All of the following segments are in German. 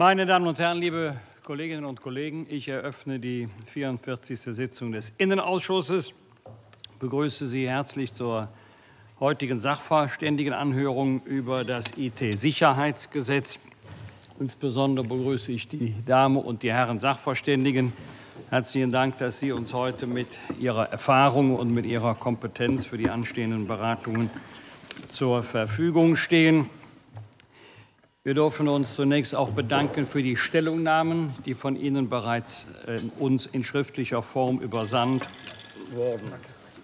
Meine Damen und Herren, liebe Kolleginnen und Kollegen, ich eröffne die 44. Sitzung des Innenausschusses. Ich begrüße Sie herzlich zur heutigen Sachverständigenanhörung über das IT-Sicherheitsgesetz. Insbesondere begrüße ich die Damen und die Herren Sachverständigen. Herzlichen Dank, dass Sie uns heute mit Ihrer Erfahrung und mit Ihrer Kompetenz für die anstehenden Beratungen zur Verfügung stehen. Wir dürfen uns zunächst auch bedanken für die Stellungnahmen, die von Ihnen bereits uns in schriftlicher Form übersandt worden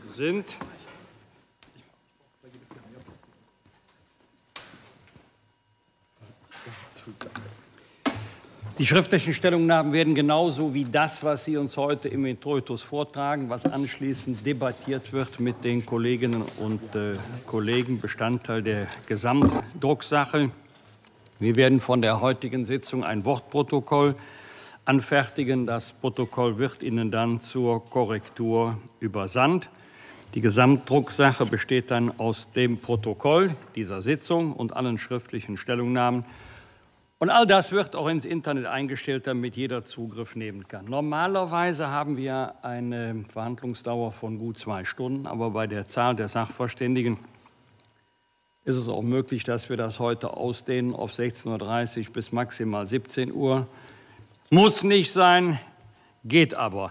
sind. Die schriftlichen Stellungnahmen werden genauso wie das, was Sie uns heute im Introitus vortragen, was anschließend debattiert wird, mit den Kolleginnen und Kollegen Bestandteil der Gesamtdrucksache. Wir werden von der heutigen Sitzung ein Wortprotokoll anfertigen. Das Protokoll wird Ihnen dann zur Korrektur übersandt. Die Gesamtdrucksache besteht dann aus dem Protokoll dieser Sitzung und allen schriftlichen Stellungnahmen. Und all das wird auch ins Internet eingestellt, damit jeder Zugriff nehmen kann. Normalerweise haben wir eine Verhandlungsdauer von gut 2 Stunden, aber bei der Zahl der Sachverständigen ist es auch möglich, dass wir das heute ausdehnen auf 16:30 Uhr bis maximal 17 Uhr. Muss nicht sein, geht aber.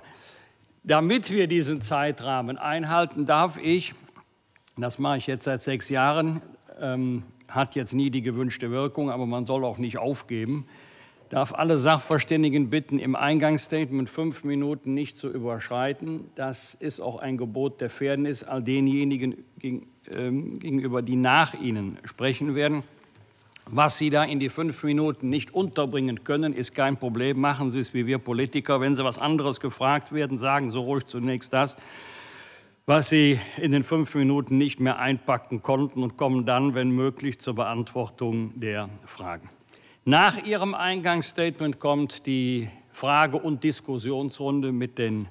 Damit wir diesen Zeitrahmen einhalten, darf ich, das mache ich jetzt seit 6 Jahren, hat jetzt nie die gewünschte Wirkung, aber man soll auch nicht aufgeben. Darf alle Sachverständigen bitten, im Eingangsstatement 5 Minuten nicht zu überschreiten. Das ist auch ein Gebot der Fairness all denjenigen gegenüber, die nach Ihnen sprechen werden. Was Sie da in die 5 Minuten nicht unterbringen können, ist kein Problem. Machen Sie es wie wir Politiker. Wenn Sie was anderes gefragt werden, sagen Sie ruhig zunächst das, was Sie in den 5 Minuten nicht mehr einpacken konnten, und kommen dann, wenn möglich, zur Beantwortung der Fragen. Nach Ihrem Eingangsstatement kommt die Frage- und Diskussionsrunde mit den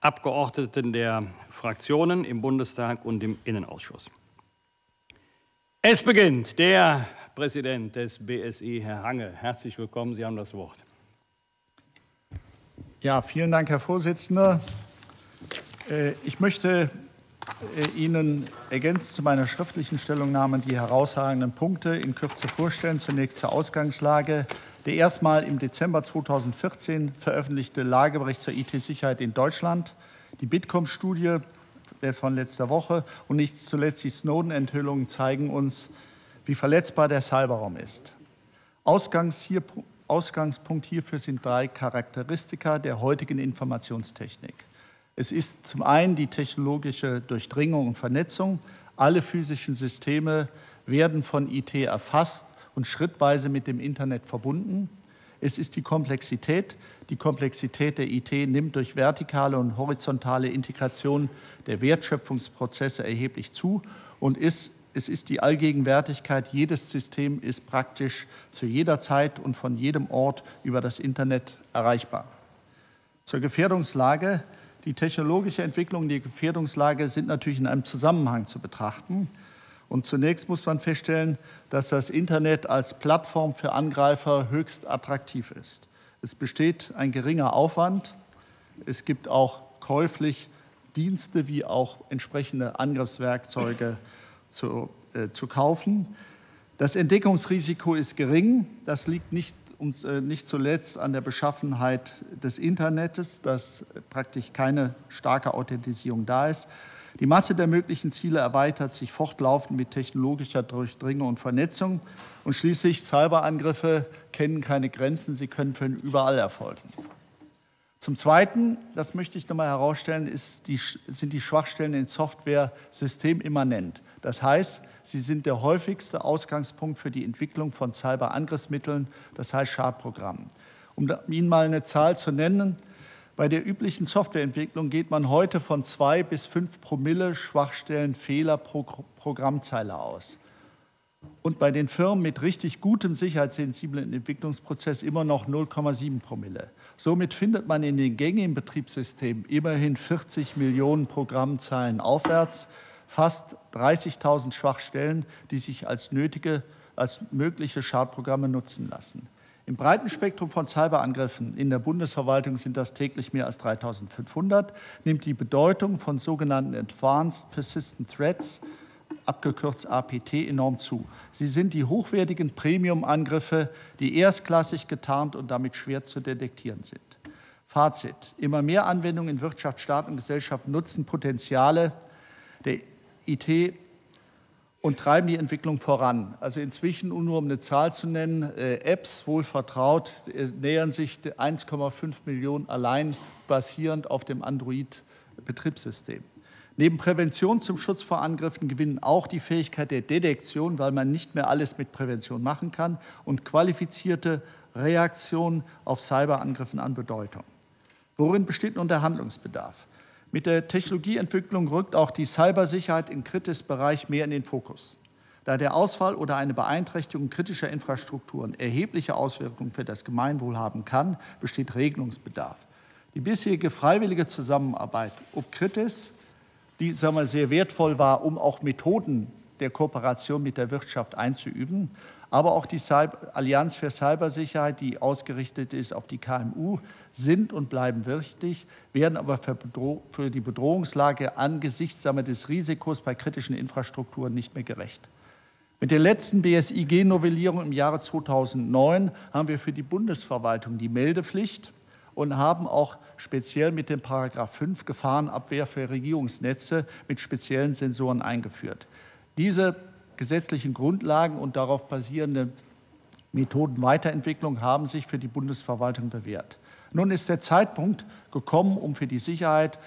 Abgeordneten der Fraktionen im Bundestag und im Innenausschuss. Es beginnt der Präsident des BSI, Herr Hange. Herzlich willkommen, Sie haben das Wort. Ja, vielen Dank, Herr Vorsitzender. Ich möchte Ihnen ergänzend zu meiner schriftlichen Stellungnahme die herausragenden Punkte in Kürze vorstellen. Zunächst zur Ausgangslage. Der erstmal im Dezember 2014 veröffentlichte Lagebericht zur IT-Sicherheit in Deutschland, die Bitkom-Studie von letzter Woche und nicht zuletzt die Snowden-Enthüllungen zeigen uns, wie verletzbar der Cyberraum ist. Ausgangspunkt hierfür sind 3 Charakteristika der heutigen Informationstechnik. Es ist zum einen die technologische Durchdringung und Vernetzung. Alle physischen Systeme werden von IT erfasst und schrittweise mit dem Internet verbunden. Es ist die Komplexität. Die Komplexität der IT nimmt durch vertikale und horizontale Integration der Wertschöpfungsprozesse erheblich zu. Und es ist die Allgegenwärtigkeit. Jedes System ist praktisch zu jeder Zeit und von jedem Ort über das Internet erreichbar. Zur Gefährdungslage. Die technologische Entwicklung und die Gefährdungslage sind natürlich in einem Zusammenhang zu betrachten. Und zunächst muss man feststellen, dass das Internet als Plattform für Angreifer höchst attraktiv ist. Es besteht ein geringer Aufwand. Es gibt auch käuflich Dienste wie auch entsprechende Angriffswerkzeuge zu kaufen. Das Entdeckungsrisiko ist gering. Das liegt nicht zuletzt an der Beschaffenheit des Internets, dass praktisch keine starke Authentisierung da ist. Die Masse der möglichen Ziele erweitert sich fortlaufend mit technologischer Durchdringung und Vernetzung. Und schließlich, Cyberangriffe kennen keine Grenzen, sie können von überall erfolgen. Zum Zweiten, das möchte ich nochmal herausstellen, sind die Schwachstellen in Software systemimmanent. Das heißt, sie sind der häufigste Ausgangspunkt für die Entwicklung von Cyberangriffsmitteln, das heißt Schadprogrammen. Um Ihnen mal eine Zahl zu nennen, bei der üblichen Softwareentwicklung geht man heute von 2 bis 5 Promille Schwachstellenfehler pro Programmzeile aus. Und bei den Firmen mit richtig gutem sicherheitssensiblen Entwicklungsprozess immer noch 0,7 Promille. Somit findet man in den gängigen Betriebssystemen immerhin 40 Millionen Programmzeilen aufwärts, fast 30.000 Schwachstellen, die sich als mögliche Schadprogramme nutzen lassen. Im breiten Spektrum von Cyberangriffen in der Bundesverwaltung sind das täglich mehr als 3.500, nimmt die Bedeutung von sogenannten Advanced Persistent Threats, abgekürzt APT, enorm zu. Sie sind die hochwertigen Premium-Angriffe, die erstklassig getarnt und damit schwer zu detektieren sind. Fazit: Immer mehr Anwendungen in Wirtschaft, Staat und Gesellschaft nutzen Potenziale der IT und treiben die Entwicklung voran. Also inzwischen, nur um eine Zahl zu nennen, Apps, wohlvertraut, nähern sich 1,5 Millionen allein basierend auf dem Android-Betriebssystem. Neben Prävention zum Schutz vor Angriffen gewinnen auch die Fähigkeit der Detektion, weil man nicht mehr alles mit Prävention machen kann, und qualifizierte Reaktion auf Cyberangriffen an Bedeutung. Worin besteht nun der Handlungsbedarf? Mit der Technologieentwicklung rückt auch die Cybersicherheit im Kritis-Bereich mehr in den Fokus, da der Ausfall oder eine Beeinträchtigung kritischer Infrastrukturen erhebliche Auswirkungen für das Gemeinwohl haben kann, besteht Regelungsbedarf. Die bisherige freiwillige Zusammenarbeit ob Kritis, die sehr wertvoll war, um auch Methoden der Kooperation mit der Wirtschaft einzuüben, aber auch die Allianz für Cybersicherheit, die ausgerichtet ist auf die KMU, sind und bleiben wichtig, werden aber für die Bedrohungslage angesichts des Risikos bei kritischen Infrastrukturen nicht mehr gerecht. Mit der letzten BSIG-Novellierung im Jahre 2009 haben wir für die Bundesverwaltung die Meldepflicht und haben auch speziell mit dem Paragraph 5 Gefahrenabwehr für Regierungsnetze mit speziellen Sensoren eingeführt. Diese gesetzlichen Grundlagen und darauf basierende Methodenweiterentwicklung haben sich für die Bundesverwaltung bewährt. Nun ist der Zeitpunkt gekommen, um für die Sicherheit,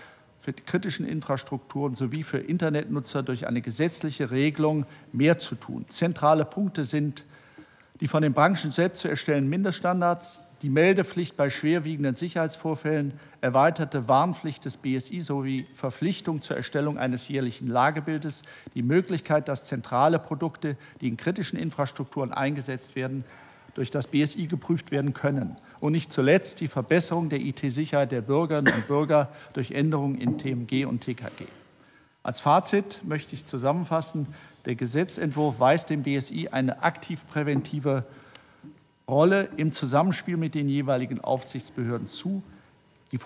für die kritischen Infrastrukturen sowie für Internetnutzer durch eine gesetzliche Regelung mehr zu tun. Zentrale Punkte sind die von den Branchen selbst zu erstellenden Mindeststandards, die Meldepflicht bei schwerwiegenden Sicherheitsvorfällen, erweiterte Warnpflicht des BSI sowie Verpflichtung zur Erstellung eines jährlichen Lagebildes, die Möglichkeit, dass zentrale Produkte, die in kritischen Infrastrukturen eingesetzt werden, durch das BSI geprüft werden können. Und nicht zuletzt die Verbesserung der IT-Sicherheit der Bürgerinnen und Bürger durch Änderungen in TMG und TKG. Als Fazit möchte ich zusammenfassen: Der Gesetzentwurf weist dem BSI eine aktiv-präventive Rolle im Zusammenspiel mit den jeweiligen Aufsichtsbehörden zu. Der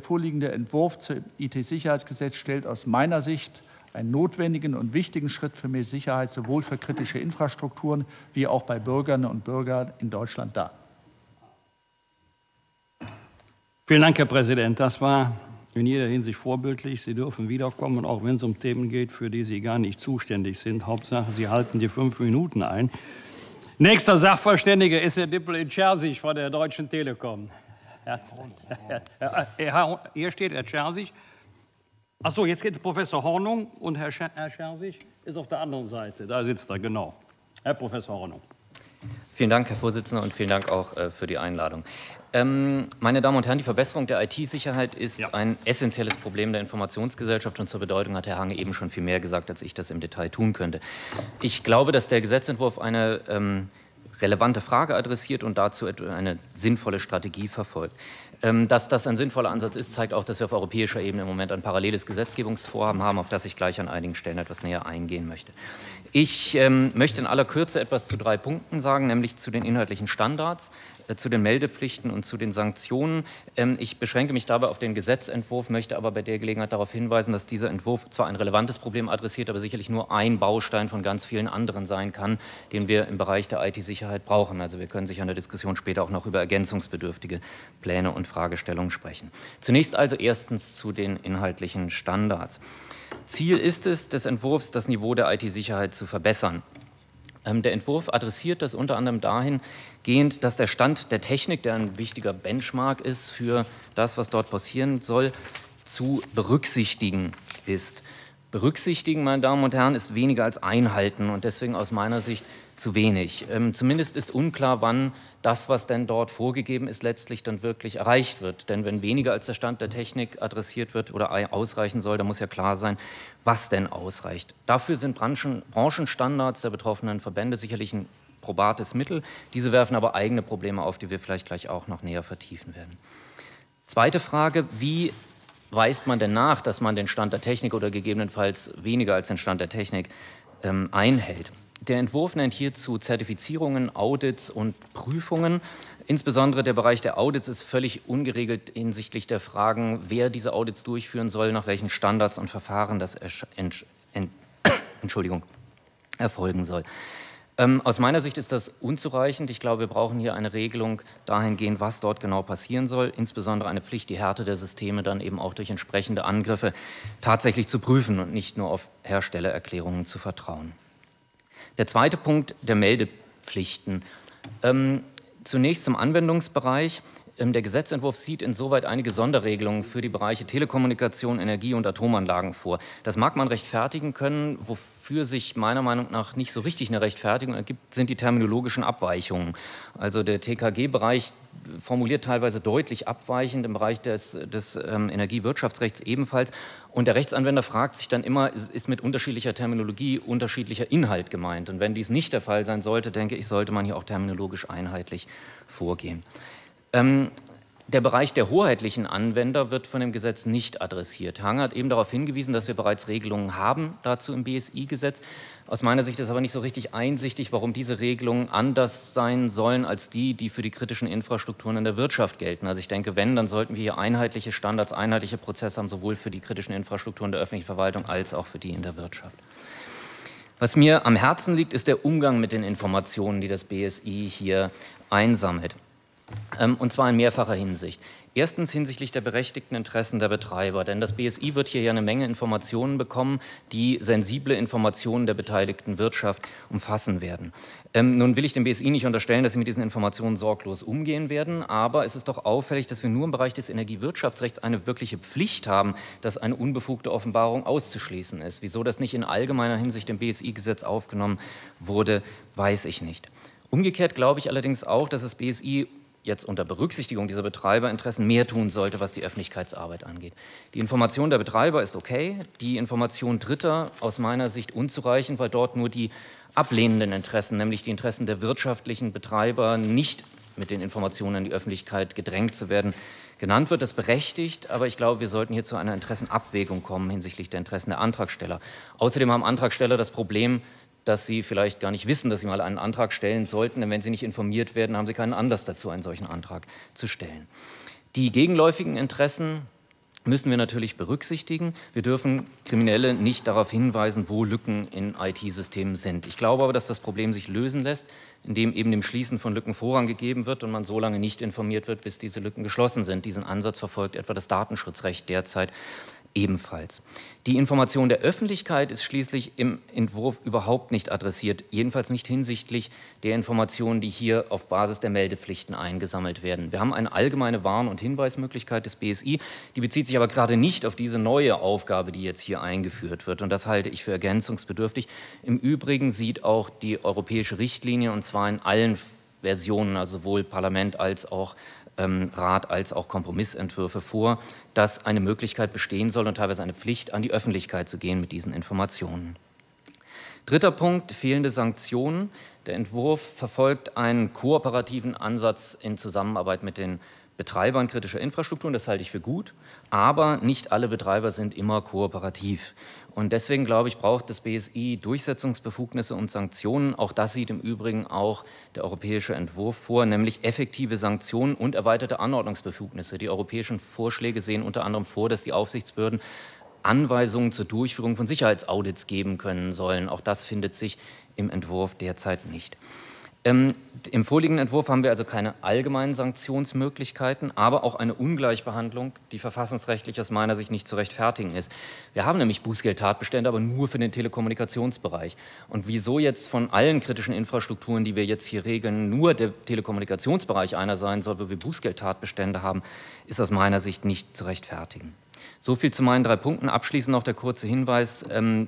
vorliegende Entwurf zum IT-Sicherheitsgesetz stellt aus meiner Sicht einen notwendigen und wichtigen Schritt für mehr Sicherheit sowohl für kritische Infrastrukturen wie auch bei Bürgerinnen und Bürgern in Deutschland dar. Vielen Dank, Herr Präsident. Das war in jeder Hinsicht vorbildlich. Sie dürfen wiederkommen, auch wenn es um Themen geht, für die Sie gar nicht zuständig sind. Hauptsache, Sie halten die 5 Minuten ein. Nächster Sachverständiger ist Herr Gerrit Hornung von der Deutschen Telekom. Hier steht Herr Tschersich. Ach so, jetzt geht Professor Hornung und Herr Tschersich ist auf der anderen Seite. Da sitzt er, genau. Herr Professor Hornung. Vielen Dank, Herr Vorsitzender, und vielen Dank auch für die Einladung. Meine Damen und Herren, die Verbesserung der IT-Sicherheit ist ein essentielles Problem der Informationsgesellschaft, und zur Bedeutung hat Herr Hange eben schon viel mehr gesagt, als ich das im Detail tun könnte. Ich glaube, dass der Gesetzentwurf eine relevante Frage adressiert und dazu eine sinnvolle Strategie verfolgt. Dass das ein sinnvoller Ansatz ist, zeigt auch, dass wir auf europäischer Ebene im Moment ein paralleles Gesetzgebungsvorhaben haben, auf das ich gleich an einigen Stellen etwas näher eingehen möchte. Ich möchte in aller Kürze etwas zu 3 Punkten sagen, nämlich zu den inhaltlichen Standards, zu den Meldepflichten und zu den Sanktionen. Ich beschränke mich dabei auf den Gesetzentwurf, möchte aber bei der Gelegenheit darauf hinweisen, dass dieser Entwurf zwar ein relevantes Problem adressiert, aber sicherlich nur ein Baustein von ganz vielen anderen sein kann, den wir im Bereich der IT-Sicherheit brauchen. Also wir können sicher in der Diskussion später auch noch über ergänzungsbedürftige Pläne und Fragestellungen sprechen. Zunächst also erstens zu den inhaltlichen Standards. Ziel ist es, des Entwurfs das Niveau der IT-Sicherheit zu verbessern. Der Entwurf adressiert das unter anderem dahingehend, dass der Stand der Technik, der ein wichtiger Benchmark ist für das, was dort passieren soll, zu berücksichtigen ist. Berücksichtigen, meine Damen und Herren, ist weniger als einhalten und deswegen aus meiner Sicht zu wenig. Zumindest ist unklar, wann das, was denn dort vorgegeben ist, letztlich dann wirklich erreicht wird. Denn wenn weniger als der Stand der Technik adressiert wird oder ausreichen soll, dann muss ja klar sein, was denn ausreicht. Dafür sind Branchenstandards der betroffenen Verbände sicherlich ein probates Mittel. Diese werfen aber eigene Probleme auf, die wir vielleicht gleich auch noch näher vertiefen werden. Zweite Frage: Wie weist man denn nach, dass man den Stand der Technik oder gegebenenfalls weniger als den Stand der Technik einhält? Der Entwurf nennt hierzu Zertifizierungen, Audits und Prüfungen. Insbesondere der Bereich der Audits ist völlig ungeregelt hinsichtlich der Fragen, wer diese Audits durchführen soll, nach welchen Standards und Verfahren das erfolgen soll. Aus meiner Sicht ist das unzureichend. Ich glaube, wir brauchen hier eine Regelung dahingehend, was dort genau passieren soll. Insbesondere eine Pflicht, die Härte der Systeme dann eben auch durch entsprechende Angriffe tatsächlich zu prüfen und nicht nur auf Herstellererklärungen zu vertrauen. Der zweite Punkt, der Meldepflichten. Zunächst zum Anwendungsbereich. Der Gesetzentwurf sieht insoweit einige Sonderregelungen für die Bereiche Telekommunikation, Energie und Atomanlagen vor. Das mag man rechtfertigen können, wofür sich meiner Meinung nach nicht so richtig eine Rechtfertigung ergibt, sind die terminologischen Abweichungen. Also der TKG-Bereich formuliert teilweise deutlich abweichend, im Bereich des Energiewirtschaftsrechts ebenfalls. Und der Rechtsanwender fragt sich dann immer, ist mit unterschiedlicher Terminologie unterschiedlicher Inhalt gemeint? Und wenn dies nicht der Fall sein sollte, denke ich, sollte man hier auch terminologisch einheitlich vorgehen. Der Bereich der hoheitlichen Anwender wird von dem Gesetz nicht adressiert. Hange hat eben darauf hingewiesen, dass wir bereits Regelungen haben dazu im BSI-Gesetz. Aus meiner Sicht ist aber nicht so richtig einsichtig, warum diese Regelungen anders sein sollen als die, die für die kritischen Infrastrukturen in der Wirtschaft gelten. Also ich denke, wenn, dann sollten wir hier einheitliche Standards, einheitliche Prozesse haben, sowohl für die kritischen Infrastrukturen der öffentlichen Verwaltung als auch für die in der Wirtschaft. Was mir am Herzen liegt, ist der Umgang mit den Informationen, die das BSI hier einsammelt. Und zwar in mehrfacher Hinsicht. Erstens hinsichtlich der berechtigten Interessen der Betreiber, denn das BSI wird hier ja eine Menge Informationen bekommen, die sensible Informationen der beteiligten Wirtschaft umfassen werden. Nun will ich dem BSI nicht unterstellen, dass sie mit diesen Informationen sorglos umgehen werden, aber es ist doch auffällig, dass wir nur im Bereich des Energiewirtschaftsrechts eine wirkliche Pflicht haben, dass eine unbefugte Offenbarung auszuschließen ist. Wieso das nicht in allgemeiner Hinsicht im BSI-Gesetz aufgenommen wurde, weiß ich nicht. Umgekehrt glaube ich allerdings auch, dass das BSI jetzt unter Berücksichtigung dieser Betreiberinteressen mehr tun sollte, was die Öffentlichkeitsarbeit angeht. Die Information der Betreiber ist okay, die Information Dritter aus meiner Sicht unzureichend, weil dort nur die ablehnenden Interessen, nämlich die Interessen der wirtschaftlichen Betreiber, nicht mit den Informationen an die Öffentlichkeit gedrängt zu werden, genannt wird. Das ist berechtigt, aber ich glaube, wir sollten hier zu einer Interessenabwägung kommen hinsichtlich der Interessen der Antragsteller. Außerdem haben Antragsteller das Problem, dass sie vielleicht gar nicht wissen, dass sie mal einen Antrag stellen sollten, denn wenn sie nicht informiert werden, haben sie keinen Anlass dazu, einen solchen Antrag zu stellen. Die gegenläufigen Interessen müssen wir natürlich berücksichtigen. Wir dürfen Kriminelle nicht darauf hinweisen, wo Lücken in IT-Systemen sind. Ich glaube aber, dass das Problem sich lösen lässt, indem eben dem Schließen von Lücken Vorrang gegeben wird und man so lange nicht informiert wird, bis diese Lücken geschlossen sind. Diesen Ansatz verfolgt etwa das Datenschutzrecht derzeit ebenfalls. Die Information der Öffentlichkeit ist schließlich im Entwurf überhaupt nicht adressiert, jedenfalls nicht hinsichtlich der Informationen, die hier auf Basis der Meldepflichten eingesammelt werden. Wir haben eine allgemeine Warn- und Hinweismöglichkeit des BSI, die bezieht sich aber gerade nicht auf diese neue Aufgabe, die jetzt hier eingeführt wird, und das halte ich für ergänzungsbedürftig. Im Übrigen sieht auch die europäische Richtlinie, und zwar in allen Versionen, also sowohl Parlament als auch Rat als auch Kompromissentwürfe vor, dass eine Möglichkeit bestehen soll und teilweise eine Pflicht, an die Öffentlichkeit zu gehen mit diesen Informationen. Dritter Punkt, fehlende Sanktionen. Der Entwurf verfolgt einen kooperativen Ansatz in Zusammenarbeit mit den Betreibern kritischer Infrastrukturen, das halte ich für gut, aber nicht alle Betreiber sind immer kooperativ. Und deswegen, glaube ich, braucht das BSI Durchsetzungsbefugnisse und Sanktionen. Auch das sieht im Übrigen auch der europäische Entwurf vor, nämlich effektive Sanktionen und erweiterte Anordnungsbefugnisse. Die europäischen Vorschläge sehen unter anderem vor, dass die Aufsichtsbehörden Anweisungen zur Durchführung von Sicherheitsaudits geben können sollen. Auch das findet sich im Entwurf derzeit nicht. Im vorliegenden Entwurf haben wir also keine allgemeinen Sanktionsmöglichkeiten, aber auch eine Ungleichbehandlung, die verfassungsrechtlich aus meiner Sicht nicht zu rechtfertigen ist. Wir haben nämlich Bußgeldtatbestände, aber nur für den Telekommunikationsbereich. Und wieso jetzt von allen kritischen Infrastrukturen, die wir jetzt hier regeln, nur der Telekommunikationsbereich einer sein soll, wo wir Bußgeldtatbestände haben, ist aus meiner Sicht nicht zu rechtfertigen. So viel zu meinen drei Punkten. Abschließend noch der kurze Hinweis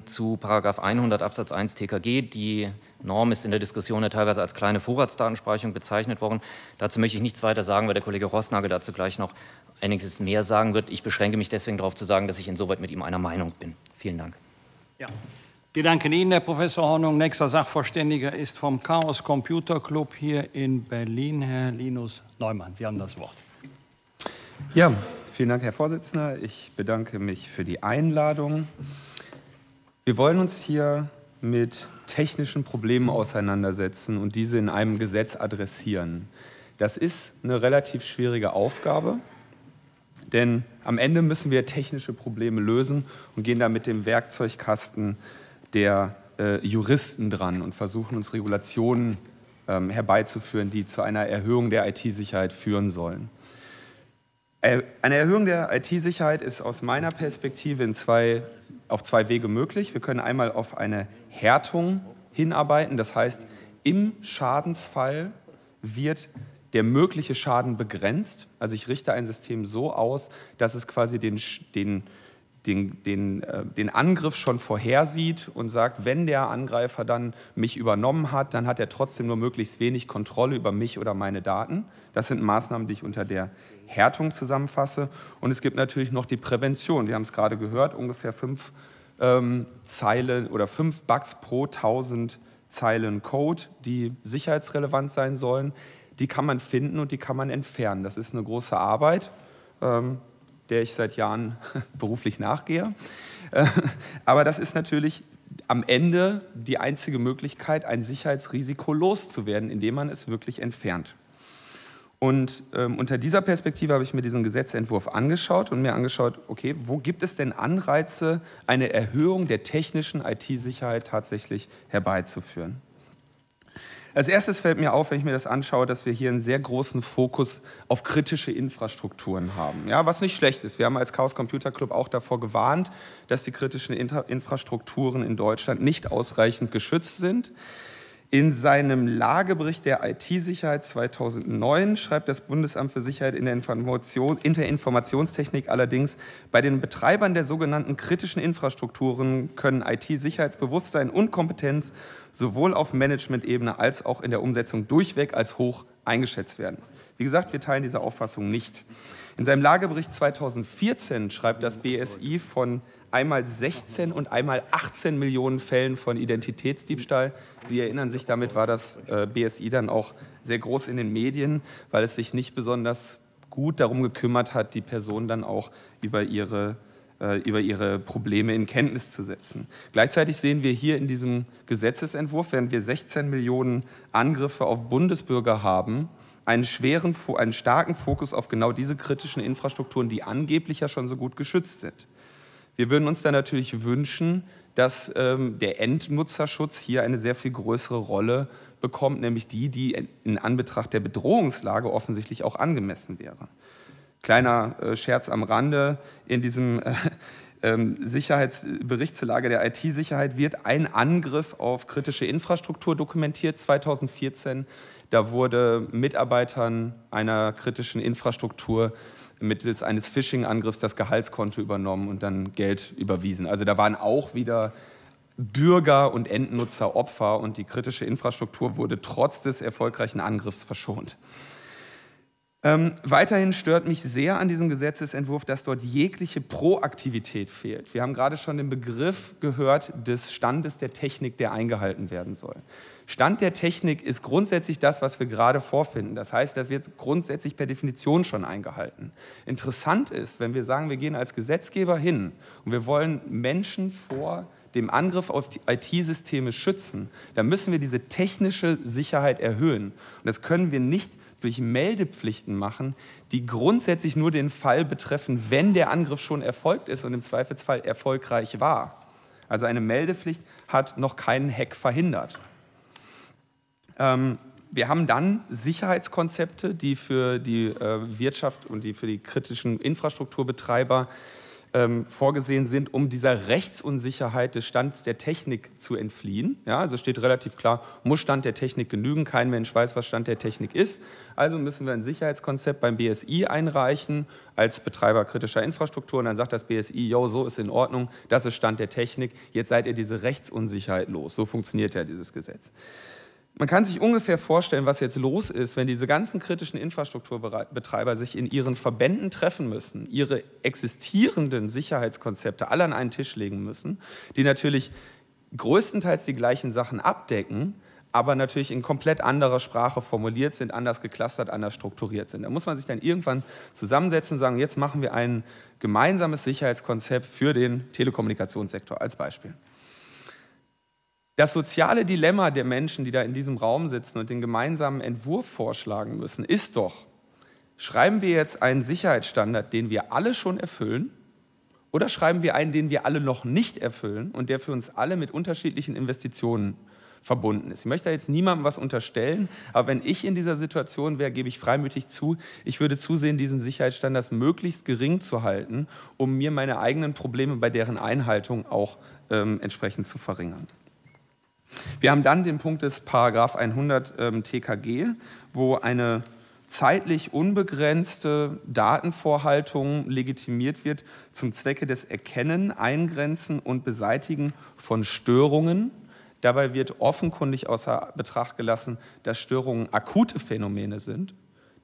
zu § 100 Absatz 1 TKG. Die Norm ist in der Diskussion ja teilweise als kleine Vorratsdatenspeicherung bezeichnet worden. Dazu möchte ich nichts weiter sagen, weil der Kollege Roßnagel dazu gleich noch einiges mehr sagen wird. Ich beschränke mich deswegen darauf zu sagen, dass ich insoweit mit ihm einer Meinung bin. Vielen Dank. Ja. Wir danken Ihnen, Herr Professor Hornung. Nächster Sachverständiger ist vom Chaos Computer Club hier in Berlin, Herr Linus Neumann. Sie haben das Wort. Ja. Vielen Dank, Herr Vorsitzender. Ich bedanke mich für die Einladung. Wir wollen uns hier mit technischen Problemen auseinandersetzen und diese in einem Gesetz adressieren. Das ist eine relativ schwierige Aufgabe, denn am Ende müssen wir technische Probleme lösen und gehen da mit dem Werkzeugkasten der Juristen dran und versuchen uns Regulationen herbeizuführen, die zu einer Erhöhung der IT-Sicherheit führen sollen. Eine Erhöhung der IT-Sicherheit ist aus meiner Perspektive auf zwei Wege möglich. Wir können einmal auf eine Härtung hinarbeiten, das heißt, im Schadensfall wird der mögliche Schaden begrenzt. Also ich richte ein System so aus, dass es quasi den Angriff schon vorhersieht und sagt, wenn der Angreifer dann mich übernommen hat, dann hat er trotzdem nur möglichst wenig Kontrolle über mich oder meine Daten. Das sind Maßnahmen, die ich unter der Härtung zusammenfasse. Und es gibt natürlich noch die Prävention. Wir haben es gerade gehört, ungefähr 5 Zeilen oder 5 Bugs pro 1000 Zeilen Code, die sicherheitsrelevant sein sollen. Die kann man finden und die kann man entfernen. Das ist eine große Arbeit, der ich seit Jahren beruflich nachgehe. Aber das ist natürlich am Ende die einzige Möglichkeit, ein Sicherheitsrisiko loszuwerden, indem man es wirklich entfernt. Und unter dieser Perspektive habe ich mir diesen Gesetzentwurf angeschaut und mir angeschaut, okay, wo gibt es denn Anreize, eine Erhöhung der technischen IT-Sicherheit tatsächlich herbeizuführen? Als erstes fällt mir auf, wenn ich mir das anschaue, dass wir hier einen sehr großen Fokus auf kritische Infrastrukturen haben. Ja, was nicht schlecht ist. Wir haben als Chaos Computer Club auch davor gewarnt, dass die kritischen Infrastrukturen in Deutschland nicht ausreichend geschützt sind. In seinem Lagebericht der IT-Sicherheit 2009 schreibt das Bundesamt für Sicherheit in der Informationstechnik allerdings, bei den Betreibern der sogenannten kritischen Infrastrukturen können IT-Sicherheitsbewusstsein und Kompetenz sowohl auf Management-Ebene als auch in der Umsetzung durchweg als hoch eingeschätzt werden. Wie gesagt, wir teilen diese Auffassung nicht. In seinem Lagebericht 2014 schreibt das BSI von einmal 16 und einmal 18 Millionen Fällen von Identitätsdiebstahl. Sie erinnern sich, damit war das BSI dann auch sehr groß in den Medien, weil es sich nicht besonders gut darum gekümmert hat, die Personen dann auch über ihre Probleme in Kenntnis zu setzen. Gleichzeitig sehen wir hier in diesem Gesetzesentwurf, während wir 16 Millionen Angriffe auf Bundesbürger haben, einen starken Fokus auf genau diese kritischen Infrastrukturen, die angeblich ja schon so gut geschützt sind. Wir würden uns dann natürlich wünschen, dass der Endnutzerschutz hier eine sehr viel größere Rolle bekommt, nämlich die in Anbetracht der Bedrohungslage offensichtlich auch angemessen wäre. Kleiner Scherz am Rande, in diesem Sicherheitsbericht zur Lage der IT-Sicherheit wird ein Angriff auf kritische Infrastruktur dokumentiert, 2014. Da wurde Mitarbeitern einer kritischen Infrastruktur mittels eines Phishing-Angriffs das Gehaltskonto übernommen und dann Geld überwiesen. Also da waren auch wieder Bürger und Endnutzer Opfer und die kritische Infrastruktur wurde trotz des erfolgreichen Angriffs verschont. Weiterhin stört mich sehr an diesem Gesetzesentwurf, dass dort jegliche Proaktivität fehlt. Wir haben gerade schon den Begriff gehört des Standes der Technik, der eingehalten werden soll. Stand der Technik ist grundsätzlich das, was wir gerade vorfinden. Das heißt, das wird grundsätzlich per Definition schon eingehalten. Interessant ist, wenn wir sagen, wir gehen als Gesetzgeber hin und wir wollen Menschen vor dem Angriff auf die IT-Systeme schützen, dann müssen wir diese technische Sicherheit erhöhen. Und das können wir nicht durch Meldepflichten machen, die grundsätzlich nur den Fall betreffen, wenn der Angriff schon erfolgt ist und im Zweifelsfall erfolgreich war. Also eine Meldepflicht hat noch keinen Hack verhindert. Wir haben dann Sicherheitskonzepte, die für die Wirtschaft und die für die kritischen Infrastrukturbetreiber vorgesehen sind, um dieser Rechtsunsicherheit des Stands der Technik zu entfliehen. Ja, also steht relativ klar, muss Stand der Technik genügen, kein Mensch weiß, was Stand der Technik ist. Also müssen wir ein Sicherheitskonzept beim BSI einreichen, als Betreiber kritischer Infrastruktur, und dann sagt das BSI, jo, so ist in Ordnung, das ist Stand der Technik, jetzt seid ihr diese Rechtsunsicherheit los. So funktioniert ja dieses Gesetz. Man kann sich ungefähr vorstellen, was jetzt los ist, wenn diese ganzen kritischen Infrastrukturbetreiber sich in ihren Verbänden treffen müssen, ihre existierenden Sicherheitskonzepte alle an einen Tisch legen müssen, die natürlich größtenteils die gleichen Sachen abdecken, aber natürlich in komplett anderer Sprache formuliert sind, anders geclustert, anders strukturiert sind. Da muss man sich dann irgendwann zusammensetzen und sagen, jetzt machen wir ein gemeinsames Sicherheitskonzept für den Telekommunikationssektor als Beispiel. Das soziale Dilemma der Menschen, die da in diesem Raum sitzen und den gemeinsamen Entwurf vorschlagen müssen, ist doch, schreiben wir jetzt einen Sicherheitsstandard, den wir alle schon erfüllen, oder schreiben wir einen, den wir alle noch nicht erfüllen und der für uns alle mit unterschiedlichen Investitionen verbunden ist. Ich möchte da jetzt niemandem was unterstellen, aber wenn ich in dieser Situation wäre, gebe ich freimütig zu, ich würde zusehen, diesen Sicherheitsstandard möglichst gering zu halten, um mir meine eigenen Probleme bei deren Einhaltung auch entsprechend zu verringern. Wir haben dann den Punkt des § 100 TKG, wo eine zeitlich unbegrenzte Datenvorhaltung legitimiert wird zum Zwecke des Erkennen, Eingrenzen und Beseitigen von Störungen. Dabei wird offenkundig außer Betracht gelassen, dass Störungen akute Phänomene sind,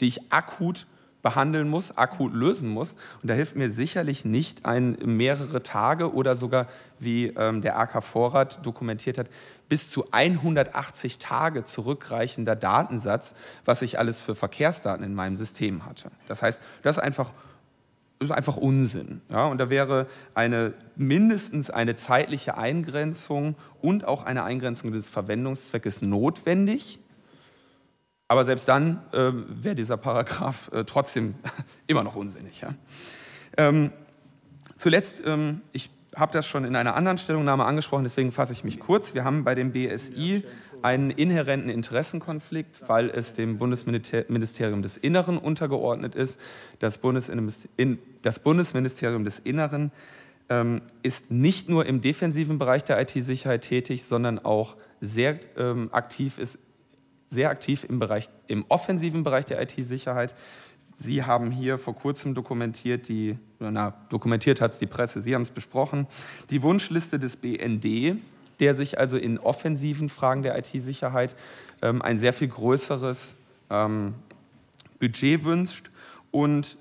die ich akut behandeln muss, akut lösen muss. Und da hilft mir sicherlich nicht ein mehrere Tage oder sogar, wie der AK Vorrat dokumentiert hat, bis zu 180 Tage zurückreichender Datensatz, was ich alles für Verkehrsdaten in meinem System hatte. Das heißt, das ist einfach Unsinn. Ja? Und da wäre mindestens eine zeitliche Eingrenzung und auch eine Eingrenzung des Verwendungszweckes notwendig. Aber selbst dann wäre dieser Paragraph trotzdem immer noch unsinnig. Ja? Zuletzt, ich habe das schon in einer anderen Stellungnahme angesprochen, deswegen fasse ich mich kurz. Wir haben bei dem BSI einen inhärenten Interessenkonflikt, weil es dem Bundesministerium des Inneren untergeordnet ist. Das Bundesministerium des Inneren ist nicht nur im defensiven Bereich der IT-Sicherheit tätig, sondern auch sehr aktiv im offensiven Bereich der IT-Sicherheit. Sie haben hier vor kurzem dokumentiert, dokumentiert hat es die Presse, Sie haben es besprochen, die Wunschliste des BND, der sich also in offensiven Fragen der IT-Sicherheit ein sehr viel größeres Budget wünscht. Und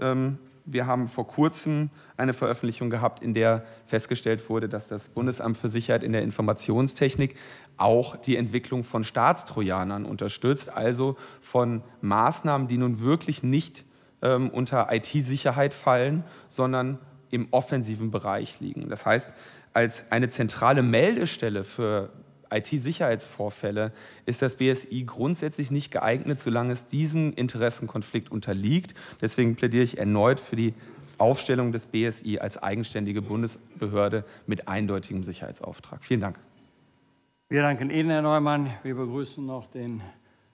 wir haben vor kurzem eine Veröffentlichung gehabt, in der festgestellt wurde, dass das Bundesamt für Sicherheit in der Informationstechnik auch die Entwicklung von Staatstrojanern unterstützt, also von Maßnahmen, die nun wirklich nicht unter IT-Sicherheit fallen, sondern im offensiven Bereich liegen. Das heißt, als eine zentrale Meldestelle für IT-Sicherheitsvorfälle ist das BSI grundsätzlich nicht geeignet, solange es diesem Interessenkonflikt unterliegt. Deswegen plädiere ich erneut für die Aufstellung des BSI als eigenständige Bundesbehörde mit eindeutigem Sicherheitsauftrag. Vielen Dank. Wir danken Ihnen, Herr Neumann. Wir begrüßen noch den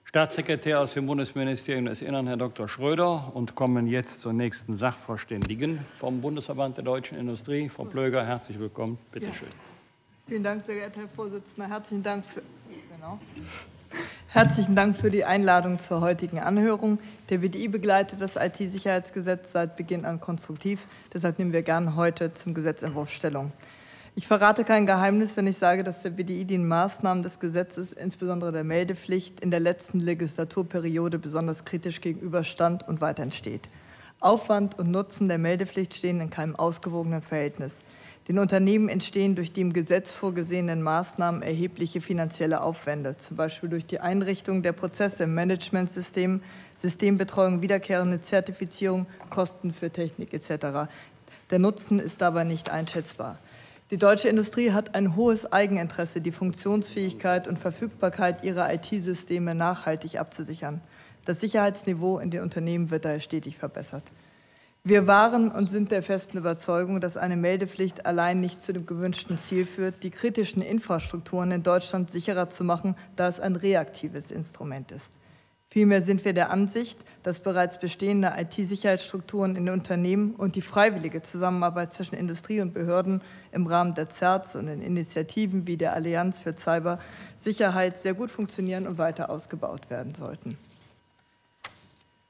Staatssekretär aus dem Bundesministerium des Innern, Herr Dr. Schröder, und kommen jetzt zur nächsten Sachverständigen vom Bundesverband der Deutschen Industrie. Frau Plöger, herzlich willkommen. Bitte schön. Vielen Dank, sehr geehrter Herr Vorsitzender. Herzlichen Dank für die Einladung zur heutigen Anhörung. Der BDI begleitet das IT-Sicherheitsgesetz seit Beginn an konstruktiv. Deshalb nehmen wir gerne heute zum Gesetzentwurf Stellung. Ich verrate kein Geheimnis, wenn ich sage, dass der BDI den Maßnahmen des Gesetzes, insbesondere der Meldepflicht, in der letzten Legislaturperiode besonders kritisch gegenüberstand und weiterhin steht. Aufwand und Nutzen der Meldepflicht stehen in keinem ausgewogenen Verhältnis. Den Unternehmen entstehen durch die im Gesetz vorgesehenen Maßnahmen erhebliche finanzielle Aufwände, zum Beispiel durch die Einrichtung der Prozesse im Managementsystem, Systembetreuung, wiederkehrende Zertifizierung, Kosten für Technik etc. Der Nutzen ist dabei nicht einschätzbar. Die deutsche Industrie hat ein hohes Eigeninteresse, die Funktionsfähigkeit und Verfügbarkeit ihrer IT-Systeme nachhaltig abzusichern. Das Sicherheitsniveau in den Unternehmen wird daher stetig verbessert. Wir waren und sind der festen Überzeugung, dass eine Meldepflicht allein nicht zu dem gewünschten Ziel führt, die kritischen Infrastrukturen in Deutschland sicherer zu machen, da es ein reaktives Instrument ist. Vielmehr sind wir der Ansicht, dass bereits bestehende IT-Sicherheitsstrukturen in Unternehmen und die freiwillige Zusammenarbeit zwischen Industrie und Behörden im Rahmen der CERTs und in Initiativen wie der Allianz für Cybersicherheit sehr gut funktionieren und weiter ausgebaut werden sollten.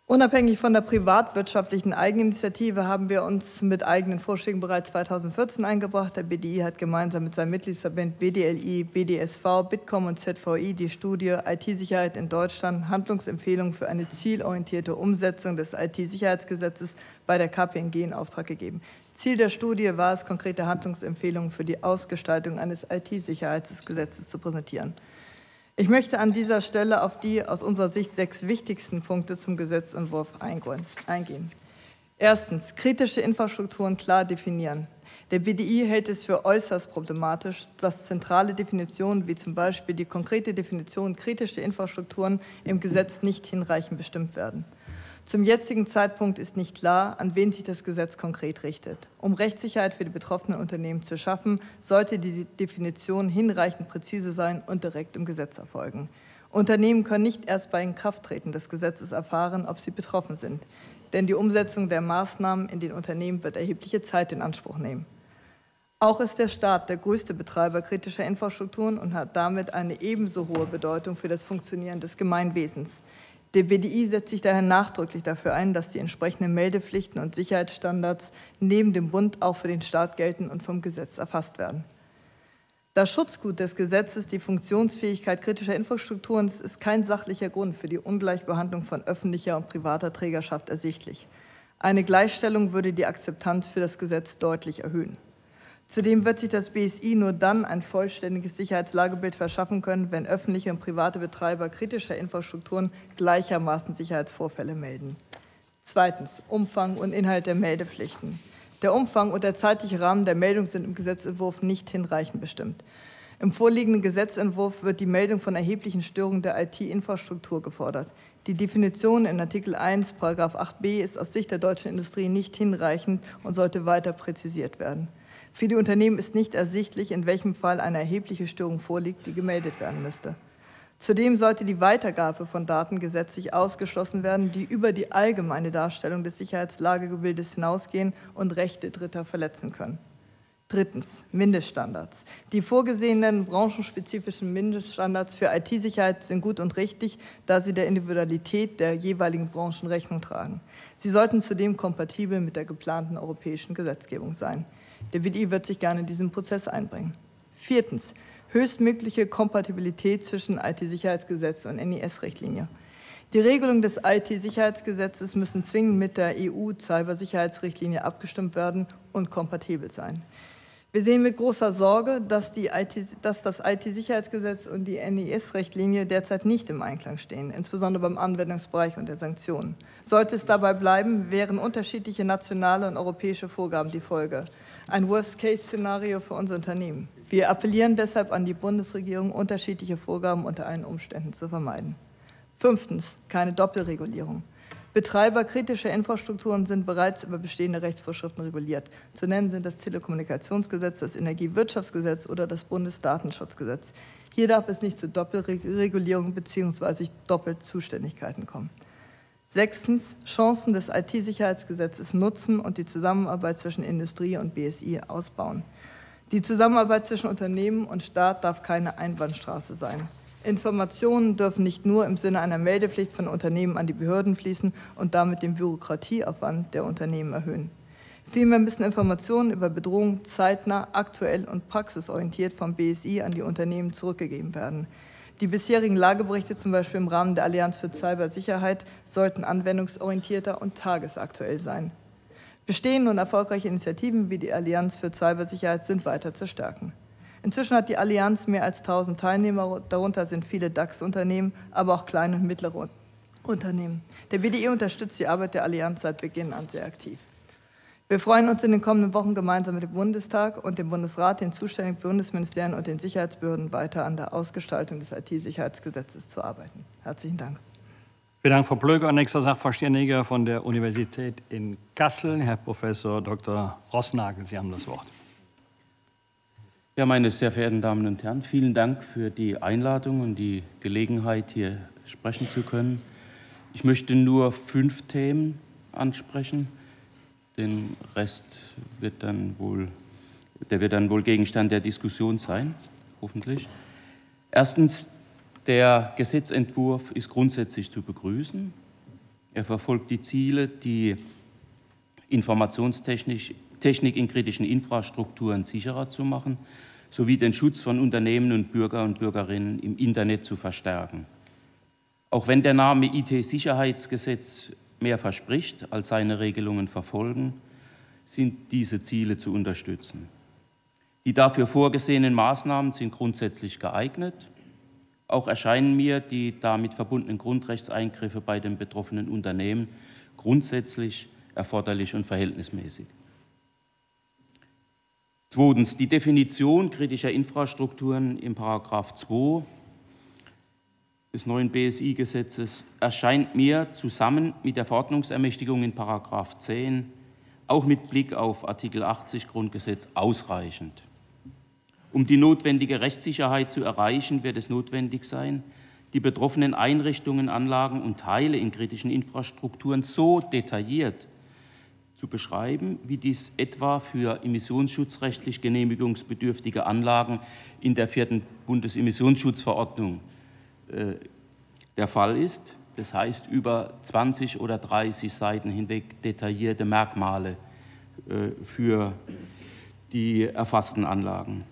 Unabhängig von der privatwirtschaftlichen Eigeninitiative haben wir uns mit eigenen Vorschlägen bereits 2014 eingebracht. Der BDI hat gemeinsam mit seinem Mitgliedsverband BDLI, BDSV, Bitkom und ZVI die Studie IT-Sicherheit in Deutschland – Handlungsempfehlungen für eine zielorientierte Umsetzung des IT-Sicherheitsgesetzes bei der KPMG in Auftrag gegeben. Ziel der Studie war es, konkrete Handlungsempfehlungen für die Ausgestaltung eines IT-Sicherheitsgesetzes zu präsentieren. Ich möchte an dieser Stelle auf die aus unserer Sicht 6 wichtigsten Punkte zum Gesetzentwurf eingehen. Erstens, kritische Infrastrukturen klar definieren. Der BDI hält es für äußerst problematisch, dass zentrale Definitionen wie zum Beispiel die konkrete Definition kritischer Infrastrukturen im Gesetz nicht hinreichend bestimmt werden. Zum jetzigen Zeitpunkt ist nicht klar, an wen sich das Gesetz konkret richtet. Um Rechtssicherheit für die betroffenen Unternehmen zu schaffen, sollte die Definition hinreichend präzise sein und direkt im Gesetz erfolgen. Unternehmen können nicht erst bei Inkrafttreten des Gesetzes erfahren, ob sie betroffen sind, denn die Umsetzung der Maßnahmen in den Unternehmen wird erhebliche Zeit in Anspruch nehmen. Auch ist der Staat der größte Betreiber kritischer Infrastrukturen und hat damit eine ebenso hohe Bedeutung für das Funktionieren des Gemeinwesens. Der BDI setzt sich daher nachdrücklich dafür ein, dass die entsprechenden Meldepflichten und Sicherheitsstandards neben dem Bund auch für den Staat gelten und vom Gesetz erfasst werden. Das Schutzgut des Gesetzes, die Funktionsfähigkeit kritischer Infrastrukturen, ist kein sachlicher Grund für die Ungleichbehandlung von öffentlicher und privater Trägerschaft ersichtlich. Eine Gleichstellung würde die Akzeptanz für das Gesetz deutlich erhöhen. Zudem wird sich das BSI nur dann ein vollständiges Sicherheitslagebild verschaffen können, wenn öffentliche und private Betreiber kritischer Infrastrukturen gleichermaßen Sicherheitsvorfälle melden. Zweitens, Umfang und Inhalt der Meldepflichten. Der Umfang und der zeitliche Rahmen der Meldung sind im Gesetzentwurf nicht hinreichend bestimmt. Im vorliegenden Gesetzentwurf wird die Meldung von erheblichen Störungen der IT-Infrastruktur gefordert. Die Definition in Artikel 1, § 8b ist aus Sicht der deutschen Industrie nicht hinreichend und sollte weiter präzisiert werden. Für die Unternehmen ist nicht ersichtlich, in welchem Fall eine erhebliche Störung vorliegt, die gemeldet werden müsste. Zudem sollte die Weitergabe von Daten gesetzlich ausgeschlossen werden, die über die allgemeine Darstellung des Sicherheitslagebildes hinausgehen und Rechte Dritter verletzen können. Drittens, Mindeststandards. Die vorgesehenen branchenspezifischen Mindeststandards für IT-Sicherheit sind gut und richtig, da sie der Individualität der jeweiligen Branchen Rechnung tragen. Sie sollten zudem kompatibel mit der geplanten europäischen Gesetzgebung sein. Der BDI wird sich gerne in diesen Prozess einbringen. Viertens, höchstmögliche Kompatibilität zwischen IT-Sicherheitsgesetz und NIS-Richtlinie. Die Regelungen des IT-Sicherheitsgesetzes müssen zwingend mit der EU-Cybersicherheitsrichtlinie abgestimmt werden und kompatibel sein. Wir sehen mit großer Sorge, dass das IT-Sicherheitsgesetz und die NIS-Richtlinie derzeit nicht im Einklang stehen, insbesondere beim Anwendungsbereich und den Sanktionen. Sollte es dabei bleiben, wären unterschiedliche nationale und europäische Vorgaben die Folge. Ein Worst-Case-Szenario für unser Unternehmen. Wir appellieren deshalb an die Bundesregierung, unterschiedliche Vorgaben unter allen Umständen zu vermeiden. Fünftens, keine Doppelregulierung. Betreiber kritischer Infrastrukturen sind bereits über bestehende Rechtsvorschriften reguliert. Zu nennen sind das Telekommunikationsgesetz, das Energiewirtschaftsgesetz oder das Bundesdatenschutzgesetz. Hier darf es nicht zu Doppelregulierung bzw. Doppelzuständigkeiten kommen. Sechstens, Chancen des IT-Sicherheitsgesetzes nutzen und die Zusammenarbeit zwischen Industrie und BSI ausbauen. Die Zusammenarbeit zwischen Unternehmen und Staat darf keine Einbahnstraße sein. Informationen dürfen nicht nur im Sinne einer Meldepflicht von Unternehmen an die Behörden fließen und damit den Bürokratieaufwand der Unternehmen erhöhen. Vielmehr müssen Informationen über Bedrohungen zeitnah, aktuell und praxisorientiert vom BSI an die Unternehmen zurückgegeben werden. Die bisherigen Lageberichte, zum Beispiel im Rahmen der Allianz für Cybersicherheit, sollten anwendungsorientierter und tagesaktuell sein. Bestehende und erfolgreiche Initiativen wie die Allianz für Cybersicherheit sind weiter zu stärken. Inzwischen hat die Allianz mehr als 1000 Teilnehmer, darunter sind viele DAX-Unternehmen, aber auch kleine und mittlere Unternehmen. Der BDI unterstützt die Arbeit der Allianz seit Beginn an sehr aktiv. Wir freuen uns, in den kommenden Wochen gemeinsam mit dem Bundestag und dem Bundesrat, den zuständigen Bundesministerien und den Sicherheitsbehörden weiter an der Ausgestaltung des IT-Sicherheitsgesetzes zu arbeiten. Herzlichen Dank. Vielen Dank, Frau Plöger. Nächster Sachverständiger von der Universität in Kassel, Herr Professor Dr. Roßnagel. Sie haben das Wort. Ja, meine sehr verehrten Damen und Herren, vielen Dank für die Einladung und die Gelegenheit, hier sprechen zu können. Ich möchte nur 5 Themen ansprechen. Den Rest wird dann wohl Gegenstand der Diskussion sein, hoffentlich. Erstens, der Gesetzentwurf ist grundsätzlich zu begrüßen. Er verfolgt die Ziele, die Informationstechnik in kritischen Infrastrukturen sicherer zu machen, sowie den Schutz von Unternehmen und Bürger und Bürgerinnen im Internet zu verstärken. Auch wenn der Name IT-Sicherheitsgesetz mehr verspricht, als seine Regelungen verfolgen, sind diese Ziele zu unterstützen. Die dafür vorgesehenen Maßnahmen sind grundsätzlich geeignet. Auch erscheinen mir die damit verbundenen Grundrechtseingriffe bei den betroffenen Unternehmen grundsätzlich erforderlich und verhältnismäßig. Zweitens, die Definition kritischer Infrastrukturen im § 2 des neuen BSI-Gesetzes erscheint mir zusammen mit der Verordnungsermächtigung in § 10 auch mit Blick auf Artikel 80 Grundgesetz ausreichend. Um die notwendige Rechtssicherheit zu erreichen, wird es notwendig sein, die betroffenen Einrichtungen, Anlagen und Teile in kritischen Infrastrukturen so detailliert zu beschreiben, wie dies etwa für emissionsschutzrechtlich genehmigungsbedürftige Anlagen in der 4. Bundesemissionsschutzverordnung der Fall ist. Das heißt, über 20 oder 30 Seiten hinweg detaillierte Merkmale für die erfassten Anlagen.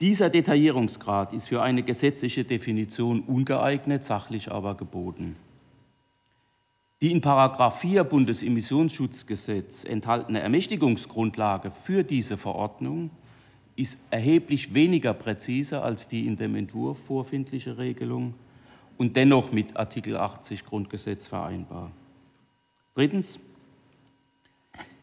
Dieser Detaillierungsgrad ist für eine gesetzliche Definition ungeeignet, sachlich aber geboten. Die in § 4 Bundesemissionsschutzgesetz enthaltene Ermächtigungsgrundlage für diese Verordnung ist erheblich weniger präzise als die in dem Entwurf vorfindliche Regelung und dennoch mit Artikel 80 Grundgesetz vereinbar. Drittens,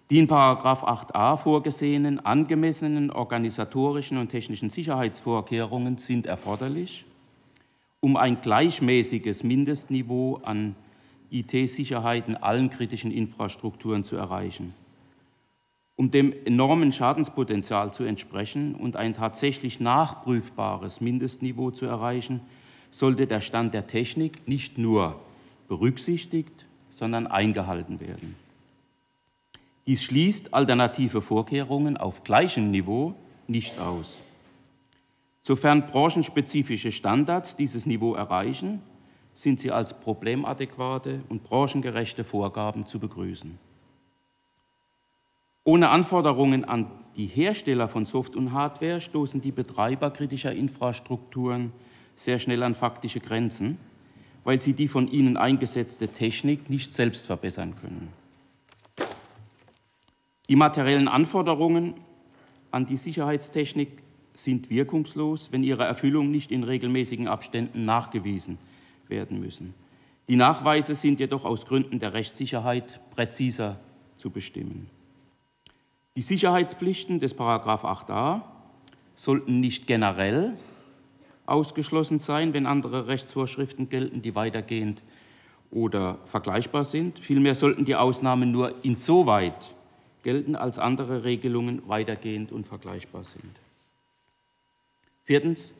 die in § 8a vorgesehenen angemessenen organisatorischen und technischen Sicherheitsvorkehrungen sind erforderlich, um ein gleichmäßiges Mindestniveau an IT-Sicherheit in allen kritischen Infrastrukturen zu erreichen. Um dem enormen Schadenspotenzial zu entsprechen und ein tatsächlich nachprüfbares Mindestniveau zu erreichen, sollte der Stand der Technik nicht nur berücksichtigt, sondern eingehalten werden. Dies schließt alternative Vorkehrungen auf gleichem Niveau nicht aus. Sofern branchenspezifische Standards dieses Niveau erreichen, sind sie als problemadäquate und branchengerechte Vorgaben zu begrüßen. Ohne Anforderungen an die Hersteller von Software und Hardware stoßen die Betreiber kritischer Infrastrukturen sehr schnell an faktische Grenzen, weil sie die von ihnen eingesetzte Technik nicht selbst verbessern können. Die materiellen Anforderungen an die Sicherheitstechnik sind wirkungslos, wenn ihre Erfüllung nicht in regelmäßigen Abständen nachgewiesen werden müssen. Die Nachweise sind jedoch aus Gründen der Rechtssicherheit präziser zu bestimmen. Die Sicherheitspflichten des § 8a sollten nicht generell ausgeschlossen sein, wenn andere Rechtsvorschriften gelten, die weitergehend oder vergleichbar sind. Vielmehr sollten die Ausnahmen nur insoweit gelten, als andere Regelungen weitergehend und vergleichbar sind. Viertens,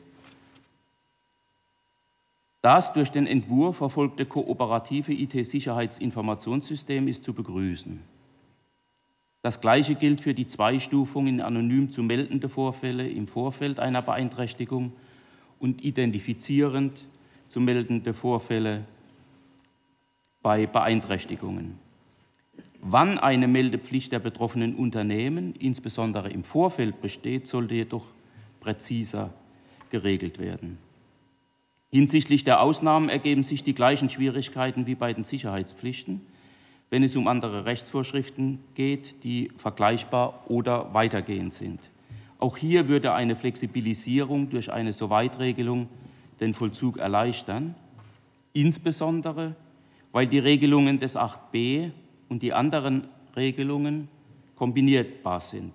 das durch den Entwurf verfolgte kooperative IT-Sicherheitsinformationssystem ist zu begrüßen. Das Gleiche gilt für die Zweistufung in anonym zu meldende Vorfälle im Vorfeld einer Beeinträchtigung und identifizierend zu meldende Vorfälle bei Beeinträchtigungen. Wann eine Meldepflicht der betroffenen Unternehmen, insbesondere im Vorfeld, besteht, sollte jedoch präziser geregelt werden. Hinsichtlich der Ausnahmen ergeben sich die gleichen Schwierigkeiten wie bei den Sicherheitspflichten, wenn es um andere Rechtsvorschriften geht, die vergleichbar oder weitergehend sind. Auch hier würde eine Flexibilisierung durch eine Soweitregelung den Vollzug erleichtern, insbesondere weil die Regelungen des 8b und die anderen Regelungen kombinierbar sind.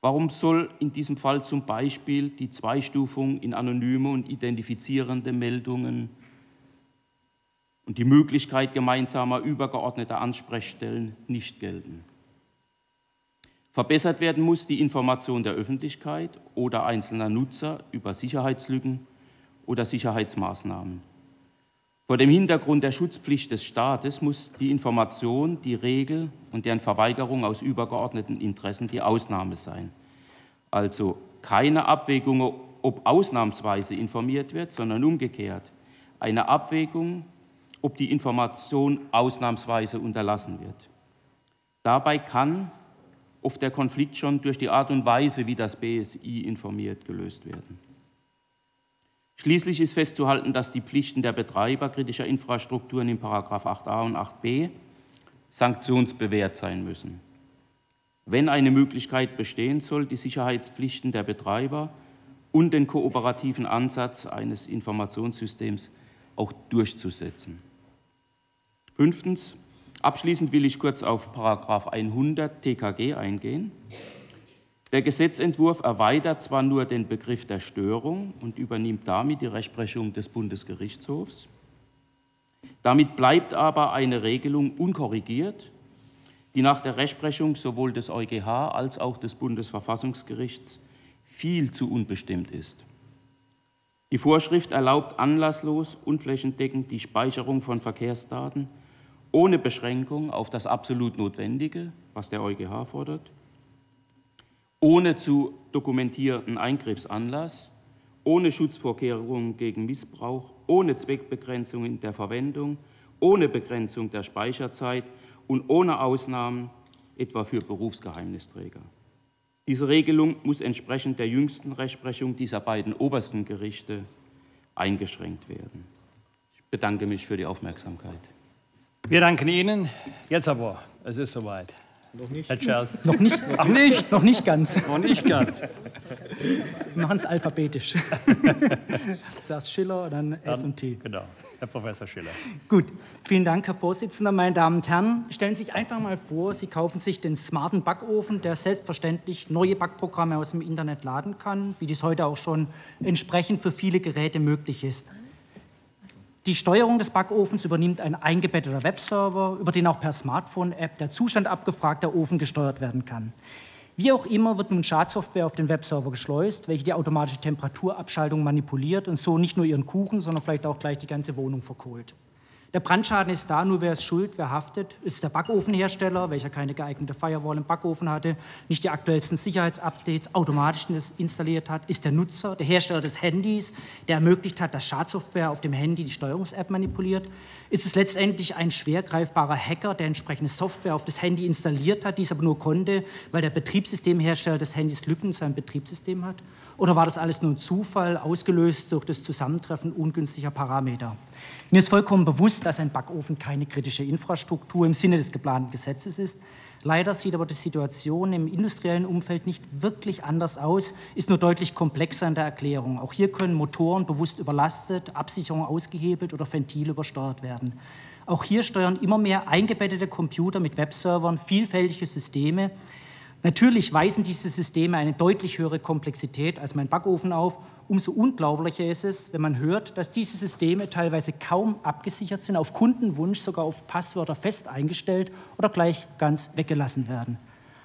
Warum soll in diesem Fall zum Beispiel die Zweistufung in anonyme und identifizierende Meldungen und die Möglichkeit gemeinsamer übergeordneter Ansprechstellen nicht gelten? Verbessert werden muss die Information der Öffentlichkeit oder einzelner Nutzer über Sicherheitslücken oder Sicherheitsmaßnahmen. Vor dem Hintergrund der Schutzpflicht des Staates muss die Information, die Regel und deren Verweigerung aus übergeordneten Interessen die Ausnahme sein. Also keine Abwägung, ob ausnahmsweise informiert wird, sondern umgekehrt eine Abwägung, ob die Information ausnahmsweise unterlassen wird. Dabei kann oft der Konflikt schon durch die Art und Weise, wie das BSI informiert, gelöst werden. Schließlich ist festzuhalten, dass die Pflichten der Betreiber kritischer Infrastrukturen in § 8a und 8b sanktionsbewährt sein müssen. Wenn eine Möglichkeit bestehen soll, die Sicherheitspflichten der Betreiber und den kooperativen Ansatz eines Informationssystems auch durchzusetzen. Fünftens, Abschließend will ich kurz auf § 100 TKG eingehen. Der Gesetzentwurf erweitert zwar nur den Begriff der Störung und übernimmt damit die Rechtsprechung des Bundesgerichtshofs. Damit bleibt aber eine Regelung unkorrigiert, die nach der Rechtsprechung sowohl des EuGH als auch des Bundesverfassungsgerichts viel zu unbestimmt ist. Die Vorschrift erlaubt anlasslos und flächendeckend die Speicherung von Verkehrsdaten ohne Beschränkung auf das absolut Notwendige, was der EuGH fordert, ohne zu dokumentierten Eingriffsanlass, ohne Schutzvorkehrungen gegen Missbrauch, ohne Zweckbegrenzungen der Verwendung, ohne Begrenzung der Speicherzeit und ohne Ausnahmen, etwa für Berufsgeheimnisträger. Diese Regelung muss entsprechend der jüngsten Rechtsprechung dieser beiden obersten Gerichte eingeschränkt werden. Ich bedanke mich für die Aufmerksamkeit. Wir danken Ihnen. Jetzt aber, es ist soweit. Noch nicht. Herr Tschersich. Noch nicht. Ach nicht? Noch nicht ganz. Noch nicht ganz. Wir machen es alphabetisch. Zuerst Schiller, dann S&T. Genau. Herr Professor Schiller. Gut. Vielen Dank, Herr Vorsitzender. Meine Damen und Herren, stellen Sie sich einfach mal vor, Sie kaufen sich den smarten Backofen, der selbstverständlich neue Backprogramme aus dem Internet laden kann, wie dies heute auch schon entsprechend für viele Geräte möglich ist. Die Steuerung des Backofens übernimmt ein eingebetteter Webserver, über den auch per Smartphone-App der Zustand abgefragter Ofen gesteuert werden kann. Wie auch immer wird nun Schadsoftware auf den Webserver geschleust, welche die automatische Temperaturabschaltung manipuliert und so nicht nur ihren Kuchen, sondern vielleicht auch gleich die ganze Wohnung verkohlt. Der Brandschaden ist da, nur wer ist schuld, wer haftet? Ist der Backofenhersteller, welcher keine geeignete Firewall im Backofen hatte, nicht die aktuellsten Sicherheitsupdates automatisch installiert hat? Ist der Nutzer, der Hersteller des Handys, der ermöglicht hat, dass Schadsoftware auf dem Handy die Steuerungs-App manipuliert? Ist es letztendlich ein schwer greifbarer Hacker, der entsprechende Software auf das Handy installiert hat, dies aber nur konnte, weil der Betriebssystemhersteller des Handys Lücken in seinem Betriebssystem hat? Oder war das alles nur ein Zufall, ausgelöst durch das Zusammentreffen ungünstiger Parameter? Mir ist vollkommen bewusst, dass ein Backofen keine kritische Infrastruktur im Sinne des geplanten Gesetzes ist. Leider sieht aber die Situation im industriellen Umfeld nicht wirklich anders aus, ist nur deutlich komplexer in der Erklärung. Auch hier können Motoren bewusst überlastet, Absicherung ausgehebelt oder Ventile übersteuert werden. Auch hier steuern immer mehr eingebettete Computer mit Webservern vielfältige Systeme. Natürlich weisen diese Systeme eine deutlich höhere Komplexität als mein Backofen auf. Umso unglaublicher ist es, wenn man hört, dass diese Systeme teilweise kaum abgesichert sind, auf Kundenwunsch sogar auf Passwörter fest eingestellt oder gleich ganz weggelassen werden.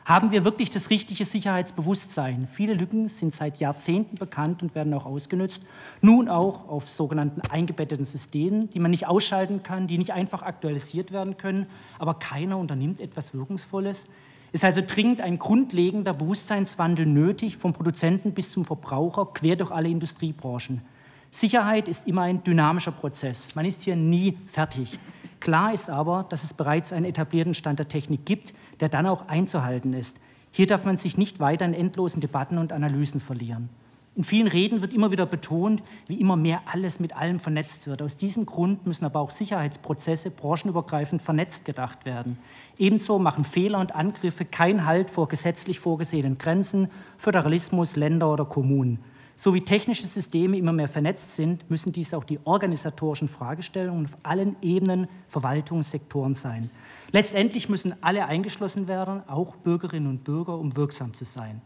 Haben wir wirklich das richtige Sicherheitsbewusstsein? Viele Lücken sind seit Jahrzehnten bekannt und werden auch ausgenutzt. Nun auch auf sogenannten eingebetteten Systemen, die man nicht ausschalten kann, die nicht einfach aktualisiert werden können, aber keiner unternimmt etwas Wirkungsvolles. Es ist also dringend ein grundlegender Bewusstseinswandel nötig, vom Produzenten bis zum Verbraucher, quer durch alle Industriebranchen. Sicherheit ist immer ein dynamischer Prozess. Man ist hier nie fertig. Klar ist aber, dass es bereits einen etablierten Stand der Technik gibt, der dann auch einzuhalten ist. Hier darf man sich nicht weiter in endlosen Debatten und Analysen verlieren. In vielen Reden wird immer wieder betont, wie immer mehr alles mit allem vernetzt wird. Aus diesem Grund müssen aber auch Sicherheitsprozesse branchenübergreifend vernetzt gedacht werden. Ebenso machen Fehler und Angriffe keinen Halt vor gesetzlich vorgesehenen Grenzen, Föderalismus, Länder oder Kommunen. So wie technische Systeme immer mehr vernetzt sind, müssen dies auch die organisatorischen Fragestellungen auf allen Ebenen, Verwaltungssektoren sein. Letztendlich müssen alle eingeschlossen werden, auch Bürgerinnen und Bürger, um wirksam zu sein.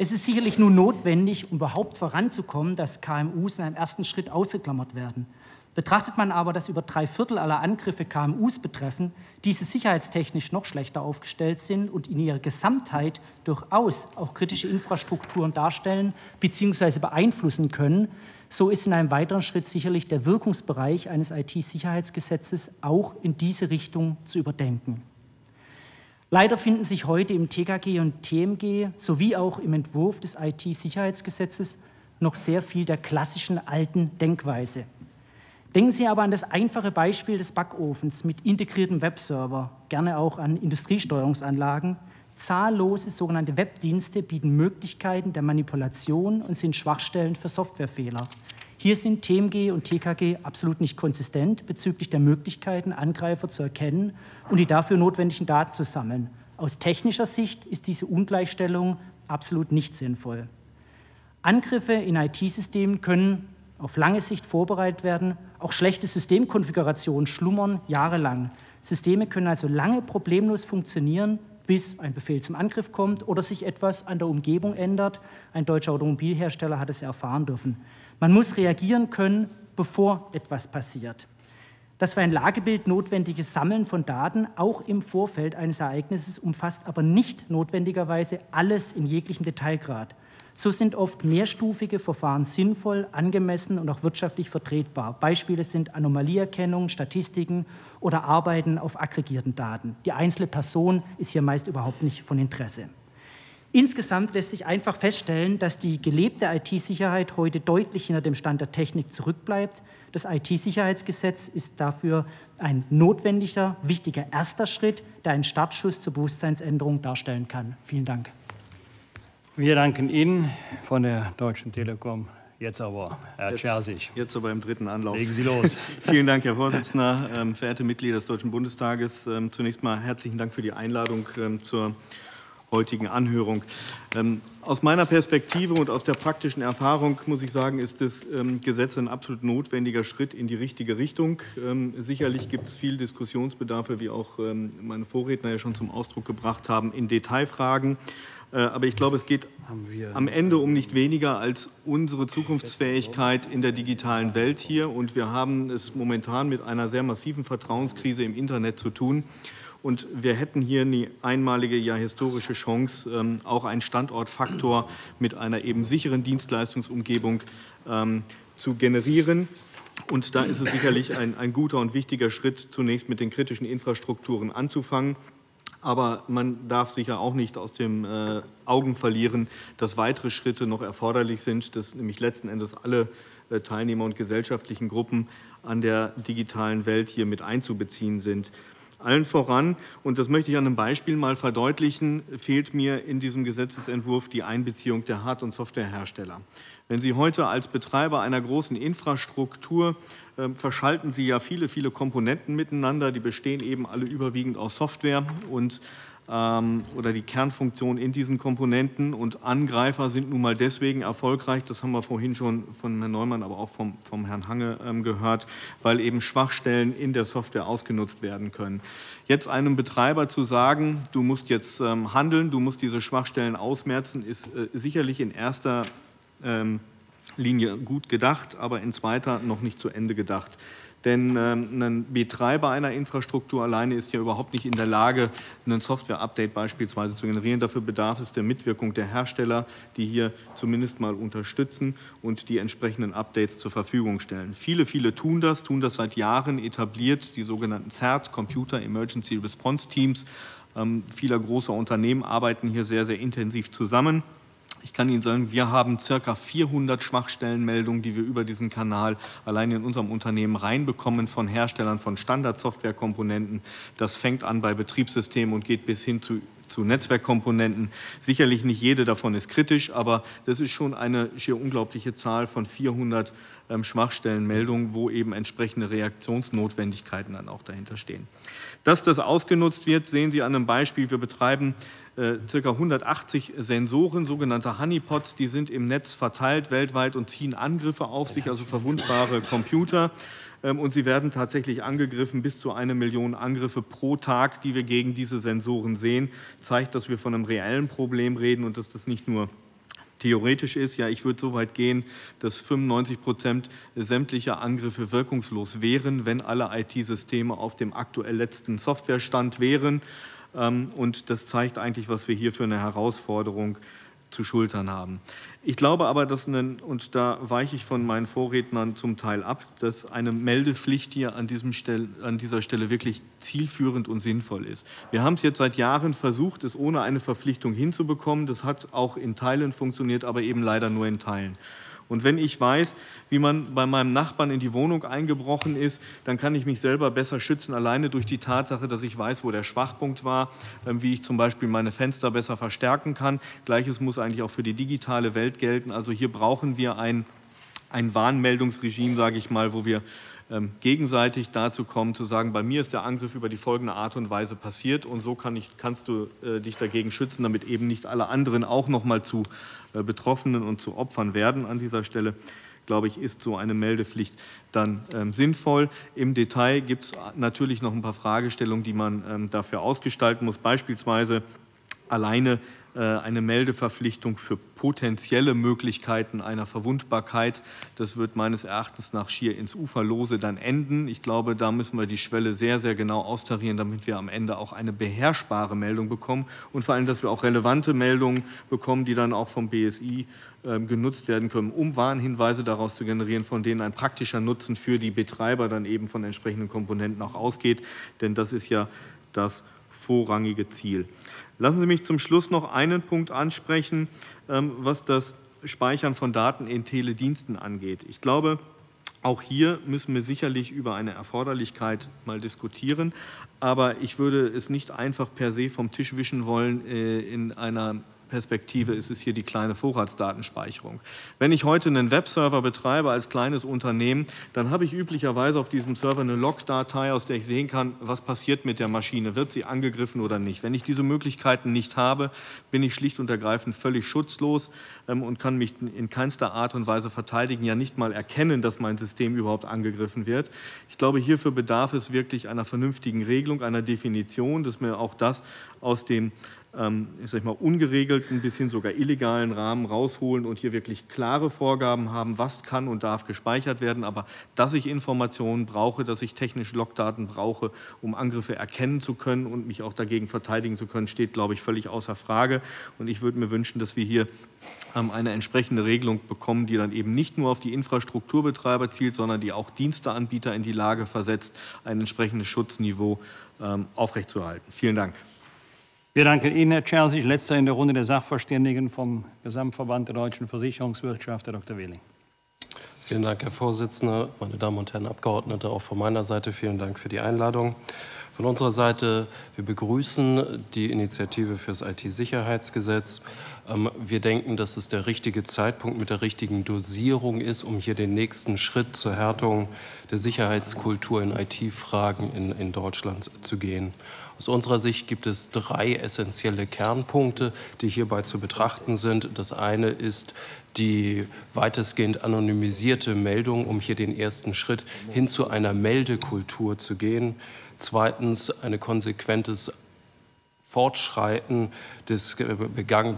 Es ist sicherlich nun notwendig, um überhaupt voranzukommen, dass KMUs in einem ersten Schritt ausgeklammert werden. Betrachtet man aber, dass über 3/4 aller Angriffe KMUs betreffen, diese sicherheitstechnisch noch schlechter aufgestellt sind und in ihrer Gesamtheit durchaus auch kritische Infrastrukturen darstellen bzw. beeinflussen können, so ist in einem weiteren Schritt sicherlich der Wirkungsbereich eines IT-Sicherheitsgesetzes auch in diese Richtung zu überdenken. Leider finden sich heute im TKG und TMG sowie auch im Entwurf des IT-Sicherheitsgesetzes noch sehr viel der klassischen alten Denkweise. Denken Sie aber an das einfache Beispiel des Backofens mit integriertem Webserver, gerne auch an Industriesteuerungsanlagen. Zahllose sogenannte Webdienste bieten Möglichkeiten der Manipulation und sind Schwachstellen für Softwarefehler. Hier sind TMG und TKG absolut nicht konsistent bezüglich der Möglichkeiten, Angreifer zu erkennen und die dafür notwendigen Daten zu sammeln. Aus technischer Sicht ist diese Ungleichstellung absolut nicht sinnvoll. Angriffe in IT-Systemen können auf lange Sicht vorbereitet werden. Auch schlechte Systemkonfigurationen schlummern jahrelang. Systeme können also lange problemlos funktionieren, bis ein Befehl zum Angriff kommt oder sich etwas an der Umgebung ändert. Ein deutscher Automobilhersteller hat es ja erfahren dürfen. Man muss reagieren können, bevor etwas passiert. Das für ein Lagebild notwendige Sammeln von Daten, auch im Vorfeld eines Ereignisses, umfasst aber nicht notwendigerweise alles in jeglichem Detailgrad. So sind oft mehrstufige Verfahren sinnvoll, angemessen und auch wirtschaftlich vertretbar. Beispiele sind Anomalieerkennung, Statistiken oder Arbeiten auf aggregierten Daten. Die einzelne Person ist hier meist überhaupt nicht von Interesse. Insgesamt lässt sich einfach feststellen, dass die gelebte IT-Sicherheit heute deutlich hinter dem Stand der Technik zurückbleibt. Das IT-Sicherheitsgesetz ist dafür ein notwendiger, wichtiger erster Schritt, der einen Startschuss zur Bewusstseinsänderung darstellen kann. Vielen Dank. Wir danken Ihnen von der Deutschen Telekom. Jetzt aber, Herr Tschersich. Jetzt aber im dritten Anlauf. Legen Sie los. Vielen Dank, Herr Vorsitzender, verehrte Mitglieder des Deutschen Bundestages. Zunächst mal herzlichen Dank für die Einladung zur heutigen Anhörung. Aus meiner Perspektive und aus der praktischen Erfahrung, muss ich sagen, ist das Gesetz ein absolut notwendiger Schritt in die richtige Richtung. Sicherlich gibt es viel Diskussionsbedarfe, wie auch meine Vorredner ja schon zum Ausdruck gebracht haben, in Detailfragen. Aber ich glaube, es geht am Ende um nicht weniger als unsere Zukunftsfähigkeit in der digitalen Welt hier. Und wir haben es momentan mit einer sehr massiven Vertrauenskrise im Internet zu tun. Und wir hätten hier eine einmalige, ja historische Chance, auch einen Standortfaktor mit einer eben sicheren Dienstleistungsumgebung zu generieren. Und da ist es sicherlich ein guter und wichtiger Schritt, zunächst mit den kritischen Infrastrukturen anzufangen. Aber man darf sicher auch nicht aus dem Augen verlieren, dass weitere Schritte noch erforderlich sind, dass nämlich letzten Endes alle Teilnehmer und gesellschaftlichen Gruppen an der digitalen Welt hier mit einzubeziehen sind. Allen voran, und das möchte ich an einem Beispiel mal verdeutlichen, fehlt mir in diesem Gesetzesentwurf die Einbeziehung der Hard- und Softwarehersteller. Wenn Sie heute als Betreiber einer großen Infrastruktur verschalten Sie ja viele, viele Komponenten miteinander, die bestehen eben alle überwiegend aus Software und oder die Kernfunktion in diesen Komponenten, und Angreifer sind nun mal deswegen erfolgreich, das haben wir vorhin schon von Herrn Neumann, aber auch vom Herrn Hange gehört, weil eben Schwachstellen in der Software ausgenutzt werden können. Jetzt einem Betreiber zu sagen, du musst jetzt handeln, du musst diese Schwachstellen ausmerzen, ist sicherlich in erster Linie gut gedacht, aber in zweiter noch nicht zu Ende gedacht. Denn ein Betreiber einer Infrastruktur alleine ist ja überhaupt nicht in der Lage, ein Software-Update beispielsweise zu generieren. Dafür bedarf es der Mitwirkung der Hersteller, die hier zumindest mal unterstützen und die entsprechenden Updates zur Verfügung stellen. Viele, viele tun das seit Jahren etabliert, die sogenannten CERT, Computer Emergency Response Teams. Vieler großer Unternehmen arbeiten hier sehr, sehr intensiv zusammen. Ich kann Ihnen sagen, wir haben ca. 400 Schwachstellenmeldungen, die wir über diesen Kanal allein in unserem Unternehmen reinbekommen von Herstellern von Standard-Software-Komponenten. Das fängt an bei Betriebssystemen und geht bis hin zu Netzwerkkomponenten. Sicherlich nicht jede davon ist kritisch, aber das ist schon eine schier unglaubliche Zahl von 400 Schwachstellenmeldungen, wo eben entsprechende Reaktionsnotwendigkeiten dann auch dahinter stehen. Dass das ausgenutzt wird, sehen Sie an einem Beispiel. Wir betreiben ca. 180 Sensoren, sogenannte Honeypots, die sind im Netz verteilt weltweit und ziehen Angriffe auf sich, also verwundbare Computer. Und sie werden tatsächlich angegriffen, bis zu 1 Million Angriffe pro Tag, die wir gegen diese Sensoren sehen. Zeigt, dass wir von einem reellen Problem reden und dass das nicht nur theoretisch ist. Ja, ich würde so weit gehen, dass 95% sämtlicher Angriffe wirkungslos wären, wenn alle IT-Systeme auf dem aktuell letzten Softwarestand wären. Und das zeigt eigentlich, was wir hier für eine Herausforderung zu schultern haben. Ich glaube aber, und da weiche ich von meinen Vorrednern zum Teil ab, dass eine Meldepflicht hier an dieser Stelle wirklich zielführend und sinnvoll ist. Wir haben es jetzt seit Jahren versucht, es ohne eine Verpflichtung hinzubekommen. Das hat auch in Teilen funktioniert, aber eben leider nur in Teilen. Und wenn ich weiß, wie man bei meinem Nachbarn in die Wohnung eingebrochen ist, dann kann ich mich selber besser schützen, alleine durch die Tatsache, dass ich weiß, wo der Schwachpunkt war, wie ich zum Beispiel meine Fenster besser verstärken kann. Gleiches muss eigentlich auch für die digitale Welt gelten. Also hier brauchen wir ein Warnmeldungsregime, sage ich mal, wo wir gegenseitig dazu kommen, zu sagen, bei mir ist der Angriff über die folgende Art und Weise passiert und so kannst du dich dagegen schützen, damit eben nicht alle anderen auch noch mal zu Betroffenen und zu Opfern werden. An dieser Stelle glaube ich, ist so eine Meldepflicht dann sinnvoll. Im Detail gibt es natürlich noch ein paar Fragestellungen, die man dafür ausgestalten muss, beispielsweise alleine eine Meldeverpflichtung für potenzielle Möglichkeiten einer Verwundbarkeit. Das wird meines Erachtens nach schier ins Uferlose dann enden. Ich glaube, da müssen wir die Schwelle sehr, sehr genau austarieren, damit wir am Ende auch eine beherrschbare Meldung bekommen und vor allem, dass wir auch relevante Meldungen bekommen, die dann auch vom BSI genutzt werden können, um Warnhinweise daraus zu generieren, von denen ein praktischer Nutzen für die Betreiber dann eben von entsprechenden Komponenten auch ausgeht. Denn das ist ja das vorrangige Ziel. Lassen Sie mich zum Schluss noch einen Punkt ansprechen, was das Speichern von Daten in Telediensten angeht. Ich glaube, auch hier müssen wir sicherlich über eine Erforderlichkeit mal diskutieren, aber ich würde es nicht einfach per se vom Tisch wischen wollen in einer Perspektive ist es hier die kleine Vorratsdatenspeicherung. Wenn ich heute einen Webserver betreibe als kleines Unternehmen, dann habe ich üblicherweise auf diesem Server eine Logdatei, aus der ich sehen kann, was passiert mit der Maschine, wird sie angegriffen oder nicht. Wenn ich diese Möglichkeiten nicht habe, bin ich schlicht und ergreifend völlig schutzlos und kann mich in keinster Art und Weise verteidigen, ja nicht mal erkennen, dass mein System überhaupt angegriffen wird. Ich glaube, hierfür bedarf es wirklich einer vernünftigen Regelung, einer Definition, dass mir auch das aus dem ich sag mal, ungeregelten bis hin sogar illegalen Rahmen rausholen und hier wirklich klare Vorgaben haben, was kann und darf gespeichert werden. Aber dass ich Informationen brauche, dass ich technische Logdaten brauche, um Angriffe erkennen zu können und mich auch dagegen verteidigen zu können, steht, glaube ich, völlig außer Frage. Und ich würde mir wünschen, dass wir hier eine entsprechende Regelung bekommen, die dann eben nicht nur auf die Infrastrukturbetreiber zielt, sondern die auch Diensteanbieter in die Lage versetzt, ein entsprechendes Schutzniveau aufrechtzuerhalten. Vielen Dank. Wir danken Ihnen, Herr Tschersich. Letzter in der Runde der Sachverständigen vom Gesamtverband der Deutschen Versicherungswirtschaft, Herr Dr. Wehling. Vielen Dank, Herr Vorsitzender, meine Damen und Herren Abgeordnete, auch von meiner Seite vielen Dank für die Einladung. Von unserer Seite, wir begrüßen die Initiative für das IT-Sicherheitsgesetz. Wir denken, dass es der richtige Zeitpunkt mit der richtigen Dosierung ist, um hier den nächsten Schritt zur Härtung der Sicherheitskultur in IT-Fragen in Deutschland zu gehen. Aus unserer Sicht gibt es drei essentielle Kernpunkte, die hierbei zu betrachten sind. Das eine ist die weitestgehend anonymisierte Meldung, um hier den ersten Schritt hin zu einer Meldekultur zu gehen. Zweitens ein konsequentes Fortschreiten des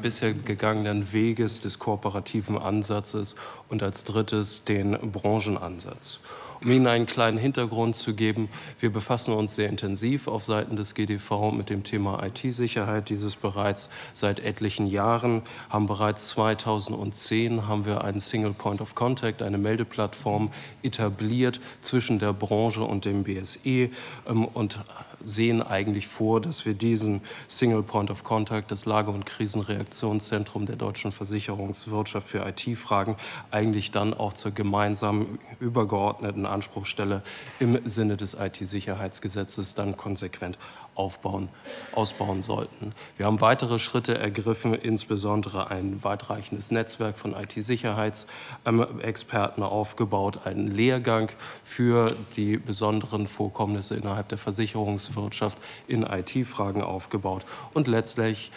bisher gegangenen Weges des kooperativen Ansatzes und als drittes den Branchenansatz. Um Ihnen einen kleinen Hintergrund zu geben, wir befassen uns sehr intensiv auf Seiten des GDV mit dem Thema IT-Sicherheit, dieses bereits seit etlichen Jahren, haben bereits 2010 haben wir einen Single Point of Contact, eine Meldeplattform etabliert zwischen der Branche und dem BSI und sehen eigentlich vor, dass wir diesen Single Point of Contact, das Lage- und Krisenreaktionszentrum der deutschen Versicherungswirtschaft für IT-Fragen, eigentlich dann auch zur gemeinsamen übergeordneten Anspruchsstelle im Sinne des IT-Sicherheitsgesetzes dann konsequent ausbauen sollten. Wir haben weitere Schritte ergriffen, insbesondere ein weitreichendes Netzwerk von IT-Sicherheitsexperten aufgebaut, einen Lehrgang für die besonderen Vorkommnisse innerhalb der Versicherungswirtschaft in IT-Fragen aufgebaut und letztlich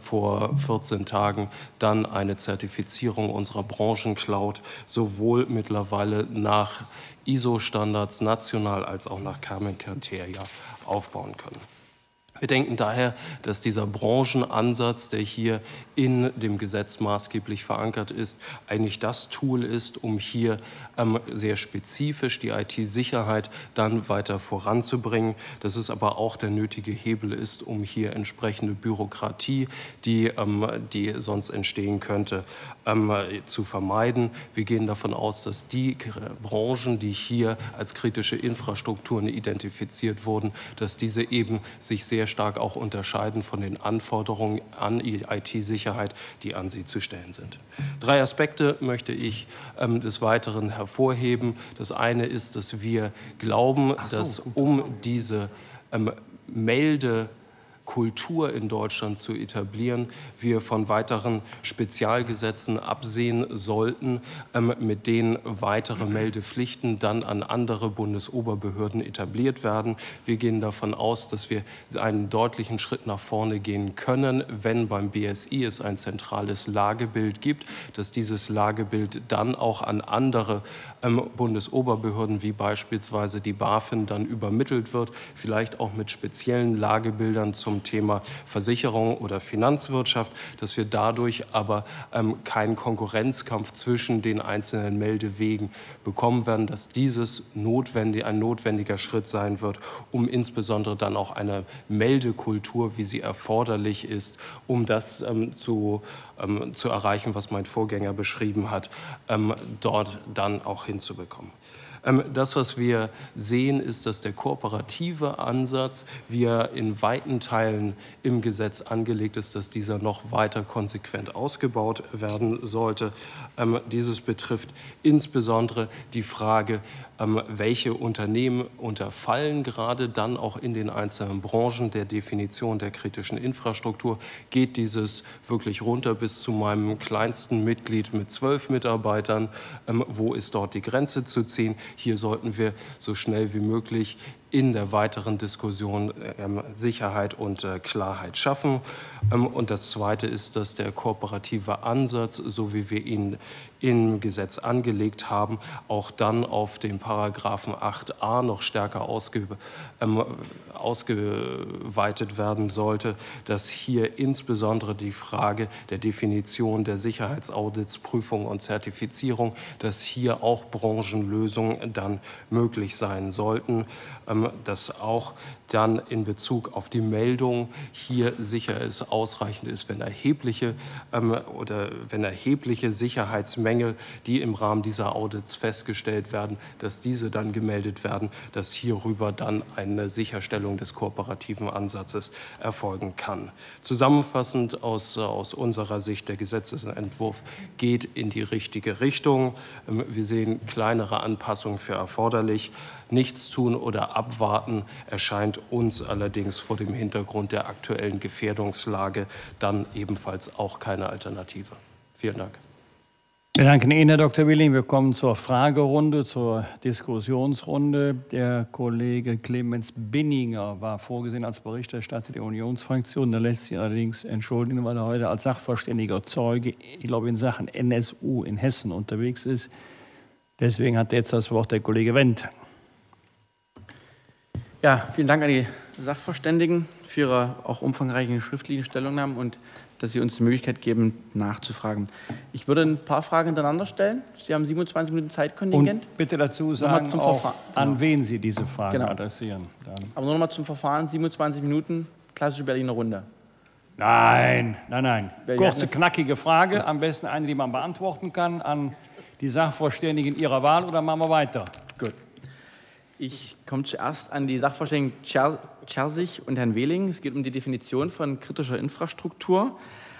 vor 14 Tagen dann eine Zertifizierung unserer Branchencloud, sowohl mittlerweile nach ISO-Standards national als auch nach Carmen-Kriterien aufbauen können. Wir denken daher, dass dieser Branchenansatz, der hier in dem Gesetz maßgeblich verankert ist, eigentlich das Tool ist, um hier sehr spezifisch die IT-Sicherheit dann weiter voranzubringen, dass es aber auch der nötige Hebel ist, um hier entsprechende Bürokratie, die sonst entstehen könnte, zu vermeiden. Wir gehen davon aus, dass die Branchen, die hier als kritische Infrastrukturen identifiziert wurden, dass diese eben sich sehr stark auch unterscheiden von den Anforderungen an IT-Sicherheit, die an sie zu stellen sind. Drei Aspekte möchte ich des Weiteren hervorheben. Das eine ist, dass wir glauben, dass um diese Melde Kultur in Deutschland zu etablieren, wir von weiteren Spezialgesetzen absehen sollten, mit denen weitere Meldepflichten dann an andere Bundesoberbehörden etabliert werden. Wir gehen davon aus, dass wir einen deutlichen Schritt nach vorne gehen können, wenn beim BSI es ein zentrales Lagebild gibt, dass dieses Lagebild dann auch an andere Bundesoberbehörden wie beispielsweise die BaFin dann übermittelt wird, vielleicht auch mit speziellen Lagebildern zum Thema Versicherung oder Finanzwirtschaft, dass wir dadurch aber keinen Konkurrenzkampf zwischen den einzelnen Meldewegen bekommen werden, dass dieses ein notwendiger Schritt sein wird, um insbesondere dann auch eine Meldekultur, wie sie erforderlich ist, um das zu erreichen, was mein Vorgänger beschrieben hat, dort dann auch hinzubekommen. Das, was wir sehen, ist, dass der kooperative Ansatz, wie er in weiten Teilen im Gesetz angelegt ist, dass dieser noch weiter konsequent ausgebaut werden sollte. Dieses betrifft insbesondere die Frage, welche Unternehmen unterfallen gerade dann auch in den einzelnen Branchen der Definition der kritischen Infrastruktur. Geht dieses wirklich runter bis zu meinem kleinsten Mitglied mit 12 Mitarbeitern? Wo ist dort die Grenze zu ziehen? Hier sollten wir so schnell wie möglich in der weiteren Diskussion Sicherheit und Klarheit schaffen. Und das Zweite ist, dass der kooperative Ansatz, so wie wir ihn im Gesetz angelegt haben, auch dann auf den Paragraphen 8a noch stärker ausgeweitet werden sollte, dass hier insbesondere die Frage der Definition der Sicherheitsaudits, Prüfung und Zertifizierung, dass hier auch Branchenlösungen dann möglich sein sollten, dass auch dann in Bezug auf die Meldung hier sicher ist, ausreichend ist, wenn erhebliche Sicherheitsmängel, die im Rahmen dieser Audits festgestellt werden, dass diese dann gemeldet werden, dass hierüber dann eine Sicherstellung des kooperativen Ansatzes erfolgen kann. Zusammenfassend aus unserer Sicht, der Gesetzesentwurf geht in die richtige Richtung. Wir sehen kleinere Anpassungen für erforderlich. Nichts tun oder abwarten erscheint uns allerdings vor dem Hintergrund der aktuellen Gefährdungslage dann ebenfalls auch keine Alternative. Vielen Dank. Wir danken Ihnen, Herr Dr. Wehling. Wir kommen zur Fragerunde, zur Diskussionsrunde. Der Kollege Clemens Binninger war vorgesehen als Berichterstatter der Unionsfraktion. Er lässt sich allerdings entschuldigen, weil er heute als sachverständiger Zeuge, ich glaube, in Sachen NSU in Hessen unterwegs ist. Deswegen hat jetzt das Wort der Kollege Wendt. Ja, vielen Dank an die Sachverständigen für ihre auch umfangreichen schriftlichen Stellungnahmen und dass Sie uns die Möglichkeit geben, nachzufragen. Ich würde ein paar Fragen hintereinander stellen. Sie haben 27 Minuten Zeitkontingent. Und bitte dazu sagen, auch, an wen Sie diese Fragen adressieren. Dann. Aber nochmal zum Verfahren, 27 Minuten, klassische Berliner Runde. Nein, nein, nein. Kurze, knackige Frage, am besten eine, die man beantworten kann, an die Sachverständigen Ihrer Wahl, oder machen wir weiter? Gut. Ich komme zuerst an die Sachverständigen Tschersich und Herrn Wehling. Es geht um die Definition von kritischer Infrastruktur,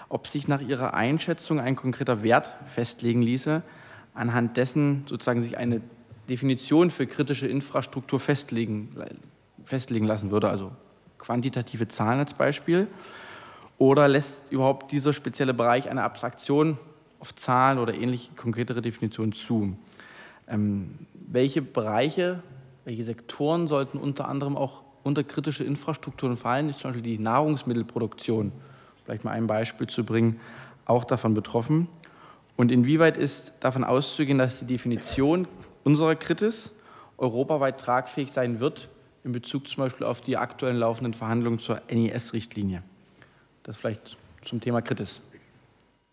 ob sich nach Ihrer Einschätzung ein konkreter Wert festlegen ließe, anhand dessen sozusagen sich eine Definition für kritische Infrastruktur festlegen lassen würde, also quantitative Zahlen als Beispiel. Oder lässt überhaupt dieser spezielle Bereich eine Abstraktion auf Zahlen oder ähnliche konkretere Definitionen zu? Welche Sektoren sollten unter anderem auch unter kritische Infrastrukturen fallen? Ist zum Beispiel die Nahrungsmittelproduktion, vielleicht mal ein Beispiel zu bringen, auch davon betroffen? Und inwieweit ist davon auszugehen, dass die Definition unserer Kritis europaweit tragfähig sein wird, in Bezug zum Beispiel auf die aktuellen laufenden Verhandlungen zur NIS-Richtlinie? Das vielleicht zum Thema Kritis.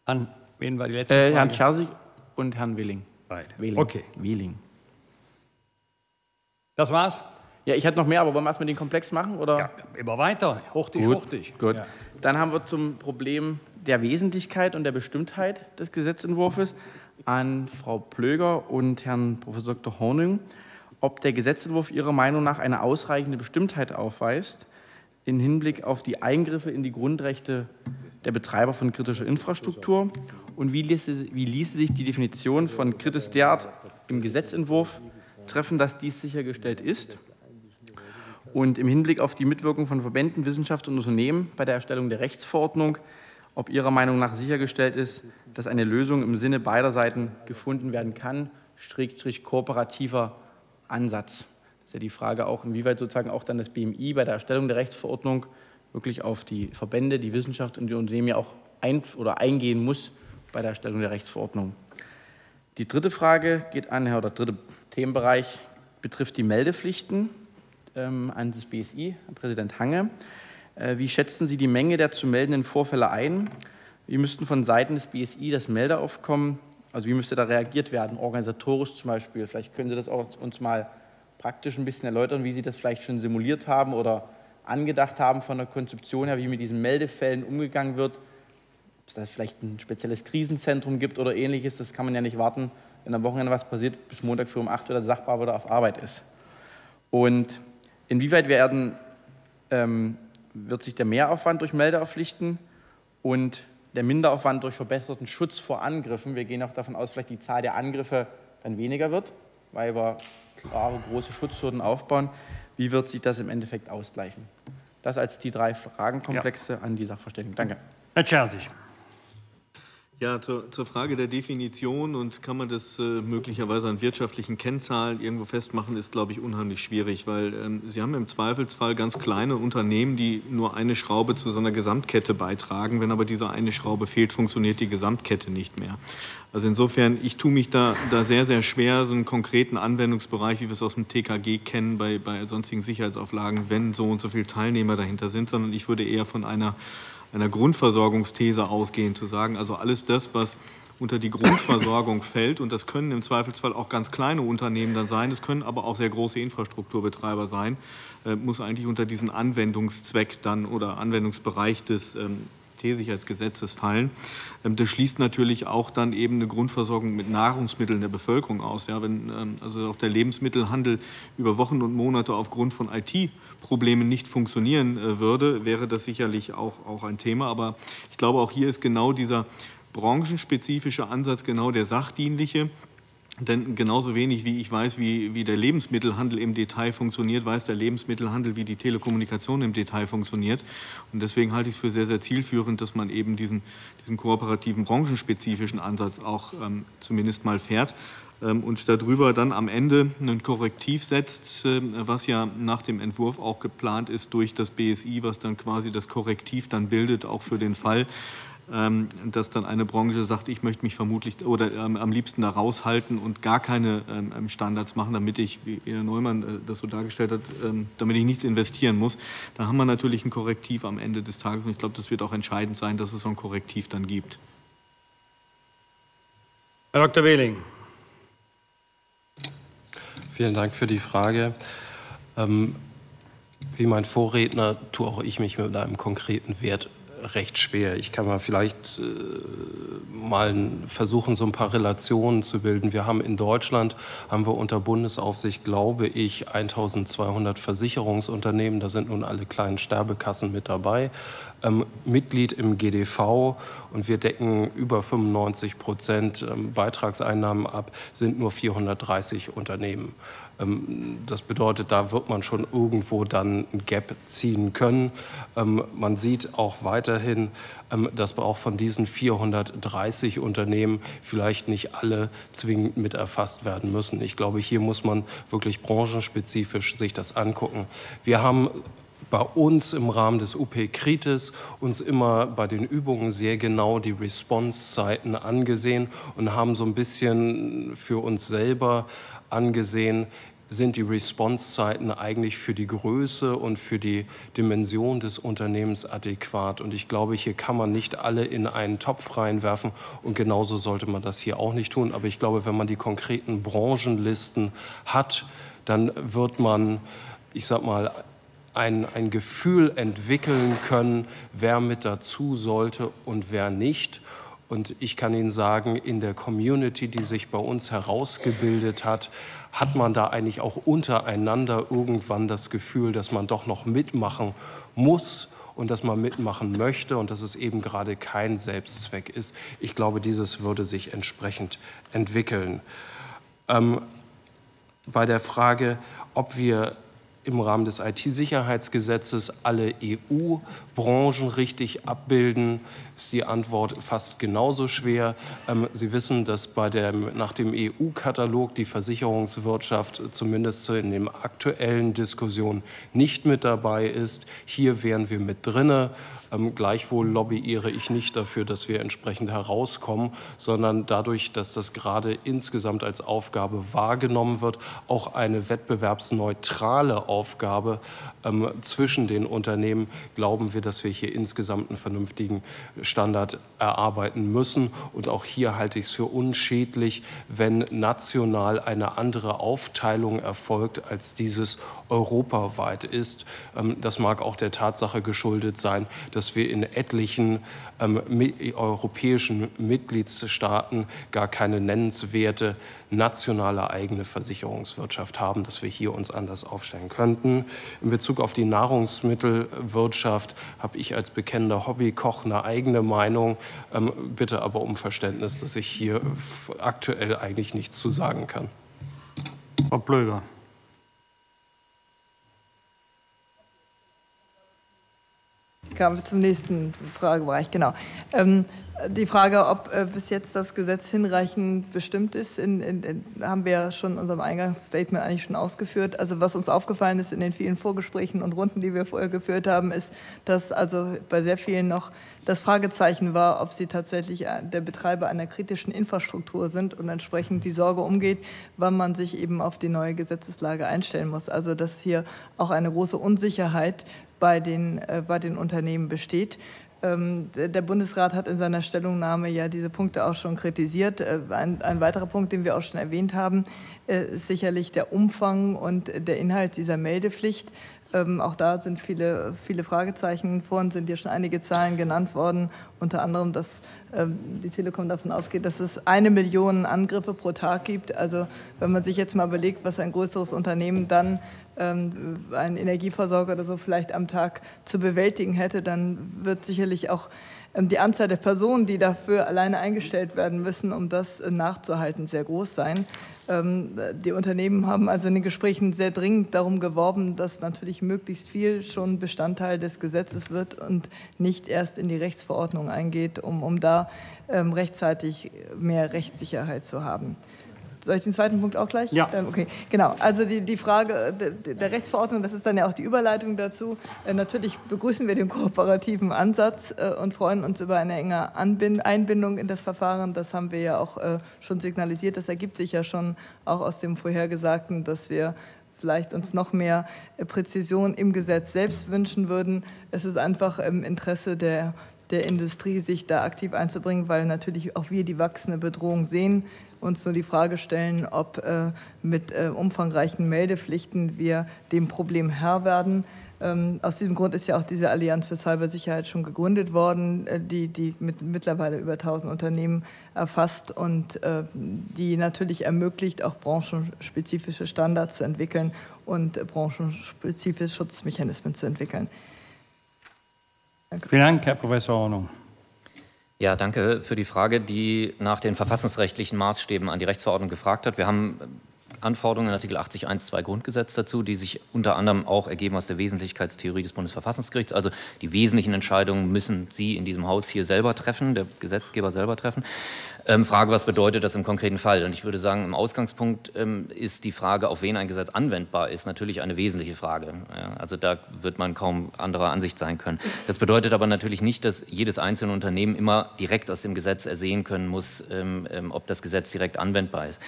An wen war die letzte Frage? Herrn Tschersich und Herrn Wehling. Beide. Wehling. Okay. Wehling. Das war's? Ja, ich hatte noch mehr, aber wollen wir erstmal den Komplex machen? Oder? Ja, immer weiter. Hurtig, hurtig. Gut. Ja. Dann haben wir zum Problem der Wesentlichkeit und der Bestimmtheit des Gesetzentwurfs an Frau Plöger und Herrn Prof. Dr. Hornung, ob der Gesetzentwurf Ihrer Meinung nach eine ausreichende Bestimmtheit aufweist, im Hinblick auf die Eingriffe in die Grundrechte der Betreiber von kritischer Infrastruktur, und wie ließe sich die Definition von Kritis derart im Gesetzentwurf treffen, dass dies sichergestellt ist, und im Hinblick auf die Mitwirkung von Verbänden, Wissenschaft und Unternehmen bei der Erstellung der Rechtsverordnung, ob Ihrer Meinung nach sichergestellt ist, dass eine Lösung im Sinne beider Seiten gefunden werden kann, / kooperativer Ansatz. Das ist ja die Frage auch, inwieweit sozusagen auch dann das BMI bei der Erstellung der Rechtsverordnung wirklich auf die Verbände, die Wissenschaft und die Unternehmen ja auch eingehen muss bei der Erstellung der Rechtsverordnung. Die dritte Frage geht an, oder dritte Themenbereich betrifft die Meldepflichten an das BSI, Herr Präsident Hange. Wie schätzen Sie die Menge der zu meldenden Vorfälle ein? Wie müssten von Seiten des BSI das Meldeaufkommen, also wie müsste da reagiert werden, organisatorisch zum Beispiel? Vielleicht können Sie das auch uns mal praktisch ein bisschen erläutern, wie Sie das vielleicht schon simuliert haben oder angedacht haben von der Konzeption her, wie mit diesen Meldefällen umgegangen wird. Ob es da vielleicht ein spezielles Krisenzentrum gibt oder Ähnliches, das kann man ja nicht warten, wenn am Wochenende was passiert, bis Montag früh um 8 Uhr der Sachbearbeiter auf Arbeit ist. Und inwieweit wird sich der Mehraufwand durch Meldeaufpflichten und der Minderaufwand durch verbesserten Schutz vor Angriffen, wir gehen auch davon aus, vielleicht die Zahl der Angriffe dann weniger wird, weil wir klare, große Schutzhürden aufbauen, wie wird sich das im Endeffekt ausgleichen? Das als die drei Fragenkomplexe an die Sachverständigen. Danke. Herr Tschersich. Ja, zur Frage der Definition und kann man das möglicherweise an wirtschaftlichen Kennzahlen irgendwo festmachen, ist, glaube ich, unheimlich schwierig, weil Sie haben im Zweifelsfall ganz kleine Unternehmen, die nur eine Schraube zu so einer Gesamtkette beitragen. Wenn aber diese eine Schraube fehlt, funktioniert die Gesamtkette nicht mehr. Also insofern, ich tue mich da sehr, sehr schwer, so einen konkreten Anwendungsbereich, wie wir es aus dem TKG kennen, bei sonstigen Sicherheitsauflagen, wenn so und so viele Teilnehmer dahinter sind, sondern ich würde eher von einer Grundversorgungsthese ausgehen, zu sagen, also alles das, was unter die Grundversorgung fällt, und das können im Zweifelsfall auch ganz kleine Unternehmen dann sein, das können aber auch sehr große Infrastrukturbetreiber sein, muss eigentlich unter diesen Anwendungszweck dann oder Anwendungsbereich des IT-Sicherheitsgesetzes fallen. Das schließt natürlich auch dann eben eine Grundversorgung mit Nahrungsmitteln der Bevölkerung aus. Ja, wenn also auch der Lebensmittelhandel über Wochen und Monate aufgrund von IT-Problemen nicht funktionieren würde, wäre das sicherlich auch ein Thema. Aber ich glaube, auch hier ist genau dieser branchenspezifische Ansatz genau der sachdienliche. Denn genauso wenig, wie ich weiß, wie der Lebensmittelhandel im Detail funktioniert, weiß der Lebensmittelhandel, wie die Telekommunikation im Detail funktioniert. Und deswegen halte ich es für sehr, sehr zielführend, dass man eben diesen kooperativen, branchenspezifischen Ansatz auch zumindest mal fährt und darüber dann am Ende ein Korrektiv setzt, was ja nach dem Entwurf auch geplant ist durch das BSI, was dann quasi das Korrektiv dann bildet, auch für den Fall, dass dann eine Branche sagt, ich möchte mich vermutlich oder am liebsten da raushalten und gar keine Standards machen, damit ich, wie Herr Neumann das so dargestellt hat, damit ich nichts investieren muss. Da haben wir natürlich ein Korrektiv am Ende des Tages und ich glaube, das wird auch entscheidend sein, dass es so ein Korrektiv dann gibt. Herr Dr. Wehling. Vielen Dank für die Frage. Wie mein Vorredner tue auch ich mich mit einem konkreten Wert recht schwer. Ich kann mal vielleicht mal versuchen, so ein paar Relationen zu bilden. Wir haben in Deutschland, unter Bundesaufsicht, glaube ich, 1200 Versicherungsunternehmen, da sind nun alle kleinen Sterbekassen mit dabei, Mitglied im GDV und wir decken über 95% Beitragseinnahmen ab, sind nur 430 Unternehmen. Das bedeutet, da wird man schon irgendwo dann ein Gap ziehen können. Man sieht auch weiterhin, dass auch von diesen 430 Unternehmen vielleicht nicht alle zwingend mit erfasst werden müssen. Ich glaube, hier muss man wirklich branchenspezifisch sich das angucken. Wir haben bei uns im Rahmen des UP Kritis uns immer bei den Übungen sehr genau die Response-Zeiten angesehen und haben so ein bisschen für uns selber angesehen, sind die Response-Zeiten eigentlich für die Größe und für die Dimension des Unternehmens adäquat. Und ich glaube, hier kann man nicht alle in einen Topf reinwerfen und genauso sollte man das hier auch nicht tun. Aber ich glaube, wenn man die konkreten Branchenlisten hat, dann wird man, ich sag mal, ein Gefühl entwickeln können, wer mit dazu sollte und wer nicht. Und ich kann Ihnen sagen, in der Community, die sich bei uns herausgebildet hat, hat man da eigentlich auch untereinander irgendwann das Gefühl, dass man doch noch mitmachen muss und dass man mitmachen möchte und dass es eben gerade kein Selbstzweck ist. Ich glaube, dieses würde sich entsprechend entwickeln. Bei der Frage, ob wir im Rahmen des IT-Sicherheitsgesetzes alle EU-Branchen richtig abbilden, ist die Antwort fast genauso schwer. Sie wissen, dass nach dem EU-Katalog die Versicherungswirtschaft zumindest in den aktuellen Diskussionen nicht mit dabei ist. Hier wären wir mit drinne. Gleichwohl lobbyiere ich nicht dafür, dass wir entsprechend herauskommen, sondern dadurch, dass das gerade insgesamt als Aufgabe wahrgenommen wird, auch eine wettbewerbsneutrale Aufgabe zwischen den Unternehmen, glauben wir, dass wir hier insgesamt einen vernünftigen Standard erarbeiten müssen. Und auch hier halte ich es für unschädlich, wenn national eine andere Aufteilung erfolgt, als dieses europaweit ist. Das mag auch der Tatsache geschuldet sein, dass wir in etlichen europäischen Mitgliedstaaten gar keine nennenswerte nationale eigene Versicherungswirtschaft haben, dass wir hier uns anders aufstellen könnten. In Bezug auf die Nahrungsmittelwirtschaft habe ich als bekennender Hobbykoch eine eigene Meinung, bitte aber um Verständnis, dass ich hier aktuell eigentlich nichts zu sagen kann. Frau Plöger. Kommen wir zum nächsten Fragebereich, genau. Die Frage, ob bis jetzt das Gesetz hinreichend bestimmt ist, haben wir schon in unserem Eingangsstatement eigentlich schon ausgeführt. Also was uns aufgefallen ist in den vielen Vorgesprächen und Runden, die wir vorher geführt haben, ist, dass also bei sehr vielen noch das Fragezeichen war, ob sie tatsächlich der Betreiber einer kritischen Infrastruktur sind und entsprechend die Sorge umgeht, wann man sich eben auf die neue Gesetzeslage einstellen muss. Also dass hier auch eine große Unsicherheit bei den Unternehmen besteht. Der Bundesrat hat in seiner Stellungnahme ja diese Punkte auch schon kritisiert. Ein weiterer Punkt, den wir auch schon erwähnt haben, ist sicherlich der Umfang und der Inhalt dieser Meldepflicht. Auch da sind viele Fragezeichen. Vorhin sind hier schon einige Zahlen genannt worden, unter anderem, dass die Telekom davon ausgeht, dass es 1 Million Angriffe pro Tag gibt. Also wenn man sich jetzt mal überlegt, was ein größeres Unternehmen dann, ein Energieversorger oder so, vielleicht am Tag zu bewältigen hätte, dann wird sicherlich auch die Anzahl der Personen, die dafür alleine eingestellt werden müssen, um das nachzuhalten, sehr groß sein. Die Unternehmen haben also in den Gesprächen sehr dringend darum geworben, dass natürlich möglichst viel schon Bestandteil des Gesetzes wird und nicht erst in die Rechtsverordnung eingeht, um da rechtzeitig mehr Rechtssicherheit zu haben. Soll ich den zweiten Punkt auch gleich? Ja. Okay, genau. Also die Frage der Rechtsverordnung, das ist dann ja auch die Überleitung dazu. Natürlich begrüßen wir den kooperativen Ansatz und freuen uns über eine enge Einbindung in das Verfahren. Das haben wir ja auch schon signalisiert. Das ergibt sich ja schon auch aus dem Vorhergesagten, dass wir vielleicht uns noch mehr Präzision im Gesetz selbst wünschen würden. Es ist einfach im Interesse der Industrie, sich da aktiv einzubringen, weil natürlich auch wir die wachsende Bedrohung sehen, uns nur die Frage stellen, ob mit umfangreichen Meldepflichten wir dem Problem Herr werden. Aus diesem Grund ist ja auch diese Allianz für Cybersicherheit schon gegründet worden, die mit mittlerweile über 1000 Unternehmen erfasst und die natürlich ermöglicht, auch branchenspezifische Standards zu entwickeln und branchenspezifische Schutzmechanismen zu entwickeln. Danke. Vielen Dank, Herr Professor Hornung. Ja, danke für die Frage, die nach den verfassungsrechtlichen Maßstäben an die Rechtsverordnung gefragt hat. Wir haben Anforderungen in Artikel 80 Absatz 2 Grundgesetz dazu, die sich unter anderem auch ergeben aus der Wesentlichkeitstheorie des Bundesverfassungsgerichts. Also die wesentlichen Entscheidungen müssen Sie in diesem Haus hier selber treffen, der Gesetzgeber selber treffen. Frage, was bedeutet das im konkreten Fall? Und ich würde sagen, im Ausgangspunkt ist die Frage, auf wen ein Gesetz anwendbar ist, natürlich eine wesentliche Frage. Ja, also da wird man kaum anderer Ansicht sein können. Das bedeutet aber natürlich nicht, dass jedes einzelne Unternehmen immer direkt aus dem Gesetz ersehen können muss, ob das Gesetz direkt anwendbar ist.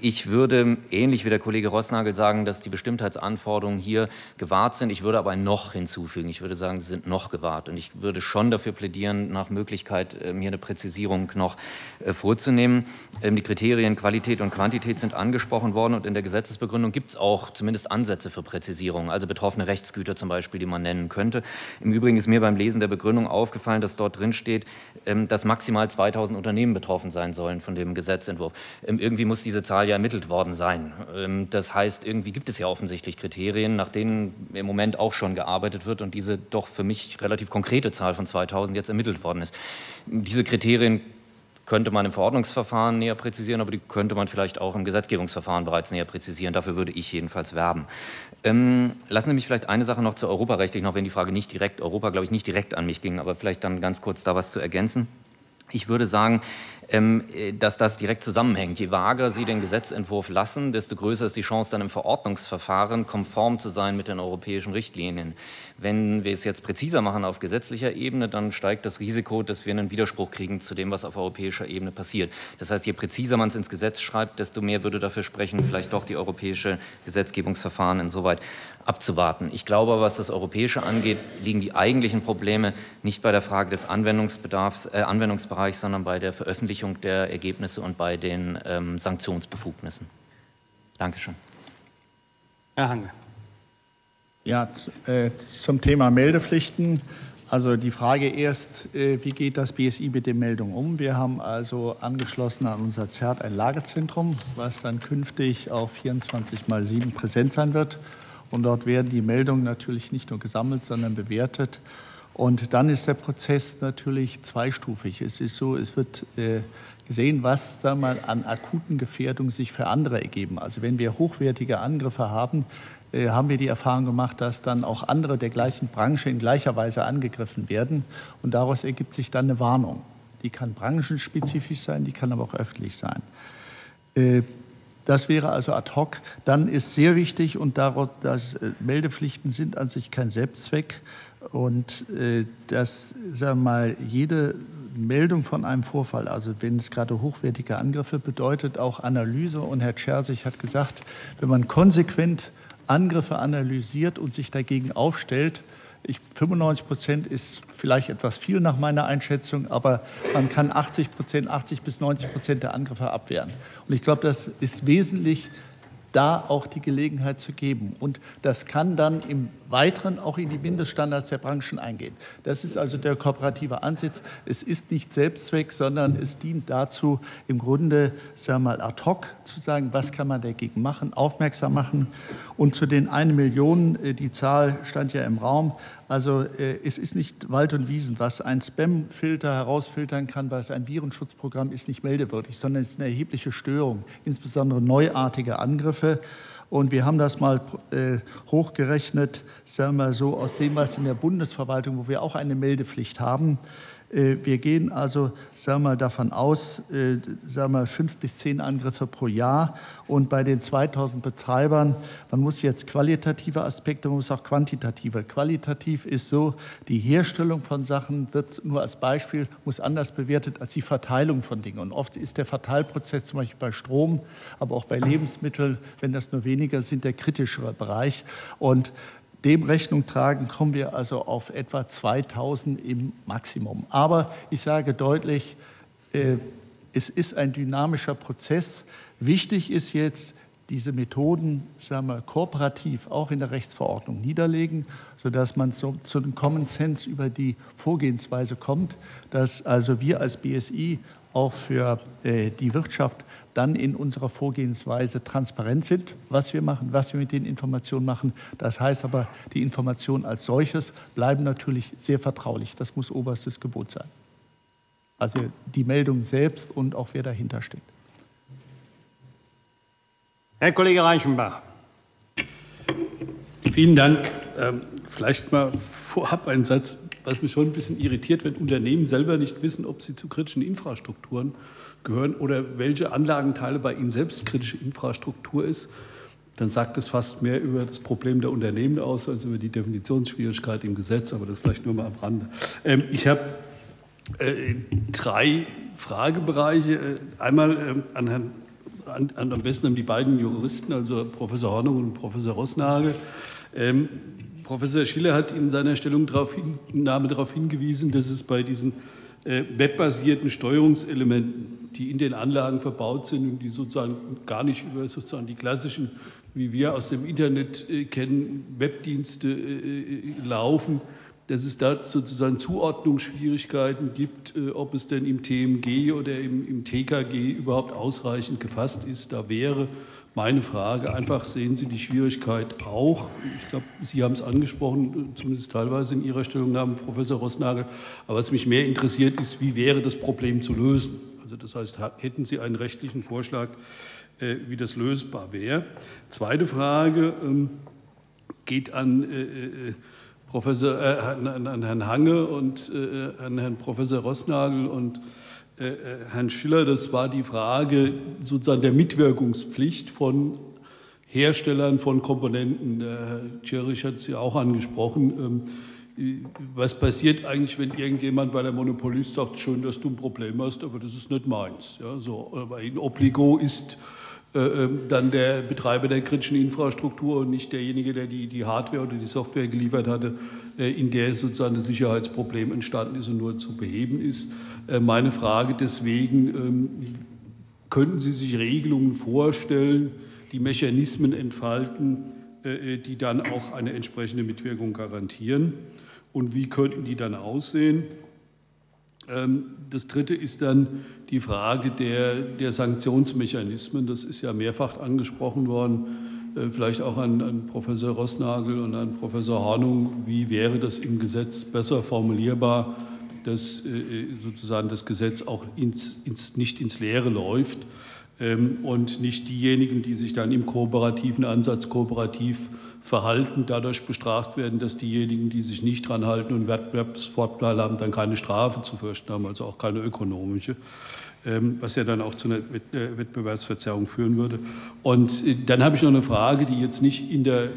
Ich würde, ähnlich wie der Kollege Roßnagel, sagen, dass die Bestimmtheitsanforderungen hier gewahrt sind. Ich würde aber ein Noch hinzufügen. Ich würde sagen, sie sind noch gewahrt. Und ich würde schon dafür plädieren, nach Möglichkeit hier eine Präzisierung noch vorzunehmen. Die Kriterien Qualität und Quantität sind angesprochen worden und in der Gesetzesbegründung gibt es auch zumindest Ansätze für Präzisierung, also betroffene Rechtsgüter zum Beispiel, die man nennen könnte. Im Übrigen ist mir beim Lesen der Begründung aufgefallen, dass dort drin steht, dass maximal 2000 Unternehmen betroffen sein sollen von dem Gesetzentwurf. Irgendwie muss diese Zahl ja ermittelt worden sein. Das heißt, irgendwie gibt es ja offensichtlich Kriterien, nach denen im Moment auch schon gearbeitet wird und diese doch für mich relativ konkrete Zahl von 2000 jetzt ermittelt worden ist. Diese Kriterien könnte man im Verordnungsverfahren näher präzisieren, aber die könnte man vielleicht auch im Gesetzgebungsverfahren bereits näher präzisieren. Dafür würde ich jedenfalls werben. Lassen Sie mich vielleicht eine Sache noch zu europarechtlich, auch wenn die Frage nicht direkt, Europa, glaube ich, nicht direkt an mich ging, aber vielleicht dann ganz kurz da was zu ergänzen. Ich würde sagen, dass das direkt zusammenhängt. Je vager Sie den Gesetzentwurf lassen, desto größer ist die Chance, dann im Verordnungsverfahren konform zu sein mit den europäischen Richtlinien. Wenn wir es jetzt präziser machen auf gesetzlicher Ebene, dann steigt das Risiko, dass wir einen Widerspruch kriegen zu dem, was auf europäischer Ebene passiert. Das heißt, je präziser man es ins Gesetz schreibt, desto mehr würde dafür sprechen, vielleicht doch die europäische Gesetzgebungsverfahren insoweit abzuwarten. Ich glaube, was das Europäische angeht, liegen die eigentlichen Probleme nicht bei der Frage des Anwendungsbereichs, sondern bei der Veröffentlichung der Ergebnisse und bei den Sanktionsbefugnissen. Dankeschön. Herr Hange. Ja, zum Thema Meldepflichten. Also die Frage erst, wie geht das BSI mit den Meldungen um? Wir haben also angeschlossen an unser ZERT ein Lagezentrum, was dann künftig auf 24×7 präsent sein wird. Und dort werden die Meldungen natürlich nicht nur gesammelt, sondern bewertet. Und dann ist der Prozess natürlich zweistufig. Es ist so, es wird gesehen, was sagen wir mal, an akuten Gefährdungen sich für andere ergeben. Also wenn wir hochwertige Angriffe haben, haben wir die Erfahrung gemacht, dass dann auch andere der gleichen Branche in gleicher Weise angegriffen werden. Und daraus ergibt sich dann eine Warnung. Die kann branchenspezifisch sein, die kann aber auch öffentlich sein. Das wäre also ad hoc. Dann ist sehr wichtig, und daraus, dass Meldepflichten sind an sich kein Selbstzweck, und dass, sagen wir mal, jede Meldung von einem Vorfall, also wenn es gerade hochwertige Angriffe bedeutet, auch Analyse. Und Herr Tschersich hat gesagt, wenn man konsequent Angriffe analysiert und sich dagegen aufstellt, 95% ist vielleicht etwas viel nach meiner Einschätzung, aber man kann 80 bis 90% der Angriffe abwehren. Und ich glaube, das ist wesentlich, da auch die Gelegenheit zu geben. Und das kann dann im Weiteren auch in die Mindeststandards der Branchen eingehen. Das ist also der kooperative Ansatz. Es ist nicht Selbstzweck, sondern es dient dazu, im Grunde, sagen wir mal, ad hoc zu sagen, was kann man dagegen machen, aufmerksam machen. Und zu den 1 Million, die Zahl stand ja im Raum, also es ist nicht Wald und Wiesen. Was ein Spam-Filter herausfiltern kann, was ein Virenschutzprogramm ist, nicht meldewürdig, sondern es ist eine erhebliche Störung, insbesondere neuartige Angriffe. Und wir haben das mal hochgerechnet, sagen wir so, aus dem, was in der Bundesverwaltung, wo wir auch eine Meldepflicht haben. Wir gehen also, sagen wir mal, davon aus, sagen wir mal, 5 bis 10 Angriffe pro Jahr. Und bei den 2000 Betreibern, man muss jetzt qualitative Aspekte, man muss auch quantitative. Qualitativ ist so, die Herstellung von Sachen wird nur als Beispiel, muss anders bewertet als die Verteilung von Dingen. Und oft ist der Verteilprozess zum Beispiel bei Strom, aber auch bei Lebensmitteln, wenn das nur weniger sind, der kritischere Bereich. Und dem Rechnung tragen, kommen wir also auf etwa 2000 im Maximum. Aber ich sage deutlich, es ist ein dynamischer Prozess. Wichtig ist jetzt, diese Methoden, sagen wir, kooperativ auch in der Rechtsverordnung niederlegen, sodass man zu einem Common Sense über die Vorgehensweise kommt, dass also wir als BSI auch für die Wirtschaft dann in unserer Vorgehensweise transparent sind, was wir machen, was wir mit den Informationen machen. Das heißt aber, die Informationen als solches bleiben natürlich sehr vertraulich. Das muss oberstes Gebot sein. Also die Meldung selbst und auch wer dahinter steht. Herr Kollege Reichenbach. Vielen Dank. Vielleicht mal vorab ein Satz, was mich schon ein bisschen irritiert, wenn Unternehmen selber nicht wissen, ob sie zu kritischen Infrastrukturen gehören oder welche Anlagenteile bei ihnen selbst kritische Infrastruktur ist, dann sagt es fast mehr über das Problem der Unternehmen aus, als über die Definitionsschwierigkeit im Gesetz, aber das vielleicht nur mal am Rande. Ich habe 3 Fragebereiche. Einmal am besten an die beiden Juristen, also Professor Hornung und Professor Roßnagel. Professor Schiller hat in seiner Stellungnahme darauf hingewiesen, dass es bei diesen webbasierten Steuerungselementen, die in den Anlagen verbaut sind und die sozusagen gar nicht über sozusagen die klassischen, wie wir aus dem Internet kennen, Webdienste laufen, dass es da sozusagen Zuordnungsschwierigkeiten gibt, ob es denn im TMG oder im TKG überhaupt ausreichend gefasst ist. Da wäre meine Frage, einfach sehen Sie die Schwierigkeit auch, ich glaube, Sie haben es angesprochen, zumindest teilweise in Ihrer Stellungnahme, Professor Roßnagel, aber was mich mehr interessiert ist, wie wäre das Problem zu lösen? Also das heißt, hätten Sie einen rechtlichen Vorschlag, wie das lösbar wäre? Zweite Frage, geht an Herrn Hange und an Herrn Professor Roßnagel und Herrn Schiller. Das war die Frage sozusagen der Mitwirkungspflicht von Herstellern von Komponenten. Herr Tschersich hat es ja auch angesprochen. Was passiert eigentlich, wenn irgendjemand, weil er Monopolist sagt, schön, dass du ein Problem hast, aber das ist nicht meins. Ja, so. Aber in Obligo ist dann der Betreiber der kritischen Infrastruktur und nicht derjenige, der die Hardware oder die Software geliefert hatte, in der sozusagen das Sicherheitsproblem entstanden ist und nur zu beheben ist. Meine Frage deswegen, könnten Sie sich Regelungen vorstellen, die Mechanismen entfalten, die dann auch eine entsprechende Mitwirkung garantieren? Und wie könnten die dann aussehen? Das Dritte ist dann die Frage der Sanktionsmechanismen. Das ist ja mehrfach angesprochen worden, vielleicht auch an Professor Roßnagel und an Professor Hornung. Wie wäre das im Gesetz besser formulierbar, dass sozusagen das Gesetz auch nicht ins Leere läuft und nicht diejenigen, die sich dann im kooperativen Ansatz kooperativ verhalten, dadurch bestraft werden, dass diejenigen, die sich nicht dran halten und Wettbewerbsvorteile haben, dann keine Strafe zu fürchten haben, also auch keine ökonomische, was ja dann auch zu einer Wettbewerbsverzerrung führen würde. Und dann habe ich noch eine Frage, die jetzt nicht in der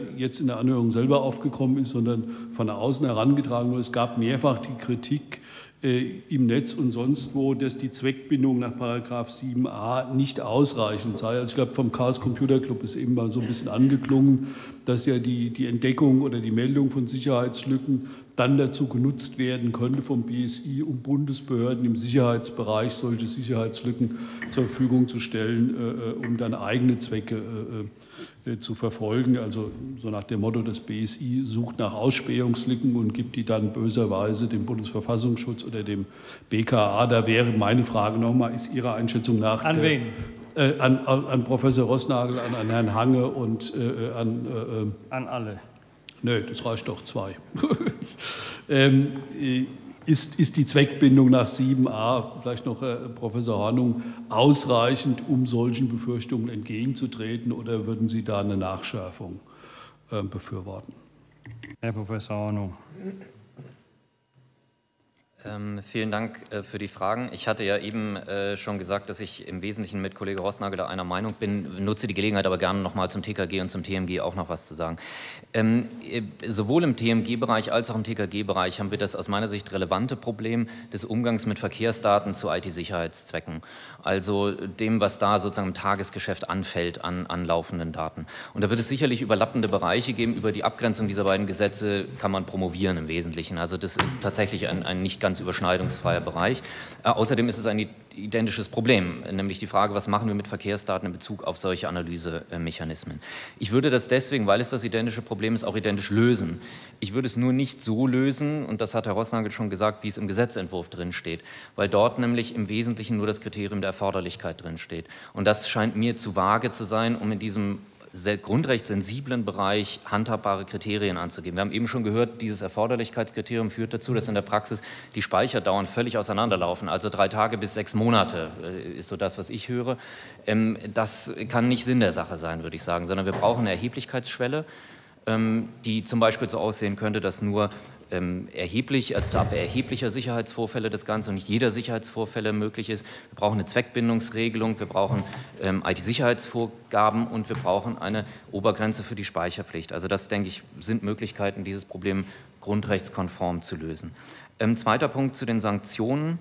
Anhörung selber aufgekommen ist, sondern von außen herangetragen wurde. Es gab mehrfach die Kritik im Netz und sonst wo, dass die Zweckbindung nach § 7a nicht ausreichend sei. Also ich glaube, vom Chaos Computer Club ist eben mal so ein bisschen angeklungen, dass ja die Entdeckung oder die Meldung von Sicherheitslücken dann dazu genutzt werden könnte vom BSI, um Bundesbehörden im Sicherheitsbereich solche Sicherheitslücken zur Verfügung zu stellen, um dann eigene Zwecke zu verfolgen. Also so nach dem Motto, das BSI sucht nach Ausspähungslücken und gibt die dann böserweise dem Bundesverfassungsschutz oder dem BKA. Da wäre meine Frage nochmal, ist Ihrer Einschätzung nach... An wen? An Professor Roßnagel, an Herrn Hange und an... An alle. Nö, das reicht doch, zwei. Ist die Zweckbindung nach 7a, vielleicht noch Professor Hornung, ausreichend, um solchen Befürchtungen entgegenzutreten, oder würden Sie da eine Nachschärfung befürworten? Herr Professor Hornung. Vielen Dank für die Fragen. Ich hatte ja eben schon gesagt, dass ich im Wesentlichen mit Kollege Roßnagel da einer Meinung bin, nutze die Gelegenheit aber gerne nochmal zum TKG und zum TMG auch noch was zu sagen. Sowohl im TMG-Bereich als auch im TKG-Bereich haben wir das aus meiner Sicht relevante Problem des Umgangs mit Verkehrsdaten zu IT-Sicherheitszwecken, also dem, was da sozusagen im Tagesgeschäft anfällt an laufenden Daten. Und da wird es sicherlich überlappende Bereiche geben. Über die Abgrenzung dieser beiden Gesetze kann man promovieren im Wesentlichen. Also das ist tatsächlich ein nicht ganz überschneidungsfreier Bereich. Außerdem ist es ein identisches Problem, nämlich die Frage, was machen wir mit Verkehrsdaten in Bezug auf solche Analysemechanismen. Ich würde das deswegen, weil es das identische Problem ist, auch identisch lösen. Ich würde es nur nicht so lösen, und das hat Herr Roßnagel schon gesagt, wie es im Gesetzentwurf drin steht, weil dort nämlich im Wesentlichen nur das Kriterium der Erforderlichkeit drin steht. Und das scheint mir zu vage zu sein, um in diesem sehr grundrechtssensiblen Bereich handhabbare Kriterien anzugeben. Wir haben eben schon gehört, dieses Erforderlichkeitskriterium führt dazu, dass in der Praxis die Speicherdauern völlig auseinanderlaufen. Also 3 Tage bis 6 Monate ist so das, was ich höre. Das kann nicht Sinn der Sache sein, würde ich sagen, sondern wir brauchen eine Erheblichkeitsschwelle, die zum Beispiel so aussehen könnte, dass nur erheblich, also ab erheblicher Sicherheitsvorfälle das Ganze und nicht jeder Sicherheitsvorfälle möglich ist. Wir brauchen eine Zweckbindungsregelung, wir brauchen IT-Sicherheitsvorgaben und wir brauchen eine Obergrenze für die Speicherpflicht. Also das, denke ich, sind Möglichkeiten, dieses Problem grundrechtskonform zu lösen. Zweiter Punkt zu den Sanktionen.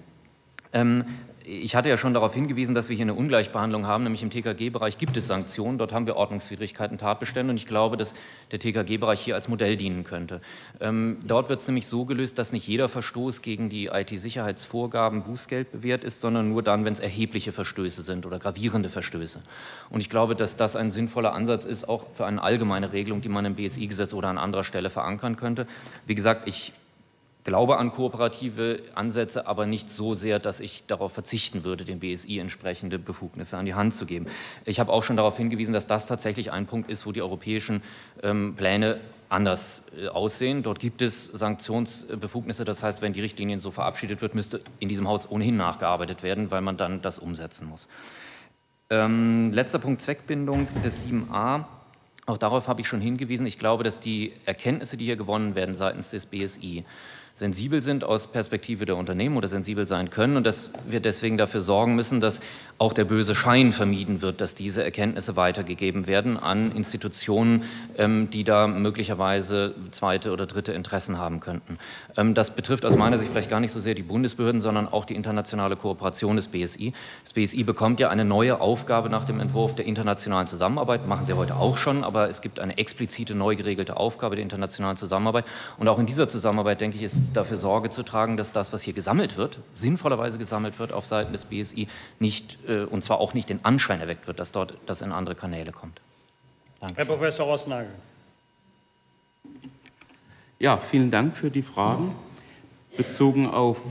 Ich hatte ja schon darauf hingewiesen, dass wir hier eine Ungleichbehandlung haben, nämlich im TKG-Bereich gibt es Sanktionen, dort haben wir Ordnungswidrigkeiten, Tatbestände, und ich glaube, dass der TKG-Bereich hier als Modell dienen könnte. Dort wird es nämlich so gelöst, dass nicht jeder Verstoß gegen die IT-Sicherheitsvorgaben Bußgeld bewährt ist, sondern nur dann, wenn es erhebliche Verstöße sind oder gravierende Verstöße. Und ich glaube, dass das ein sinnvoller Ansatz ist, auch für eine allgemeine Regelung, die man im BSI-Gesetz oder an anderer Stelle verankern könnte. Wie gesagt, ich glaube an kooperative Ansätze, aber nicht so sehr, dass ich darauf verzichten würde, dem BSI entsprechende Befugnisse an die Hand zu geben. Ich habe auch schon darauf hingewiesen, dass das tatsächlich ein Punkt ist, wo die europäischen Pläne anders aussehen. Dort gibt es Sanktionsbefugnisse, das heißt, wenn die Richtlinie so verabschiedet wird, müsste in diesem Haus ohnehin nachgearbeitet werden, weil man dann das umsetzen muss. Letzter Punkt, Zweckbindung des 7a. Auch darauf habe ich schon hingewiesen. Ich glaube, dass die Erkenntnisse, die hier gewonnen werden seitens des BSI, sensibel sind aus Perspektive der Unternehmen oder sensibel sein können und dass wir deswegen dafür sorgen müssen, dass auch der böse Schein vermieden wird, dass diese Erkenntnisse weitergegeben werden an Institutionen, die da möglicherweise zweite oder dritte Interessen haben könnten. Das betrifft aus meiner Sicht vielleicht gar nicht so sehr die Bundesbehörden, sondern auch die internationale Kooperation des BSI. Das BSI bekommt ja eine neue Aufgabe nach dem Entwurf der internationalen Zusammenarbeit, machen sie heute auch schon, aber es gibt eine explizite, neu geregelte Aufgabe der internationalen Zusammenarbeit und auch in dieser Zusammenarbeit, denke ich, ist dafür Sorge zu tragen, dass das, was hier gesammelt wird, sinnvollerweise gesammelt wird auf Seiten des BSI, nicht, und zwar auch nicht den Anschein erweckt wird, dass dort das in andere Kanäle kommt. Danke. Herr Professor Roßnagel. Ja, vielen Dank für die Fragen. Bezogen auf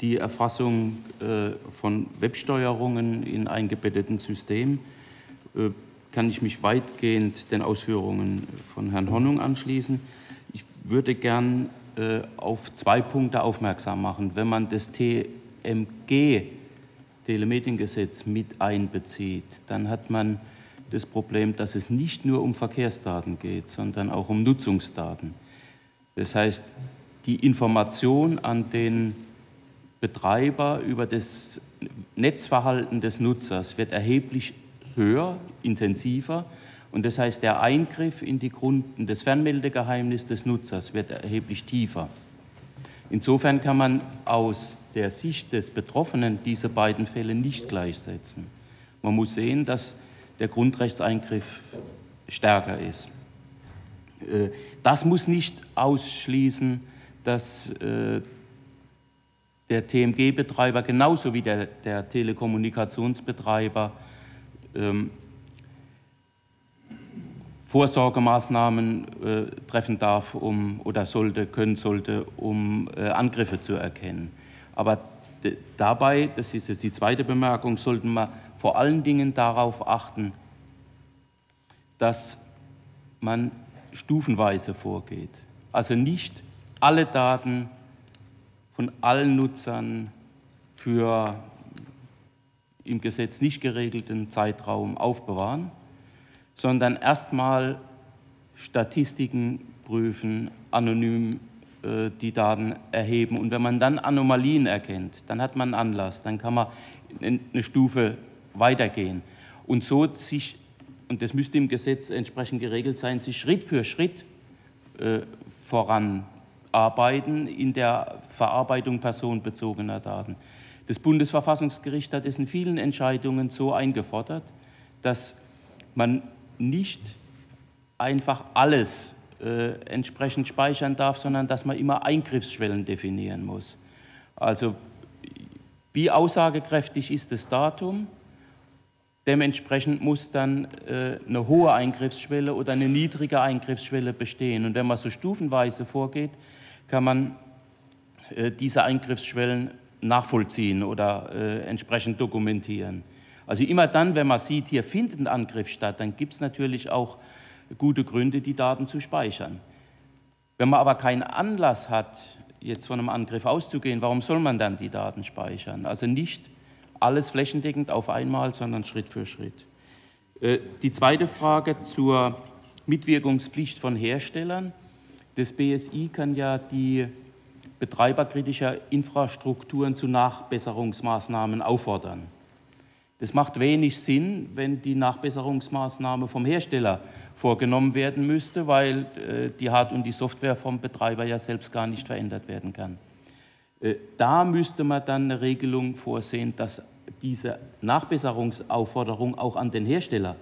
die Erfassung von Websteuerungen in eingebetteten Systemen kann ich mich weitgehend den Ausführungen von Herrn Hornung anschließen. Ich würde gern auf zwei Punkte aufmerksam machen. Wenn man das TMG, Telemediengesetz, mit einbezieht, dann hat man das Problem, dass es nicht nur um Verkehrsdaten geht, sondern auch um Nutzungsdaten. Das heißt, die Information an den Betreiber über das Netzverhalten des Nutzers wird erheblich höher, intensiver. Und das heißt, der Eingriff in die Gründen des Fernmeldegeheimnisses des Nutzers wird erheblich tiefer. Insofern kann man aus der Sicht des Betroffenen diese beiden Fälle nicht gleichsetzen. Man muss sehen, dass der Grundrechtseingriff stärker ist. Das muss nicht ausschließen, dass der TMG-Betreiber genauso wie der Telekommunikationsbetreiber Vorsorgemaßnahmen treffen darf, oder sollte, um Angriffe zu erkennen. Aber dabei, das ist jetzt die zweite Bemerkung, sollten wir vor allen Dingen darauf achten, dass man stufenweise vorgeht. Also nicht alle Daten von allen Nutzern für im Gesetz nicht geregelten Zeitraum aufbewahren, sondern erstmal Statistiken prüfen, anonym die Daten erheben. Und wenn man dann Anomalien erkennt, dann hat man einen Anlass, dann kann man eine Stufe weitergehen. Und so sich, und das müsste im Gesetz entsprechend geregelt sein, sich Schritt für Schritt voranarbeiten in der Verarbeitung personenbezogener Daten. Das Bundesverfassungsgericht hat es in vielen Entscheidungen so eingefordert, dass man nicht einfach alles entsprechend speichern darf, sondern dass man immer Eingriffsschwellen definieren muss. Also wie aussagekräftig ist das Datum? Dementsprechend muss dann eine hohe Eingriffsschwelle oder eine niedrige Eingriffsschwelle bestehen. Und wenn man so stufenweise vorgeht, kann man diese Eingriffsschwellen nachvollziehen oder entsprechend dokumentieren. Also immer dann, wenn man sieht, hier findet ein Angriff statt, dann gibt es natürlich auch gute Gründe, die Daten zu speichern. Wenn man aber keinen Anlass hat, jetzt von einem Angriff auszugehen, warum soll man dann die Daten speichern? Also nicht alles flächendeckend auf einmal, sondern Schritt für Schritt. Die zweite Frage zur Mitwirkungspflicht von Herstellern. Das BSI kann ja die Betreiber kritischer Infrastrukturen zu Nachbesserungsmaßnahmen auffordern. Das macht wenig Sinn, wenn die Nachbesserungsmaßnahme vom Hersteller vorgenommen werden müsste, weil die Hard- und die Software vom Betreiber ja selbst gar nicht verändert werden kann. Da müsste man dann eine Regelung vorsehen, dass diese Nachbesserungsaufforderung auch an den Hersteller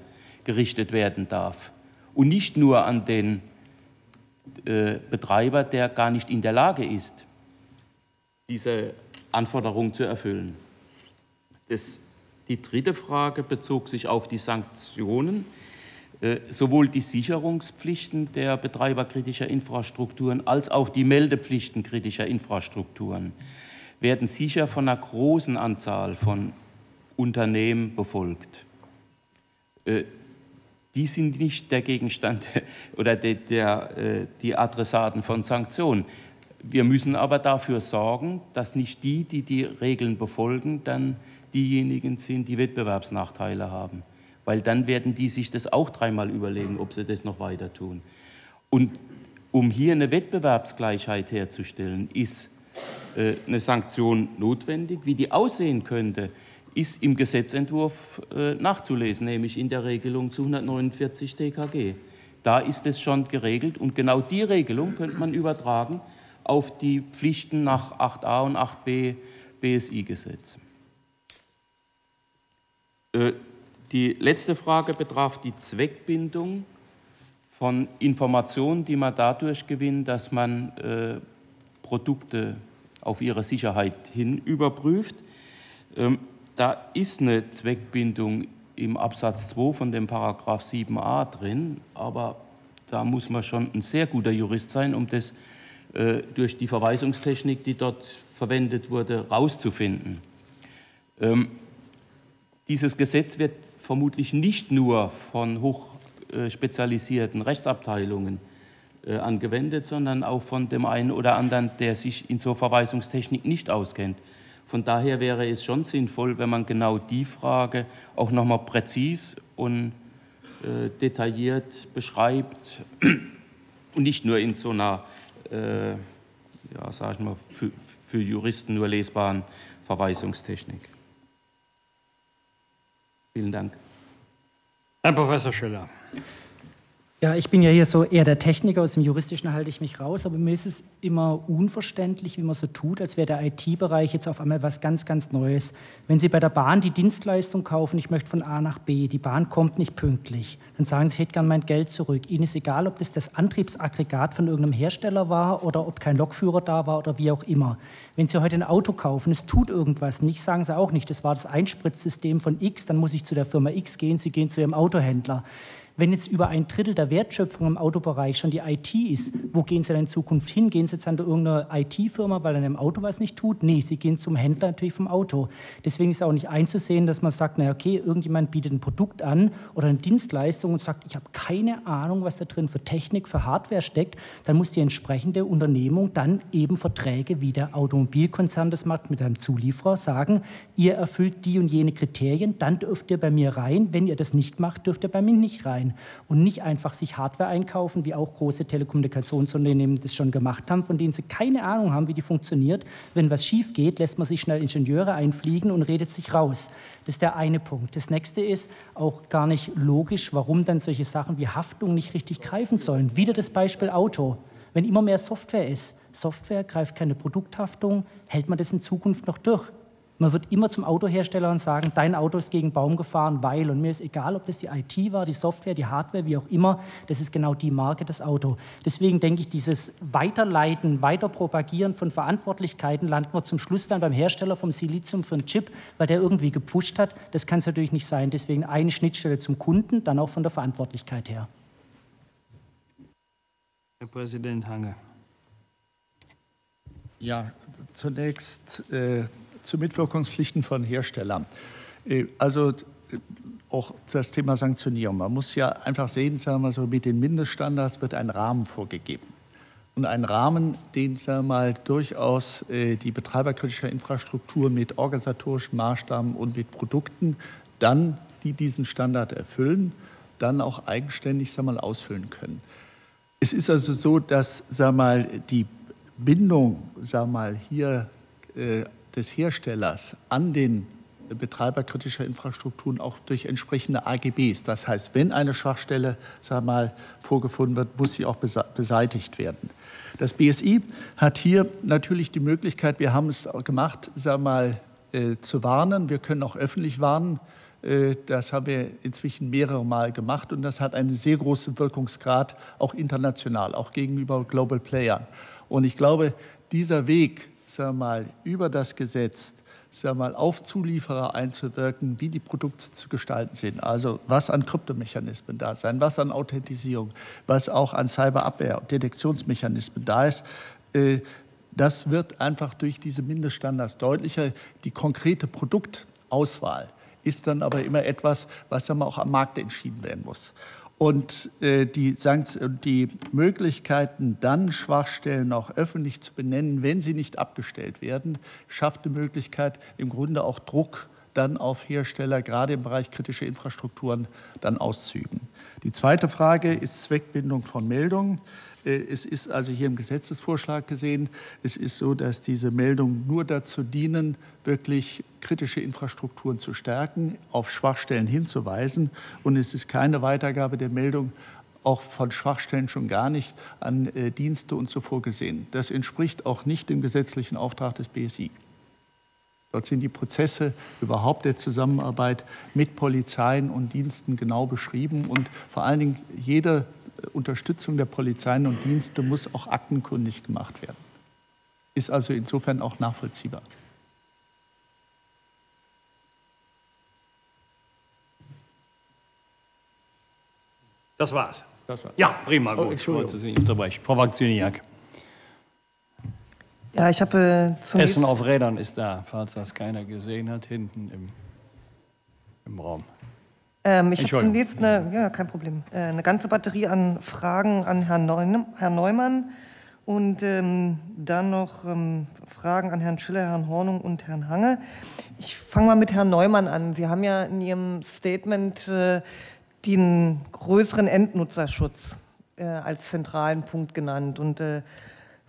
gerichtet werden darf und nicht nur an den Betreiber, der gar nicht in der Lage ist, diese Anforderung zu erfüllen. Die dritte Frage bezog sich auf die Sanktionen. Sowohl die Sicherungspflichten der Betreiber kritischer Infrastrukturen als auch die Meldepflichten kritischer Infrastrukturen werden sicher von einer großen Anzahl von Unternehmen befolgt. Die sind nicht der Gegenstand oder die Adressaten von Sanktionen. Wir müssen aber dafür sorgen, dass nicht die, die die Regeln befolgen, dann diejenigen sind, die Wettbewerbsnachteile haben. weil dann werden die sich das auch dreimal überlegen, ob sie das noch weiter tun. Und um hier eine Wettbewerbsgleichheit herzustellen, ist eine Sanktion notwendig. Wie die aussehen könnte, ist im Gesetzentwurf nachzulesen, nämlich in der Regelung 249 TKG. Da ist es schon geregelt und genau die Regelung könnte man übertragen auf die Pflichten nach 8a und 8b BSI-Gesetz. Die letzte Frage betraf die Zweckbindung von Informationen, die man dadurch gewinnt, dass man Produkte auf ihre Sicherheit hin überprüft. Da ist eine Zweckbindung im Absatz 2 von dem Paragraph 7a drin, aber da muss man schon ein sehr guter Jurist sein, um das durch die Verweisungstechnik, die dort verwendet wurde, rauszufinden. Dieses Gesetz wird vermutlich nicht nur von hochspezialisierten Rechtsabteilungen angewendet, sondern auch von dem einen oder anderen, der sich in so Verweisungstechnik nicht auskennt. Von daher wäre es schon sinnvoll, wenn man genau die Frage auch nochmal präzis und detailliert beschreibt und nicht nur in so einer, ja, sag ich mal, für Juristen nur lesbaren Verweisungstechnik. Vielen Dank. Herr Professor Schiller. Ja, ich bin ja hier so eher der Techniker, aus dem Juristischen halte ich mich raus, aber mir ist es immer unverständlich, wie man so tut, als wäre der IT-Bereich jetzt auf einmal was ganz, ganz Neues. Wenn Sie bei der Bahn die Dienstleistung kaufen, ich möchte von A nach B, die Bahn kommt nicht pünktlich, dann sagen Sie, ich hätte gern mein Geld zurück. Ihnen ist egal, ob das das Antriebsaggregat von irgendeinem Hersteller war oder ob kein Lokführer da war oder wie auch immer. Wenn Sie heute ein Auto kaufen, es tut irgendwas nicht, sagen Sie auch nicht, das war das Einspritzsystem von X, dann muss ich zu der Firma X gehen, Sie gehen zu Ihrem Autohändler. Wenn jetzt über ein Drittel der Wertschöpfung im Autobereich schon die IT ist, wo gehen Sie denn in Zukunft hin? Gehen Sie jetzt an irgendeine IT-Firma, weil an einem Auto was nicht tut? Nee, Sie gehen zum Händler natürlich vom Auto. Deswegen ist auch nicht einzusehen, dass man sagt, naja, okay, irgendjemand bietet ein Produkt an oder eine Dienstleistung und sagt, ich habe keine Ahnung, was da drin für Technik, für Hardware steckt. Dann muss die entsprechende Unternehmung dann eben Verträge, wie der Automobilkonzern das macht, mit einem Zulieferer sagen, ihr erfüllt die und jene Kriterien, dann dürft ihr bei mir rein. Wenn ihr das nicht macht, dürft ihr bei mir nicht rein. Und nicht einfach sich Hardware einkaufen, wie auch große Telekommunikationsunternehmen das schon gemacht haben, von denen sie keine Ahnung haben, wie die funktioniert. Wenn was schief geht, lässt man sich schnell Ingenieure einfliegen und redet sich raus. Das ist der eine Punkt. Das nächste ist auch gar nicht logisch, warum dann solche Sachen wie Haftung nicht richtig greifen sollen. Wieder das Beispiel Auto. Wenn immer mehr Software ist, Software greift keine Produkthaftung, hält man das in Zukunft noch durch? Man wird immer zum Autohersteller und sagen, dein Auto ist gegen den Baum gefahren, weil. Und mir ist egal, ob das die IT war, die Software, die Hardware, wie auch immer. Das ist genau die Marke, das Auto. Deswegen denke ich, dieses Weiterleiten, Weiterpropagieren von Verantwortlichkeiten landen wir zum Schluss dann beim Hersteller vom Silizium für einen Chip, weil der irgendwie gepfuscht hat. Das kann es natürlich nicht sein. Deswegen eine Schnittstelle zum Kunden, dann auch von der Verantwortlichkeit her. Herr Präsident Hange. Ja, zunächst zu Mitwirkungspflichten von Herstellern. Also auch das Thema Sanktionierung. Man muss ja einfach sehen, sagen wir so, mit den Mindeststandards wird ein Rahmen vorgegeben. Und ein Rahmen, den, sagen wir mal, durchaus die Betreiber kritischer Infrastruktur mit organisatorischen Maßstäben und mit Produkten dann, die diesen Standard erfüllen, dann auch eigenständig, sagen wir mal, ausfüllen können. Es ist also so, dass, sagen wir mal, die Bindung, sagen wir mal, hier des Herstellers an den Betreiber kritischer Infrastrukturen auch durch entsprechende AGBs. Das heißt, wenn eine Schwachstelle, sagen wir mal, vorgefunden wird, muss sie auch beseitigt werden. Das BSI hat hier natürlich die Möglichkeit, wir haben es gemacht, sagen wir mal, zu warnen. Wir können auch öffentlich warnen. Das haben wir inzwischen mehrere Mal gemacht und das hat einen sehr großen Wirkungsgrad, auch international, auch gegenüber Global Playern. Und ich glaube, dieser Weg, sagen wir mal, über das Gesetz, sagen wir mal, auf Zulieferer einzuwirken, wie die Produkte zu gestalten sind. Also was an Kryptomechanismen da sein, was an Authentisierung, was auch an Cyberabwehr und Detektionsmechanismen da ist, das wird einfach durch diese Mindeststandards deutlicher. Die konkrete Produktauswahl ist dann aber immer etwas, was dann auch am Markt entschieden werden muss. Und die Möglichkeiten, dann Schwachstellen auch öffentlich zu benennen, wenn sie nicht abgestellt werden, schafft die Möglichkeit, im Grunde auch Druck dann auf Hersteller, gerade im Bereich kritische Infrastrukturen, dann auszuüben. Die zweite Frage ist Zweckbindung von Meldungen. Es ist also hier im Gesetzesvorschlag gesehen, es ist so, dass diese Meldungen nur dazu dienen, wirklich kritische Infrastrukturen zu stärken, auf Schwachstellen hinzuweisen. Und es ist keine Weitergabe der Meldung, auch von Schwachstellen schon gar nicht, an Dienste und so vorgesehen. Das entspricht auch nicht dem gesetzlichen Auftrag des BSI. Dort sind die Prozesse überhaupt der Zusammenarbeit mit Polizeien und Diensten genau beschrieben. Und vor allen Dingen jede Unterstützung der Polizeien und Dienste muss auch aktenkundig gemacht werden. Ist also insofern auch nachvollziehbar. Das war's. Ja, prima, gut. Ich wollte Sie nicht unterbrechen. Frau Wagzuniak. Ja, ich habe zum Essen auf Rädern ist da, falls das keiner gesehen hat, hinten im Raum. Ich habe zunächst eine ganze Batterie an Fragen an Herrn Neumann und dann noch Fragen an Herrn Schiller, Herrn Hornung und Herrn Hange. Ich fange mal mit Herrn Neumann an. Sie haben ja in Ihrem Statement den größeren Endnutzerschutz als zentralen Punkt genannt. Und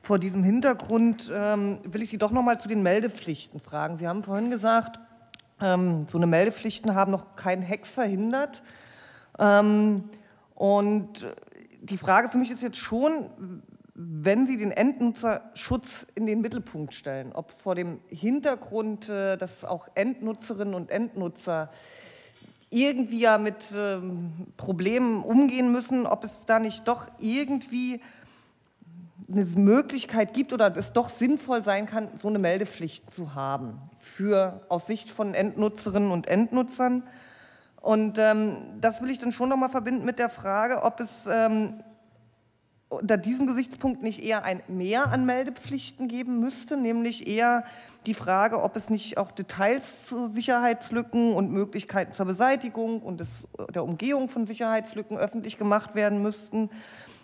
vor diesem Hintergrund will ich Sie doch noch mal zu den Meldepflichten fragen. Sie haben vorhin gesagt, so eine Meldepflichten haben noch keinen Hack verhindert. Und die Frage für mich ist jetzt schon, wenn Sie den Endnutzerschutz in den Mittelpunkt stellen, ob vor dem Hintergrund, dass auch Endnutzerinnen und Endnutzer irgendwie ja mit Problemen umgehen müssen, ob es da nicht doch irgendwie eine Möglichkeit gibt oder es doch sinnvoll sein kann, so eine Meldepflicht zu haben aus Sicht von Endnutzerinnen und Endnutzern. Und das will ich dann schon nochmal verbinden mit der Frage, ob es unter diesem Gesichtspunkt nicht eher ein Mehr an Meldepflichten geben müsste, nämlich eher die Frage, ob es nicht auch Details zu Sicherheitslücken und Möglichkeiten zur Beseitigung und der Umgehung von Sicherheitslücken öffentlich gemacht werden müssten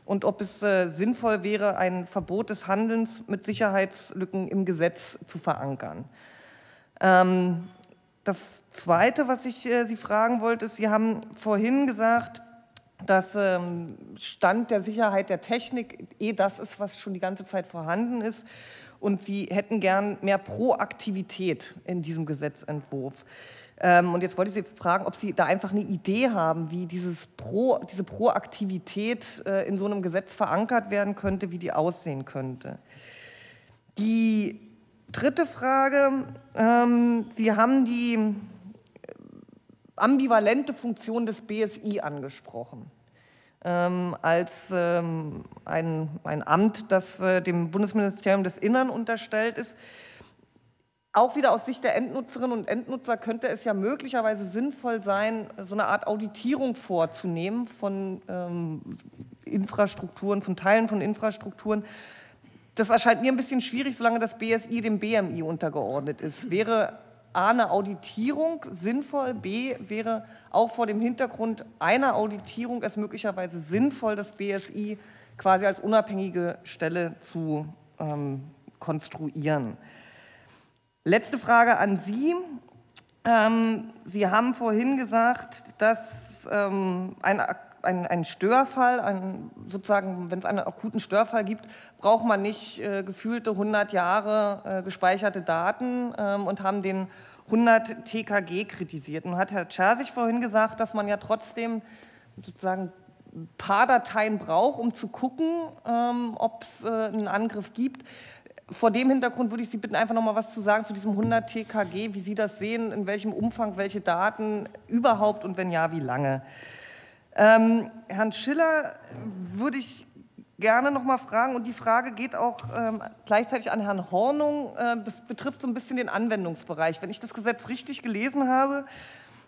und ob es sinnvoll wäre, ein Verbot des Handelns mit Sicherheitslücken im Gesetz zu verankern. Das Zweite, was ich Sie fragen wollte, ist, Sie haben vorhin gesagt, dass Stand der Sicherheit der Technik das ist, was schon die ganze Zeit vorhanden ist. Und Sie hätten gern mehr Proaktivität in diesem Gesetzentwurf. Und jetzt wollte ich Sie fragen, ob Sie da einfach eine Idee haben, wie diese Proaktivität in so einem Gesetz verankert werden könnte, wie die aussehen könnte. Die dritte Frage, Sie haben die ambivalente Funktion des BSI angesprochen, als ein Amt, das dem Bundesministerium des Innern unterstellt ist. Auch wieder aus Sicht der Endnutzerinnen und Endnutzer könnte es ja möglicherweise sinnvoll sein, so eine Art Auditierung vorzunehmen von Infrastrukturen, von Teilen von Infrastrukturen. Das erscheint mir ein bisschen schwierig, solange das BSI dem BMI untergeordnet ist. Wäre A, eine Auditierung sinnvoll, B, wäre auch vor dem Hintergrund einer Auditierung es möglicherweise sinnvoll, das BSI quasi als unabhängige Stelle zu konstruieren. Letzte Frage an Sie. Sie haben vorhin gesagt, dass ein Störfall, sozusagen, wenn es einen akuten Störfall gibt, braucht man nicht gefühlte 100 Jahre gespeicherte Daten und haben den 100 TKG kritisiert. Nun hat Herr Tschersich vorhin gesagt, dass man ja trotzdem sozusagen ein paar Dateien braucht, um zu gucken, ob es einen Angriff gibt. Vor dem Hintergrund würde ich Sie bitten, einfach noch mal was zu sagen zu diesem 100 TKG, wie Sie das sehen, in welchem Umfang, welche Daten überhaupt und wenn ja, wie lange. Herrn Schiller würde ich gerne noch mal fragen, und die Frage geht auch gleichzeitig an Herrn Hornung, das betrifft so ein bisschen den Anwendungsbereich. Wenn ich das Gesetz richtig gelesen habe,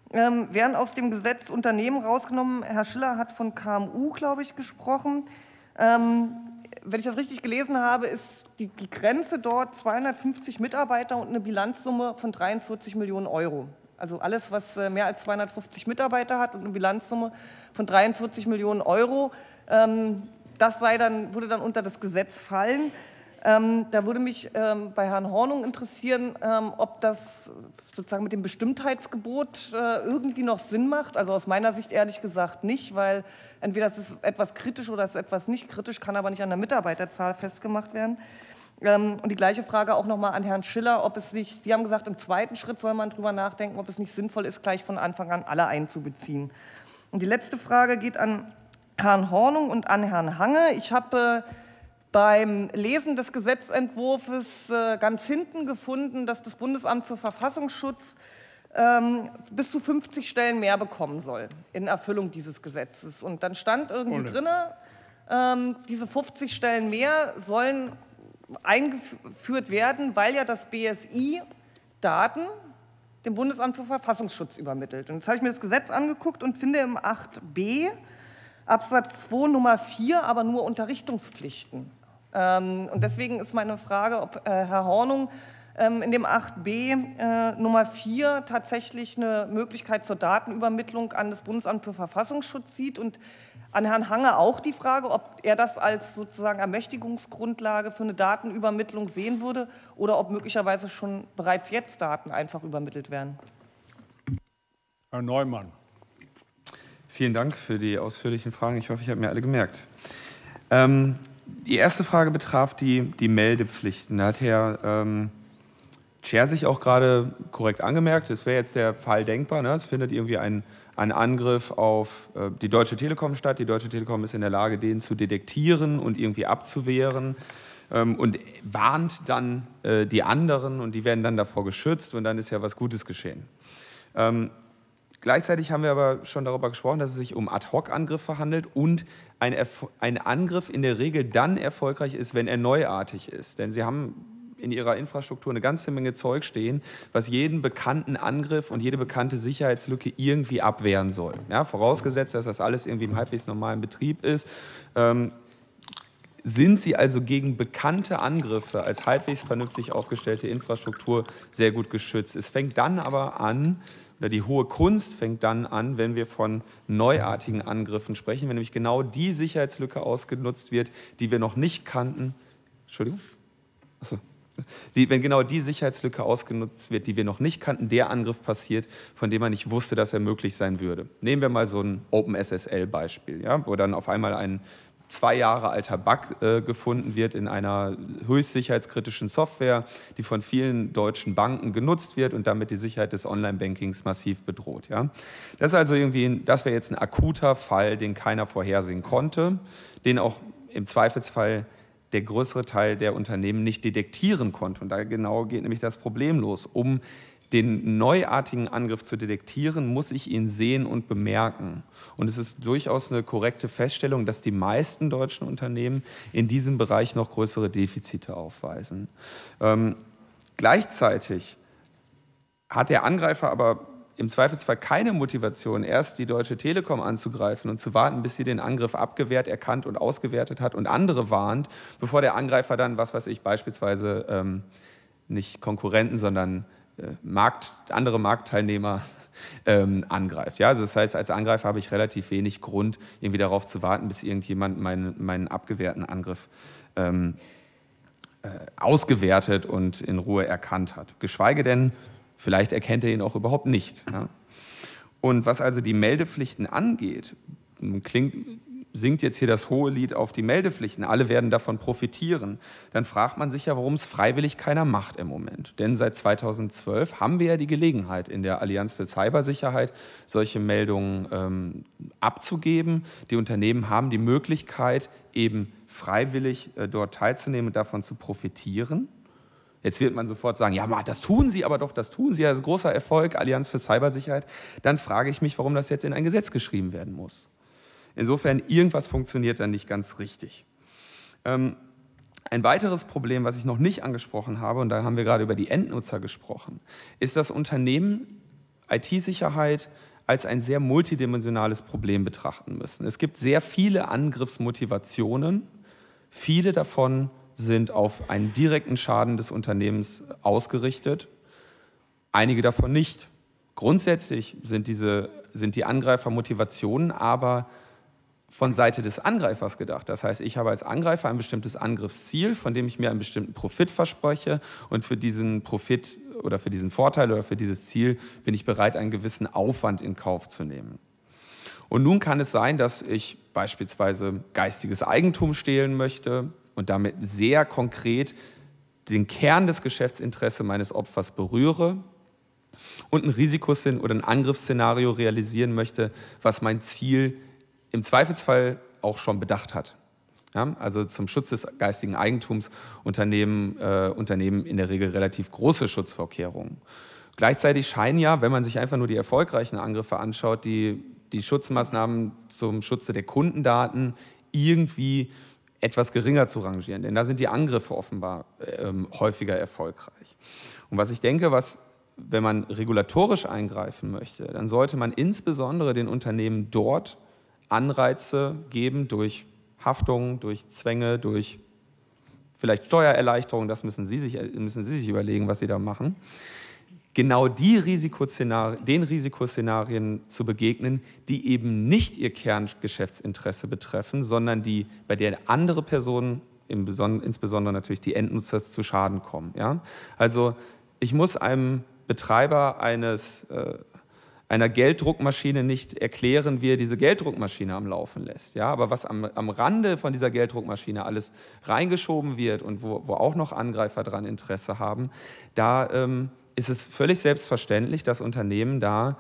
werden aus dem Gesetz Unternehmen rausgenommen. Herr Schiller hat von KMU, glaube ich, gesprochen. Wenn ich das richtig gelesen habe, ist die Grenze dort 250 Mitarbeiter und eine Bilanzsumme von 43 Millionen Euro. Also alles, was mehr als 250 Mitarbeiter hat und eine Bilanzsumme von 43 Millionen Euro, das würde dann unter das Gesetz fallen. Da würde mich bei Herrn Hornung interessieren, ob das sozusagen mit dem Bestimmtheitsgebot irgendwie noch Sinn macht. Also aus meiner Sicht ehrlich gesagt nicht, weil entweder es ist etwas kritisch oder es ist etwas nicht kritisch, kann aber nicht an der Mitarbeiterzahl festgemacht werden. Und die gleiche Frage auch nochmal an Herrn Schiller, ob es nicht, Sie haben gesagt, im zweiten Schritt soll man drüber nachdenken, ob es nicht sinnvoll ist, gleich von Anfang an alle einzubeziehen. Und die letzte Frage geht an Herrn Hornung und an Herrn Hange. Ich habe beim Lesen des Gesetzentwurfs ganz hinten gefunden, dass das Bundesamt für Verfassungsschutz bis zu 50 Stellen mehr bekommen soll in Erfüllung dieses Gesetzes. Und dann stand irgendwie drin, diese 50 Stellen mehr sollen eingeführt werden, weil ja das BSI Daten dem Bundesamt für Verfassungsschutz übermittelt. Und jetzt habe ich mir das Gesetz angeguckt und finde im 8b Absatz 2 Nummer 4 aber nur Unterrichtungspflichten. Und deswegen ist meine Frage, ob Herr Hornung in dem 8b Nummer 4 tatsächlich eine Möglichkeit zur Datenübermittlung an das Bundesamt für Verfassungsschutz sieht, und an Herrn Hange auch die Frage, ob er das als sozusagen Ermächtigungsgrundlage für eine Datenübermittlung sehen würde oder ob möglicherweise schon bereits jetzt Daten einfach übermittelt werden. Herr Neumann. Vielen Dank für die ausführlichen Fragen. Ich hoffe, ich habe mir alle gemerkt. Die erste Frage betraf die Meldepflichten. Da hat Herr Tschersich auch gerade korrekt angemerkt, es wäre jetzt der Fall denkbar, ne? Es findet irgendwie ein Angriff auf die Deutsche Telekom statt. Die Deutsche Telekom ist in der Lage, den zu detektieren und irgendwie abzuwehren und warnt dann die anderen und die werden dann davor geschützt und dann ist ja was Gutes geschehen. Gleichzeitig haben wir aber schon darüber gesprochen, dass es sich um Ad-Hoc-Angriffe handelt und ein Angriff in der Regel dann erfolgreich ist, wenn er neuartig ist. Denn Sie haben in Ihrer Infrastruktur eine ganze Menge Zeug stehen, was jeden bekannten Angriff und jede bekannte Sicherheitslücke irgendwie abwehren soll. Ja, vorausgesetzt, dass das alles irgendwie im halbwegs normalen Betrieb ist. Sind Sie also gegen bekannte Angriffe als halbwegs vernünftig aufgestellte Infrastruktur sehr gut geschützt? Es fängt dann aber an, oder die hohe Kunst fängt dann an, wenn wir von neuartigen Angriffen sprechen, wenn nämlich genau die Sicherheitslücke ausgenutzt wird, die wir noch nicht kannten. Entschuldigung? Achso. Wenn genau die Sicherheitslücke ausgenutzt wird, die wir noch nicht kannten, der Angriff passiert, von dem man nicht wusste, dass er möglich sein würde. Nehmen wir mal so ein OpenSSL-Beispiel, ja, wo dann auf einmal ein 2 Jahre alter Bug gefunden wird in einer höchst sicherheitskritischen Software, die von vielen deutschen Banken genutzt wird und damit die Sicherheit des Online-Bankings massiv bedroht. Ja? Das ist also irgendwie, das wäre jetzt ein akuter Fall, den keiner vorhersehen konnte, den auch im Zweifelsfall der größere Teil der Unternehmen nicht detektieren konnte. Und da genau geht nämlich das Problem los. Um den neuartigen Angriff zu detektieren, muss ich ihn sehen und bemerken. Und es ist durchaus eine korrekte Feststellung, dass die meisten deutschen Unternehmen in diesem Bereich noch größere Defizite aufweisen. Gleichzeitig hat der Angreifer aber im Zweifelsfall keine Motivation, erst die Deutsche Telekom anzugreifen und zu warten, bis sie den Angriff abgewehrt, erkannt und ausgewertet hat und andere warnt, bevor der Angreifer dann, was weiß ich, beispielsweise nicht Konkurrenten, sondern andere Marktteilnehmer angreift. Ja, also das heißt, als Angreifer habe ich relativ wenig Grund, irgendwie darauf zu warten, bis irgendjemand meinen abgewehrten Angriff ausgewertet und in Ruhe erkannt hat. Geschweige denn, vielleicht erkennt er ihn auch überhaupt nicht. Ja. Und was also die Meldepflichten angeht, singt jetzt hier das hohe Lied auf die Meldepflichten, alle werden davon profitieren, dann fragt man sich ja, warum es freiwillig keiner macht im Moment. Denn seit 2012 haben wir ja die Gelegenheit, in der Allianz für Cybersicherheit solche Meldungen abzugeben. Die Unternehmen haben die Möglichkeit, eben freiwillig dort teilzunehmen und davon zu profitieren. Jetzt wird man sofort sagen, ja, das tun Sie aber doch, das tun Sie, das ist großer Erfolg, Allianz für Cybersicherheit. Dann frage ich mich, warum das jetzt in ein Gesetz geschrieben werden muss. Insofern, irgendwas funktioniert dann nicht ganz richtig. Ein weiteres Problem, was ich noch nicht angesprochen habe, und da haben wir gerade über die Endnutzer gesprochen, ist, dass Unternehmen IT-Sicherheit als ein sehr multidimensionales Problem betrachten müssen. Es gibt sehr viele Angriffsmotivationen, viele davon sind auf einen direkten Schaden des Unternehmens ausgerichtet, einige davon nicht. Grundsätzlich sind die Angreifer Motivationen aber von Seite des Angreifers gedacht. Das heißt, ich habe als Angreifer ein bestimmtes Angriffsziel, von dem ich mir einen bestimmten Profit verspreche, und für diesen Profit oder für diesen Vorteil oder für dieses Ziel bin ich bereit, einen gewissen Aufwand in Kauf zu nehmen. Und nun kann es sein, dass ich beispielsweise geistiges Eigentum stehlen möchte und damit sehr konkret den Kern des Geschäftsinteresses meines Opfers berühre und ein Risikoszenario oder ein Angriffsszenario realisieren möchte, was mein Ziel im Zweifelsfall auch schon bedacht hat. Ja, also zum Schutz des geistigen Eigentums Unternehmen in der Regel relativ große Schutzvorkehrungen. Gleichzeitig scheinen ja, wenn man sich einfach nur die erfolgreichen Angriffe anschaut, die Schutzmaßnahmen zum Schutze der Kundendaten irgendwie etwas geringer zu rangieren. Denn da sind die Angriffe offenbar häufiger erfolgreich. Und was ich denke, wenn man regulatorisch eingreifen möchte, dann sollte man insbesondere den Unternehmen dort Anreize geben durch Haftungen, durch Zwänge, durch vielleicht Steuererleichterungen, das müssen Sie sich überlegen, was Sie da machen, genau den Risikoszenarien zu begegnen, die eben nicht Ihr Kerngeschäftsinteresse betreffen, sondern bei der andere Personen, insbesondere natürlich die Endnutzer, zu Schaden kommen. Ja? Also ich muss einem Betreiber einer Gelddruckmaschine nicht erklären, wie er diese Gelddruckmaschine am Laufen lässt. Ja? Aber was am Rande von dieser Gelddruckmaschine alles reingeschoben wird und wo auch noch Angreifer daran Interesse haben, da ist es völlig selbstverständlich, dass Unternehmen da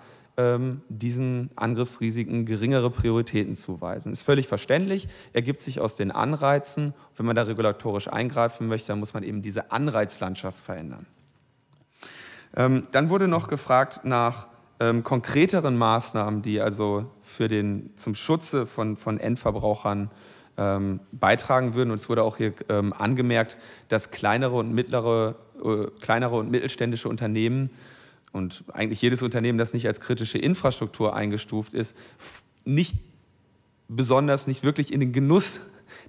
diesen Angriffsrisiken geringere Prioritäten zuweisen. Ist völlig verständlich, ergibt sich aus den Anreizen. Wenn man da regulatorisch eingreifen möchte, dann muss man eben diese Anreizlandschaft verändern. Dann wurde noch gefragt nach konkreteren Maßnahmen, die also zum Schutze von Endverbrauchern beitragen würden. Und es wurde auch hier angemerkt, dass kleinere und mittelständische Unternehmen und eigentlich jedes Unternehmen, das nicht als kritische Infrastruktur eingestuft ist, nicht wirklich in den Genuss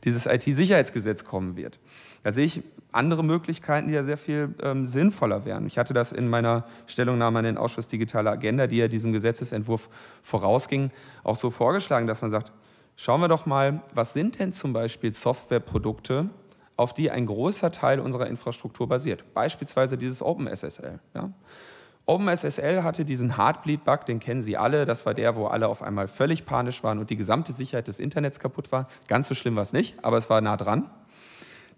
dieses IT-Sicherheitsgesetz kommen wird. Da sehe ich andere Möglichkeiten, die ja sehr viel sinnvoller wären. Ich hatte das in meiner Stellungnahme an den Ausschuss Digitale Agenda, die ja diesem Gesetzesentwurf vorausging, auch so vorgeschlagen, dass man sagt, schauen wir doch mal, was sind denn zum Beispiel Softwareprodukte, auf die ein großer Teil unserer Infrastruktur basiert. Beispielsweise dieses OpenSSL. Ja? OpenSSL hatte diesen Heartbleed-Bug, den kennen Sie alle. Das war der, wo alle auf einmal völlig panisch waren und die gesamte Sicherheit des Internets kaputt war. Ganz so schlimm war es nicht, aber es war nah dran.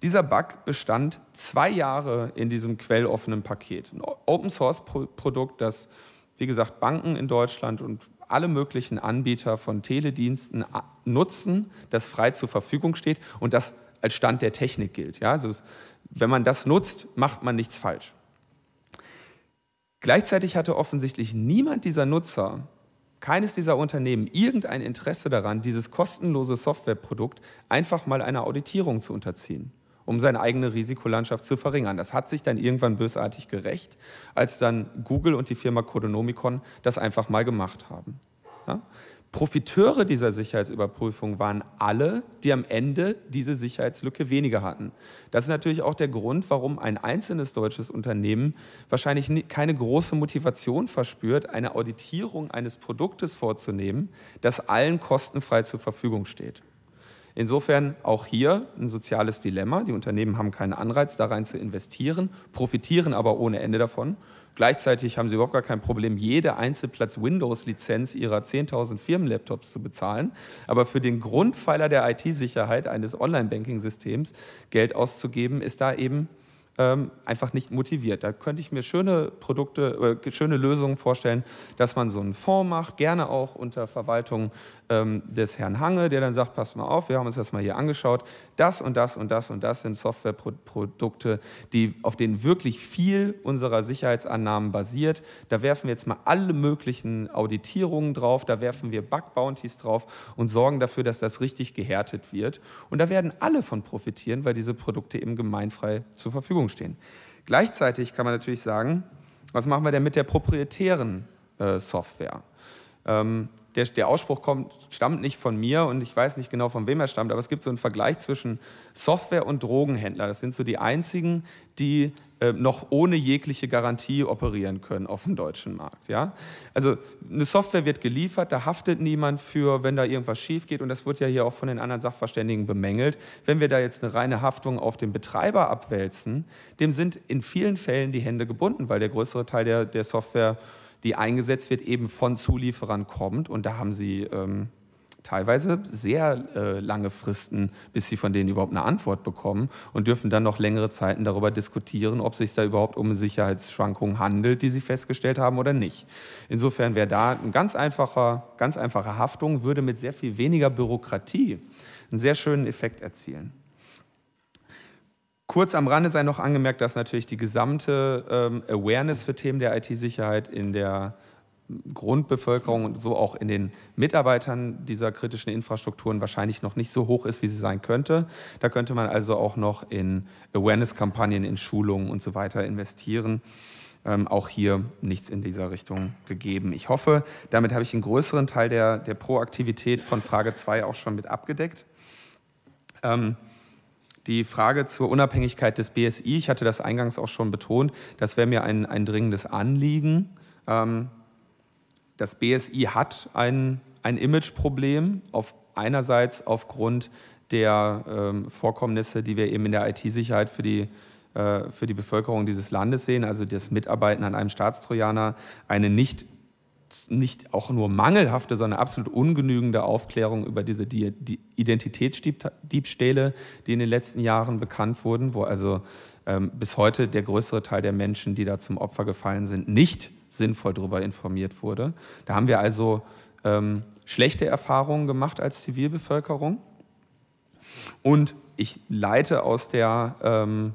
Dieser Bug bestand 2 Jahre in diesem quelloffenen Paket. Ein Open-Source-Produkt, das, wie gesagt, Banken in Deutschland und alle möglichen Anbieter von Telediensten nutzen, das frei zur Verfügung steht und das als Stand der Technik gilt. Ja, also wenn man das nutzt, macht man nichts falsch. Gleichzeitig hatte offensichtlich niemand dieser Nutzer, keines dieser Unternehmen, irgendein Interesse daran, dieses kostenlose Softwareprodukt einfach mal einer Auditierung zu unterziehen, um seine eigene Risikolandschaft zu verringern. Das hat sich dann irgendwann bösartig gerächt, als dann Google und die Firma Codenomicon das einfach mal gemacht haben. Ja? Profiteure dieser Sicherheitsüberprüfung waren alle, die am Ende diese Sicherheitslücke weniger hatten. Das ist natürlich auch der Grund, warum ein einzelnes deutsches Unternehmen wahrscheinlich keine große Motivation verspürt, eine Auditierung eines Produktes vorzunehmen, das allen kostenfrei zur Verfügung steht. Insofern auch hier ein soziales Dilemma. Die Unternehmen haben keinen Anreiz, da rein zu investieren, profitieren aber ohne Ende davon. Gleichzeitig haben sie überhaupt gar kein Problem, jede Einzelplatz-Windows-Lizenz ihrer 10.000 Firmenlaptops zu bezahlen, aber für den Grundpfeiler der IT-Sicherheit eines Online-Banking-Systems Geld auszugeben, ist da eben einfach nicht motiviert. Da könnte ich mir schöne Lösungen vorstellen, dass man so einen Fonds macht, gerne auch unter Verwaltung des Herrn Hange, der dann sagt, pass mal auf, wir haben uns das mal hier angeschaut, das und das und das und das sind Softwareprodukte, auf denen wirklich viel unserer Sicherheitsannahmen basiert. Da werfen wir jetzt mal alle möglichen Auditierungen drauf, da werfen wir Bug-Bounties drauf und sorgen dafür, dass das richtig gehärtet wird. Und da werden alle von profitieren, weil diese Produkte eben gemeinfrei zur Verfügung stehen. Gleichzeitig kann man natürlich sagen, was machen wir denn mit der proprietären Software? der Ausspruch stammt nicht von mir und ich weiß nicht genau, von wem er stammt, aber es gibt so einen Vergleich zwischen Software- und Drogenhändler. Das sind so die einzigen, die noch ohne jegliche Garantie operieren können auf dem deutschen Markt. Ja? Also eine Software wird geliefert, da haftet niemand für, wenn da irgendwas schief geht, und das wird ja hier auch von den anderen Sachverständigen bemängelt. Wenn wir da jetzt eine reine Haftung auf den Betreiber abwälzen, dem sind in vielen Fällen die Hände gebunden, weil der größere Teil der Software, die eingesetzt wird, eben von Zulieferern kommt. Und da haben sie teilweise sehr lange Fristen, bis sie von denen überhaupt eine Antwort bekommen, und dürfen dann noch längere Zeiten darüber diskutieren, ob es sich da überhaupt um eine Sicherheitsschwankung handelt, die sie festgestellt haben oder nicht. Insofern wäre da eine ganz einfache Haftung, würde mit sehr viel weniger Bürokratie einen sehr schönen Effekt erzielen. Kurz am Rande sei noch angemerkt, dass natürlich die gesamte Awareness für Themen der IT-Sicherheit in der Grundbevölkerung und so auch in den Mitarbeitern dieser kritischen Infrastrukturen wahrscheinlich noch nicht so hoch ist, wie sie sein könnte. Da könnte man also auch noch in Awareness-Kampagnen, in Schulungen und so weiter investieren. Auch hier nichts in dieser Richtung gegeben. Ich hoffe, damit habe ich einen größeren Teil der Proaktivität von Frage 2 auch schon mit abgedeckt. Die Frage zur Unabhängigkeit des BSI, ich hatte das eingangs auch schon betont, das wäre mir ein dringendes Anliegen. Das BSI hat ein Imageproblem, einerseits aufgrund der Vorkommnisse, die wir eben in der IT-Sicherheit für die Bevölkerung dieses Landes sehen, also das Mitarbeiten an einem Staatstrojaner, eine nicht auch nur mangelhafte, sondern absolut ungenügende Aufklärung über diese Identitätsdiebstähle, die in den letzten Jahren bekannt wurden, wo also bis heute der größere Teil der Menschen, die da zum Opfer gefallen sind, nicht sinnvoll darüber informiert wurde. Da haben wir also schlechte Erfahrungen gemacht als Zivilbevölkerung. Und ich leite aus dem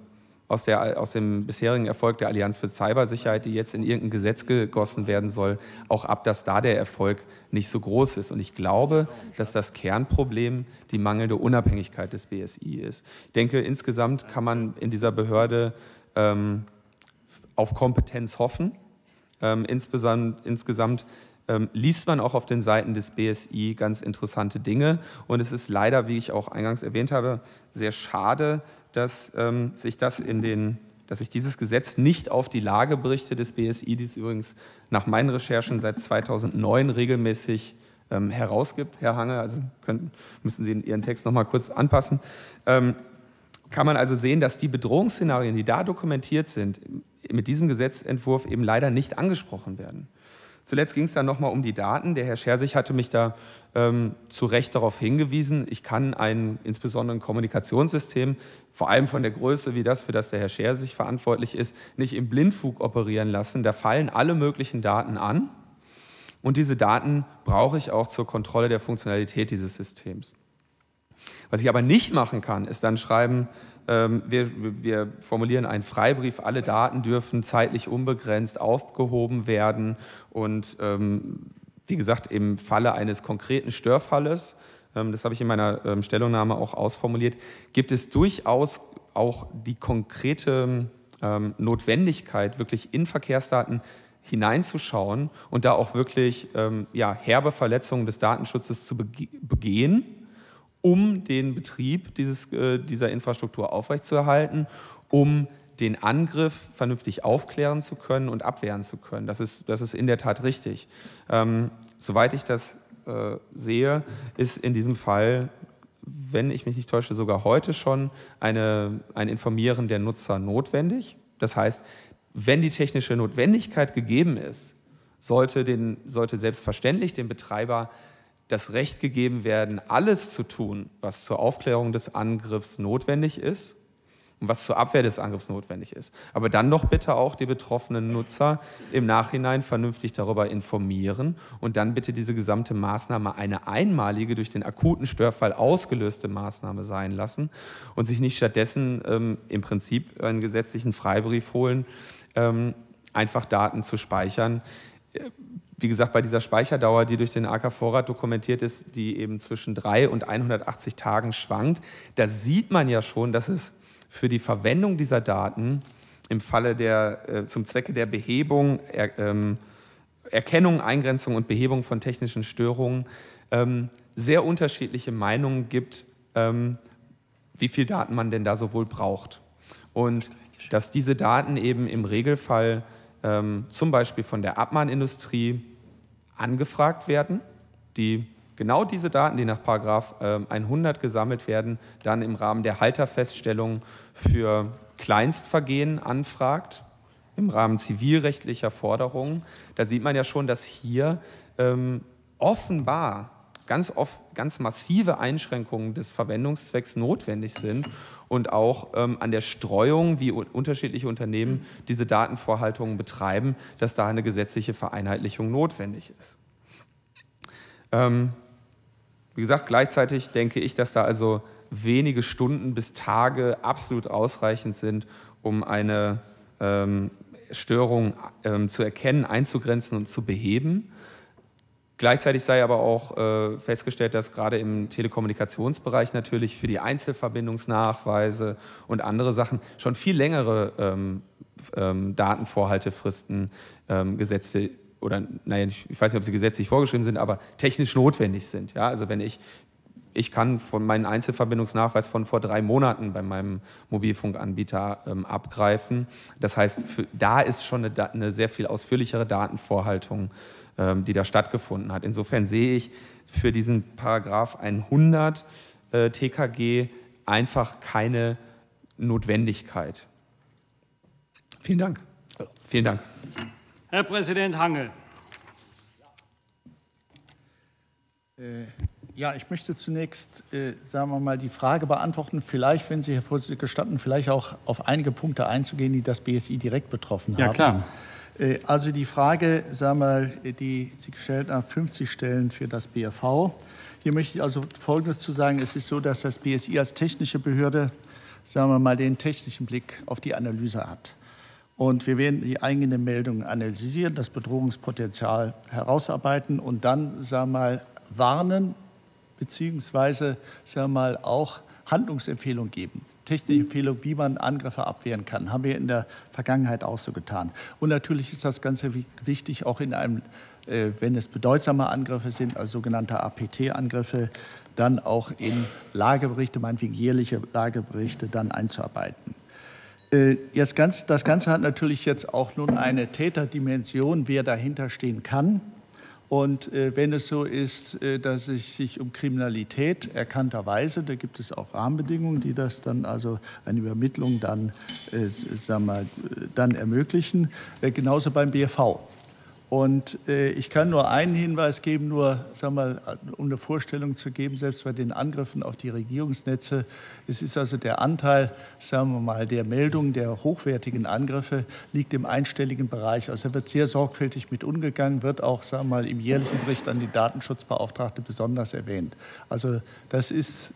bisherigen Erfolg der Allianz für Cybersicherheit, die jetzt in irgendein Gesetz gegossen werden soll, auch ab, dass da der Erfolg nicht so groß ist. Und ich glaube, dass das Kernproblem die mangelnde Unabhängigkeit des BSI ist. Ich denke, insgesamt kann man in dieser Behörde auf Kompetenz hoffen. Insgesamt liest man auch auf den Seiten des BSI ganz interessante Dinge. Und es ist leider, wie ich auch eingangs erwähnt habe, sehr schade, dass sich dieses Gesetz nicht auf die Lageberichte des BSI, die es übrigens nach meinen Recherchen seit 2009 regelmäßig herausgibt, Herr Hange, also müssen Sie Ihren Text noch mal kurz anpassen, kann man also sehen, dass die Bedrohungsszenarien, die da dokumentiert sind, mit diesem Gesetzentwurf eben leider nicht angesprochen werden. Zuletzt ging es dann nochmal um die Daten. Der Herr Tschersich hatte mich da zu Recht darauf hingewiesen. Ich kann insbesondere ein Kommunikationssystem, vor allem von der Größe wie das, für das der Herr Tschersich verantwortlich ist, nicht im Blindflug operieren lassen. Da fallen alle möglichen Daten an. Und diese Daten brauche ich auch zur Kontrolle der Funktionalität dieses Systems. Was ich aber nicht machen kann, ist dann schreiben, wir formulieren einen Freibrief, alle Daten dürfen zeitlich unbegrenzt aufgehoben werden, und wie gesagt, im Falle eines konkreten Störfalles, das habe ich in meiner Stellungnahme auch ausformuliert, gibt es durchaus auch die konkrete Notwendigkeit, wirklich in Verkehrsdaten hineinzuschauen und da auch wirklich herbe Verletzungen des Datenschutzes zu begehen, um den Betrieb dieser Infrastruktur aufrechtzuerhalten, um den Angriff vernünftig aufklären zu können und abwehren zu können. Das ist in der Tat richtig. Soweit ich das sehe, ist in diesem Fall, wenn ich mich nicht täusche, sogar heute schon ein Informieren der Nutzer notwendig. Das heißt, wenn die technische Notwendigkeit gegeben ist, sollte selbstverständlich dem Betreiber das Recht gegeben werden, alles zu tun, was zur Aufklärung des Angriffs notwendig ist und was zur Abwehr des Angriffs notwendig ist. Aber dann doch bitte auch die betroffenen Nutzer im Nachhinein vernünftig darüber informieren und dann bitte diese gesamte Maßnahme eine einmalige, durch den akuten Störfall ausgelöste Maßnahme sein lassen und sich nicht stattdessen im Prinzip einen gesetzlichen Freibrief holen, einfach Daten zu speichern. Wie gesagt, bei dieser Speicherdauer, die durch den AK-Vorrat dokumentiert ist, die eben zwischen 3 und 180 Tagen schwankt, da sieht man ja schon, dass es für die Verwendung dieser Daten im Falle zum Zwecke der Behebung Erkennung, Eingrenzung und Behebung von technischen Störungen sehr unterschiedliche Meinungen gibt, wie viel Daten man denn da sowohl braucht. Und dass diese Daten eben im Regelfall zum Beispiel von der Abmahnindustrie angefragt werden, die genau diese Daten, die nach § 100 gesammelt werden, dann im Rahmen der Halterfeststellung für Kleinstvergehen anfragt, im Rahmen zivilrechtlicher Forderungen. Da sieht man ja schon, dass hier offenbar ganz massive Einschränkungen des Verwendungszwecks notwendig sind und auch an der Streuung, wie unterschiedliche Unternehmen diese Datenvorhaltungen betreiben, dass da eine gesetzliche Vereinheitlichung notwendig ist. Wie gesagt, gleichzeitig denke ich, dass da also wenige Stunden bis Tage absolut ausreichend sind, um eine Störung zu erkennen, einzugrenzen und zu beheben. Gleichzeitig sei aber auch festgestellt, dass gerade im Telekommunikationsbereich natürlich für die Einzelverbindungsnachweise und andere Sachen schon viel längere Datenvorhaltefristen Gesetze oder, naja, ich weiß nicht, ob sie gesetzlich vorgeschrieben sind, aber technisch notwendig sind. Ja? Also wenn ich kann von meinen Einzelverbindungsnachweis von vor 3 Monaten bei meinem Mobilfunkanbieter abgreifen. Das heißt, da ist schon eine sehr viel ausführlichere Datenvorhaltung, die da stattgefunden hat. Insofern sehe ich für diesen Paragraph 100 TKG einfach keine Notwendigkeit. Vielen Dank. Vielen Dank. Herr Präsident Hange. Ja, ich möchte zunächst, sagen wir mal, die Frage beantworten, vielleicht, wenn Sie, Herr Vorsitzender, gestatten, vielleicht auch auf einige Punkte einzugehen, die das BSI direkt betroffen haben. Ja, klar. Also die Frage, sagen wir mal, die Sie gestellt haben, 50 Stellen für das BfV. Hier möchte ich also Folgendes zu sagen. Es ist so, dass das BSI als technische Behörde, sagen wir mal, den technischen Blick auf die Analyse hat. Und wir werden die eigenen Meldungen analysieren, das Bedrohungspotenzial herausarbeiten und dann, sagen wir mal, warnen, beziehungsweise sagen wir mal, auch Handlungsempfehlungen geben. Technische Empfehlung, wie man Angriffe abwehren kann, haben wir in der Vergangenheit auch so getan. Und natürlich ist das Ganze wichtig, auch in einem, wenn es bedeutsame Angriffe sind, also sogenannte APT-Angriffe, dann auch in Lageberichte, meinetwegen jährliche Lageberichte, dann einzuarbeiten. Das Ganze hat natürlich jetzt auch nun eine Täterdimension, wer dahinter stehen kann. Und wenn es so ist, dass es sich um Kriminalität erkannterweise, da gibt es auch Rahmenbedingungen, die das dann, also eine Übermittlung dann, sagen wir mal, dann ermöglichen, genauso beim BfV. Und ich kann nur einen Hinweis geben, nur, sagen wir mal, um eine Vorstellung zu geben, selbst bei den Angriffen auf die Regierungsnetze, es ist also der Anteil, sagen wir mal, der Meldungen der hochwertigen Angriffe liegt im einstelligen Bereich. Also da wird sehr sorgfältig mit umgegangen, wird auch, sagen wir mal, im jährlichen Bericht an die Datenschutzbeauftragte besonders erwähnt. Also das ist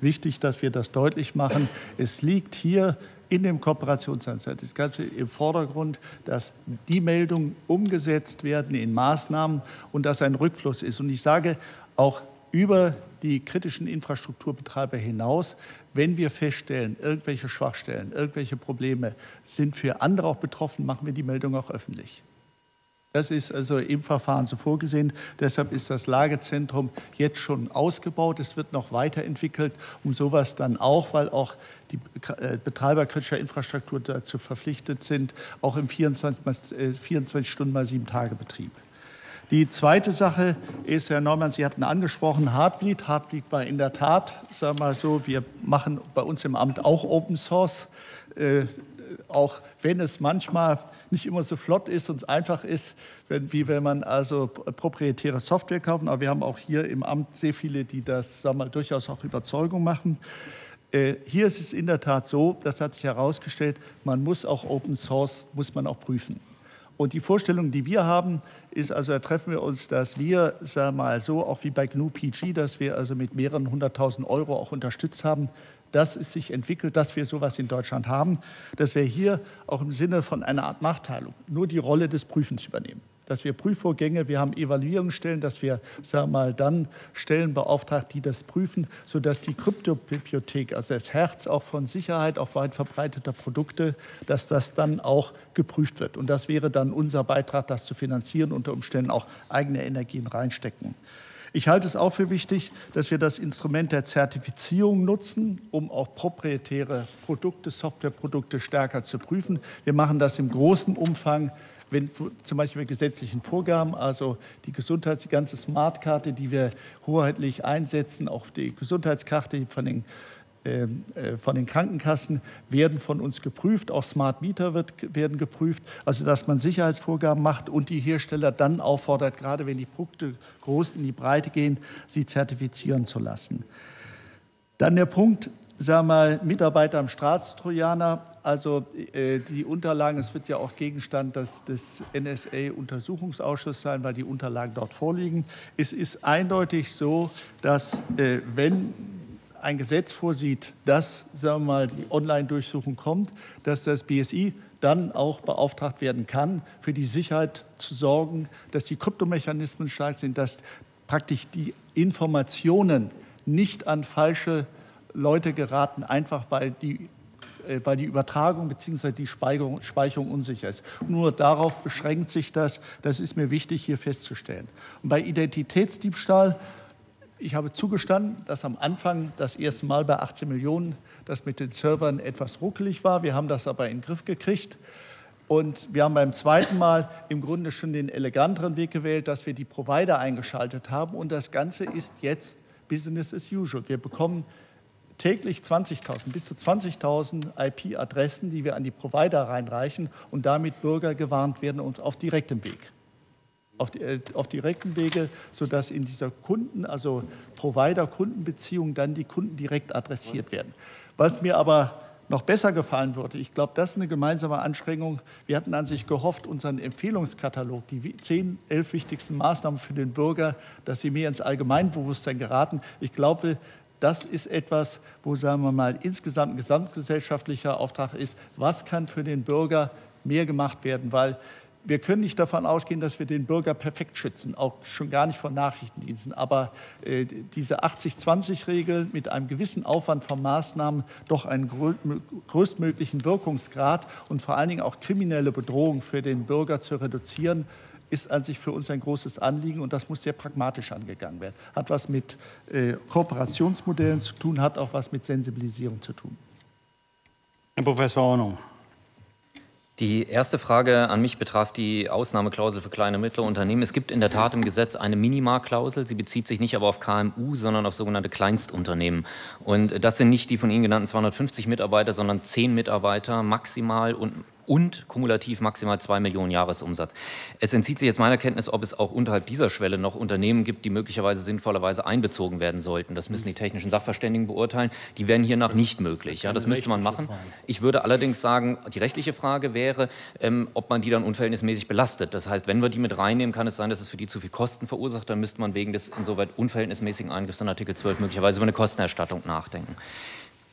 wichtig, dass wir das deutlich machen. Es liegt hier in dem Kooperationsansatz. Das Ganze im Vordergrund, dass die Meldungen umgesetzt werden in Maßnahmen und dass ein Rückfluss ist. Und ich sage auch über die kritischen Infrastrukturbetreiber hinaus, wenn wir feststellen, irgendwelche Schwachstellen, irgendwelche Probleme sind für andere auch betroffen, machen wir die Meldung auch öffentlich. Das ist also im Verfahren so vorgesehen. Deshalb ist das Lagezentrum jetzt schon ausgebaut. Es wird noch weiterentwickelt, um sowas dann auch, weil auch die Betreiber kritischer Infrastruktur dazu verpflichtet sind, auch im 24-Stunden-mal-7-Tage-Betrieb. Die zweite Sache ist, Herr Neumann, Sie hatten angesprochen, Heartbleed. Heartbleed war in der Tat, sagen wir mal so, wir machen bei uns im Amt auch Open Source, auch wenn es manchmal nicht immer so flott ist und einfach ist, wie wenn man also proprietäre Software kauft. Aber wir haben auch hier im Amt sehr viele, die das, sagen wir mal, durchaus auch Überzeugung machen. Hier ist es in der Tat so, das hat sich herausgestellt, man muss auch Open Source, muss man auch prüfen. Und die Vorstellung, die wir haben, ist, also da treffen wir uns, dass wir, sagen wir mal so, auch wie bei GNU-PG, dass wir also mit mehreren 100.000 € auch unterstützt haben, dass es sich entwickelt, dass wir sowas in Deutschland haben, dass wir hier auch im Sinne von einer Art Nachteilung nur die Rolle des Prüfens übernehmen. dass wir Prüfvorgänge, wir haben Evaluierungsstellen, dass wir, sagen wir mal, dann Stellen beauftragt, die das prüfen, sodass die Kryptobibliothek, also das Herz auch von Sicherheit, auch weit verbreiteter Produkte, dass das dann auch geprüft wird. Und das wäre dann unser Beitrag, das zu finanzieren, unter Umständen auch eigene Energien reinstecken. Ich halte es auch für wichtig, dass wir das Instrument der Zertifizierung nutzen, um auch proprietäre Produkte, Softwareprodukte stärker zu prüfen. Wir machen das im großen Umfang, wenn zum Beispiel bei gesetzlichen Vorgaben, also die Gesundheits-, die ganze Smartkarte, die wir hoheitlich einsetzen, auch die Gesundheitskarte von den Krankenkassen werden von uns geprüft, auch Smart Meter werden geprüft, also dass man Sicherheitsvorgaben macht und die Hersteller dann auffordert, gerade wenn die Produkte groß in die Breite gehen, sie zertifizieren zu lassen. Dann der Punkt, sagen wir mal, Mitarbeiter am Staatstrojaner, also die Unterlagen, es wird ja auch Gegenstand des NSA-Untersuchungsausschusses sein, weil die Unterlagen dort vorliegen. Es ist eindeutig so, dass wenn ein Gesetz vorsieht, dass, sagen wir mal, die Online-Durchsuchung kommt, dass das BSI dann auch beauftragt werden kann, für die Sicherheit zu sorgen, dass die Kryptomechanismen stark sind, dass praktisch die Informationen nicht an falsche Leute geraten, einfach weil die Übertragung bzw. die Speicherung unsicher ist. Nur darauf beschränkt sich das. Das ist mir wichtig, hier festzustellen. Und bei Identitätsdiebstahl, ich habe zugestanden, dass am Anfang das erste Mal bei 18 Millionen das mit den Servern etwas ruckelig war. Wir haben das aber in den Griff gekriegt. Und wir haben beim zweiten Mal im Grunde schon den eleganteren Weg gewählt, dass wir die Provider eingeschaltet haben. Und das Ganze ist jetzt Business as usual. Wir bekommen täglich 20.000, bis zu 20.000 IP-Adressen, die wir an die Provider reinreichen und damit Bürger gewarnt werden und auf direktem Weg. Auf direkten Wege, sodass in dieser Kunden-, also Provider-Kundenbeziehung dann die Kunden direkt adressiert werden. Was mir aber noch besser gefallen würde, ich glaube, das ist eine gemeinsame Anstrengung. Wir hatten an sich gehofft, unseren Empfehlungskatalog, die 10, 11 wichtigsten Maßnahmen für den Bürger, dass sie mehr ins Allgemeinbewusstsein geraten. Ich glaube, das ist etwas, wo, sagen wir mal, insgesamt ein gesamtgesellschaftlicher Auftrag ist. Was kann für den Bürger mehr gemacht werden? Weil wir können nicht davon ausgehen, dass wir den Bürger perfekt schützen, auch schon gar nicht von Nachrichtendiensten. Aber diese 80-20-Regel mit einem gewissen Aufwand von Maßnahmen doch einen größtmöglichen Wirkungsgrad und vor allen Dingen auch kriminelle Bedrohung für den Bürger zu reduzieren, ist an sich für uns ein großes Anliegen und das muss sehr pragmatisch angegangen werden. Hat was mit Kooperationsmodellen zu tun, hat auch was mit Sensibilisierung zu tun. Herr Professor Hornung. Die erste Frage an mich betraf die Ausnahmeklausel für kleine und mittlere Unternehmen. Es gibt in der Tat im Gesetz eine Minimalklausel. Sie bezieht sich nicht aber auf KMU, sondern auf sogenannte Kleinstunternehmen. Und das sind nicht die von Ihnen genannten 250 Mitarbeiter, sondern 10 Mitarbeiter maximal und kumulativ maximal 2 Millionen Jahresumsatz. Es entzieht sich jetzt meiner Kenntnis, ob es auch unterhalb dieser Schwelle noch Unternehmen gibt, die möglicherweise sinnvollerweise einbezogen werden sollten. Das müssen die technischen Sachverständigen beurteilen. Die wären hiernach nicht möglich. Ja, das müsste man machen. Ich würde allerdings sagen, die rechtliche Frage wäre, ob man die dann unverhältnismäßig belastet. Das heißt, wenn wir die mit reinnehmen, kann es sein, dass es für die zu viel Kosten verursacht. Dann müsste man wegen des insoweit unverhältnismäßigen Eingriffs in Artikel 12 möglicherweise über eine Kostenerstattung nachdenken.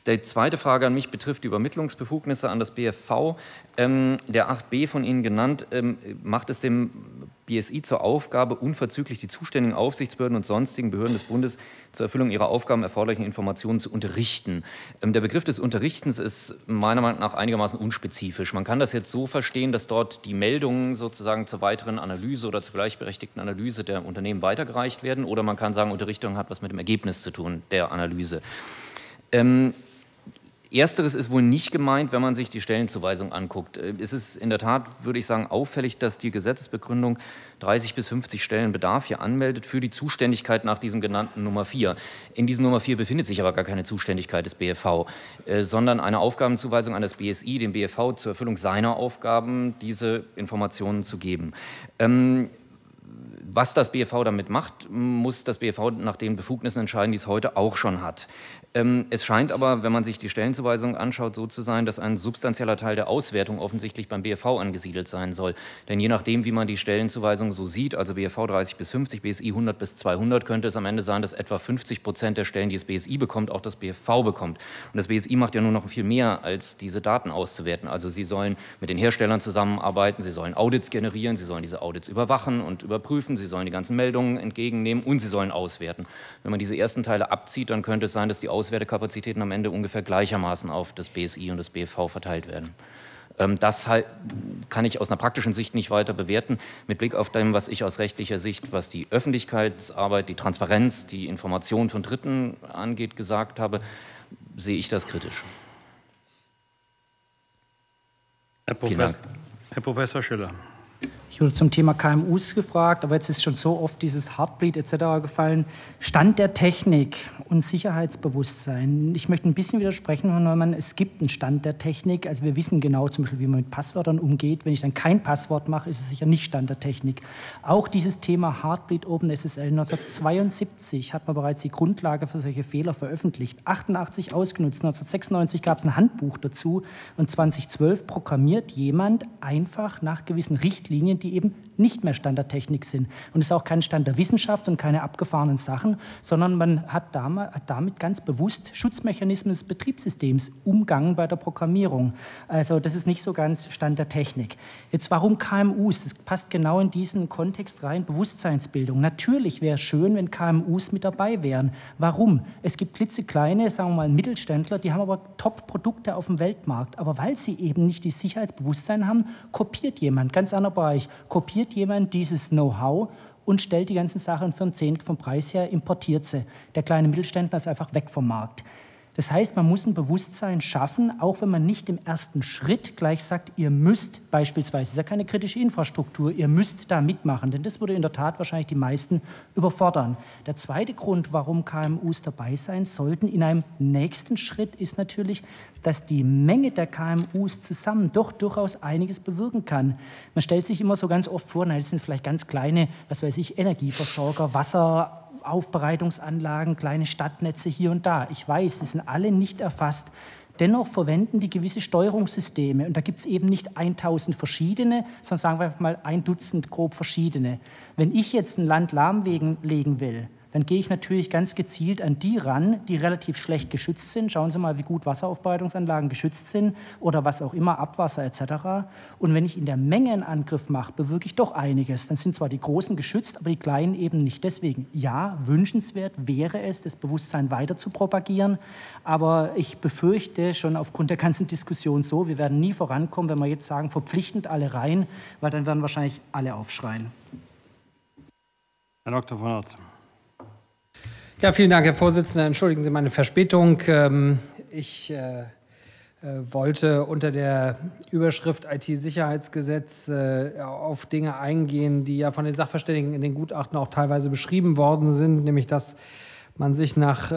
Die zweite Frage an mich betrifft die Übermittlungsbefugnisse an das BfV. Der 8b von Ihnen genannt macht es dem BSI zur Aufgabe, unverzüglich die zuständigen Aufsichtsbehörden und sonstigen Behörden des Bundes zur Erfüllung ihrer Aufgaben erforderlichen Informationen zu unterrichten. Der Begriff des Unterrichtens ist meiner Meinung nach einigermaßen unspezifisch. Man kann das jetzt so verstehen, dass dort die Meldungen sozusagen zur weiteren Analyse oder zur gleichberechtigten Analyse der Unternehmen weitergereicht werden. Oder man kann sagen, Unterrichtung hat was mit dem Ergebnis zu tun, der Analyse. Ersteres ist wohl nicht gemeint, wenn man sich die Stellenzuweisung anguckt. Es ist in der Tat, würde ich sagen, auffällig, dass die Gesetzesbegründung 30 bis 50 Stellen Bedarf hier anmeldet für die Zuständigkeit nach diesem genannten Nummer 4. In diesem Nummer 4 befindet sich aber gar keine Zuständigkeit des BfV, sondern eine Aufgabenzuweisung an das BSI, dem BfV, zur Erfüllung seiner Aufgaben, diese Informationen zu geben. Was das BfV damit macht, muss das BfV nach den Befugnissen entscheiden, die es heute auch schon hat. Es scheint aber, wenn man sich die Stellenzuweisung anschaut, so zu sein, dass ein substanzieller Teil der Auswertung offensichtlich beim BfV angesiedelt sein soll. Denn je nachdem, wie man die Stellenzuweisung so sieht, also BfV 30 bis 50, BSI 100 bis 200, könnte es am Ende sein, dass etwa 50% der Stellen, die das BSI bekommt, auch das BfV bekommt. Und das BSI macht ja nur noch viel mehr, als diese Daten auszuwerten. Also sie sollen mit den Herstellern zusammenarbeiten, sie sollen Audits generieren, sie sollen diese Audits überwachen und überprüfen, sie sollen die ganzen Meldungen entgegennehmen und sie sollen auswerten. Wenn man diese ersten Teile abzieht, dann könnte es sein, dass die Auswertekapazitäten am Ende ungefähr gleichermaßen auf das BSI und das BfV verteilt werden. Das kann ich aus einer praktischen Sicht nicht weiter bewerten. Mit Blick auf dem, was ich aus rechtlicher Sicht, was die Öffentlichkeitsarbeit, die Transparenz, die Information von Dritten angeht, gesagt habe, sehe ich das kritisch. Herr Professor Schiller. Ich wurde zum Thema KMUs gefragt, aber jetzt ist schon so oft dieses Heartbleed etc. gefallen. Stand der Technik und Sicherheitsbewusstsein. Ich möchte ein bisschen widersprechen, Herr Neumann. Es gibt einen Stand der Technik. Also wir wissen genau zum Beispiel, wie man mit Passwörtern umgeht. Wenn ich dann kein Passwort mache, ist es sicher nicht Stand der Technik. Auch dieses Thema Heartbleed OpenSSL 1972 hat man bereits die Grundlage für solche Fehler veröffentlicht. 1988 ausgenutzt, 1996 gab es ein Handbuch dazu und 2012 programmiert jemand einfach nach gewissen Richtlinien, die eben nicht mehr Stand der Technik sind. Und es ist auch kein Stand der Wissenschaft und keine abgefahrenen Sachen, sondern man hat damit ganz bewusst Schutzmechanismen des Betriebssystems umgangen bei der Programmierung. Also das ist nicht so ganz Stand der Technik. Jetzt warum KMUs? Das passt genau in diesen Kontext rein, Bewusstseinsbildung. Natürlich wäre es schön, wenn KMUs mit dabei wären. Warum? Es gibt klitzekleine, sagen wir mal Mittelständler, die haben aber Top-Produkte auf dem Weltmarkt. Aber weil sie eben nicht die Sicherheitsbewusstsein haben, kopiert jemand, ganz anderer Bereich, kopiert jemand dieses Know-how und stellt die ganzen Sachen für ein Zehntel vom Preis her, importiert sie. Der kleine Mittelständler ist einfach weg vom Markt. Das heißt, man muss ein Bewusstsein schaffen, auch wenn man nicht im ersten Schritt gleich sagt, ihr müsst beispielsweise, das ist ja keine kritische Infrastruktur, ihr müsst da mitmachen, denn das würde in der Tat wahrscheinlich die meisten überfordern. Der zweite Grund, warum KMUs dabei sein sollten in einem nächsten Schritt, ist natürlich, dass die Menge der KMUs zusammen doch durchaus einiges bewirken kann. Man stellt sich immer so ganz oft vor, das sind vielleicht ganz kleine, was weiß ich, Energieversorger, Wasser, Aufbereitungsanlagen, kleine Stadtnetze hier und da. Ich weiß, sie sind alle nicht erfasst. Dennoch verwenden die gewisse Steuerungssysteme. Und da gibt es eben nicht 1000 verschiedene, sondern sagen wir mal 1 Dutzend grob verschiedene. Wenn ich jetzt ein Land lahmlegen will, dann gehe ich natürlich ganz gezielt an die ran, die relativ schlecht geschützt sind. Schauen Sie mal, wie gut Wasseraufbereitungsanlagen geschützt sind oder was auch immer, Abwasser etc. Und wenn ich in der Menge einen Angriff mache, bewirke ich doch einiges. Dann sind zwar die Großen geschützt, aber die Kleinen eben nicht. Deswegen, ja, wünschenswert wäre es, das Bewusstsein weiter zu propagieren. Aber ich befürchte schon aufgrund der ganzen Diskussion so, wir werden nie vorankommen, wenn wir jetzt sagen, verpflichtend alle rein, weil dann werden wahrscheinlich alle aufschreien. Herr Dr. von Arz. Ja, vielen Dank, Herr Vorsitzender. Entschuldigen Sie meine Verspätung. Ich wollte unter der Überschrift IT-Sicherheitsgesetz auf Dinge eingehen, die ja von den Sachverständigen in den Gutachten auch teilweise beschrieben worden sind, nämlich dass man sich nach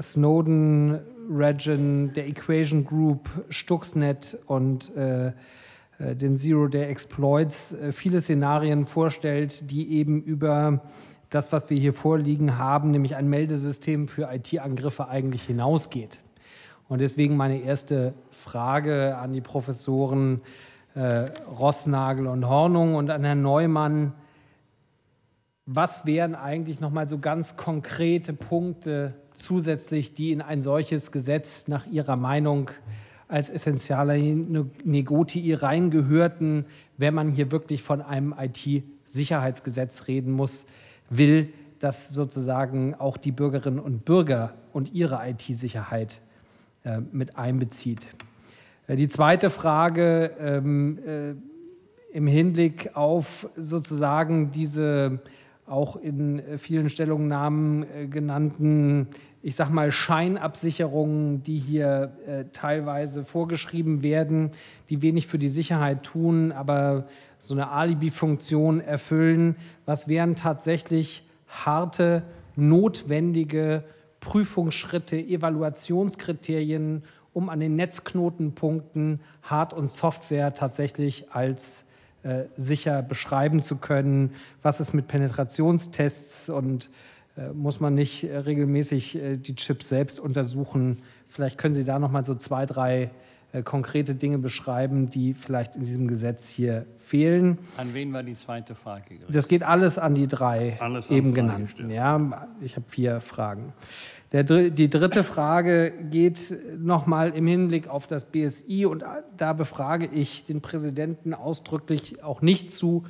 Snowden, Regin, der Equation Group, Stuxnet und den Zero-Day-Exploits viele Szenarien vorstellt, die eben über das, was wir hier vorliegen haben, nämlich ein Meldesystem für IT-Angriffe eigentlich hinausgeht. Und deswegen meine erste Frage an die Professoren Roßnagel und Hornung und an Herrn Neumann. Was wären eigentlich nochmal so ganz konkrete Punkte zusätzlich, die in ein solches Gesetz nach Ihrer Meinung als essentieller Negotii reingehörten, wenn man hier wirklich von einem IT-Sicherheitsgesetz reden muss, will, dass sozusagen auch die Bürgerinnen und Bürger und ihre IT-Sicherheit mit einbezieht. Die zweite Frage im Hinblick auf sozusagen diese auch in vielen Stellungnahmen genannten, ich sag mal, Scheinabsicherungen, die hier teilweise vorgeschrieben werden, die wenig für die Sicherheit tun, aber so eine Alibi-Funktion erfüllen. Was wären tatsächlich harte, notwendige Prüfungsschritte, Evaluationskriterien, um an den Netzknotenpunkten Hard- und Software tatsächlich als sicher beschreiben zu können, was ist mit Penetrationstests und muss man nicht regelmäßig die Chips selbst untersuchen. Vielleicht können Sie da noch mal so 2, 3 konkrete Dinge beschreiben, die vielleicht in diesem Gesetz hier fehlen. An wen war die zweite Frage gerichtet? Das geht alles an die 3 eben genannten. Ja, ich habe 4 Fragen. Die dritte Frage geht nochmal im Hinblick auf das BSI und da befrage ich den Präsidenten ausdrücklich auch nicht zu,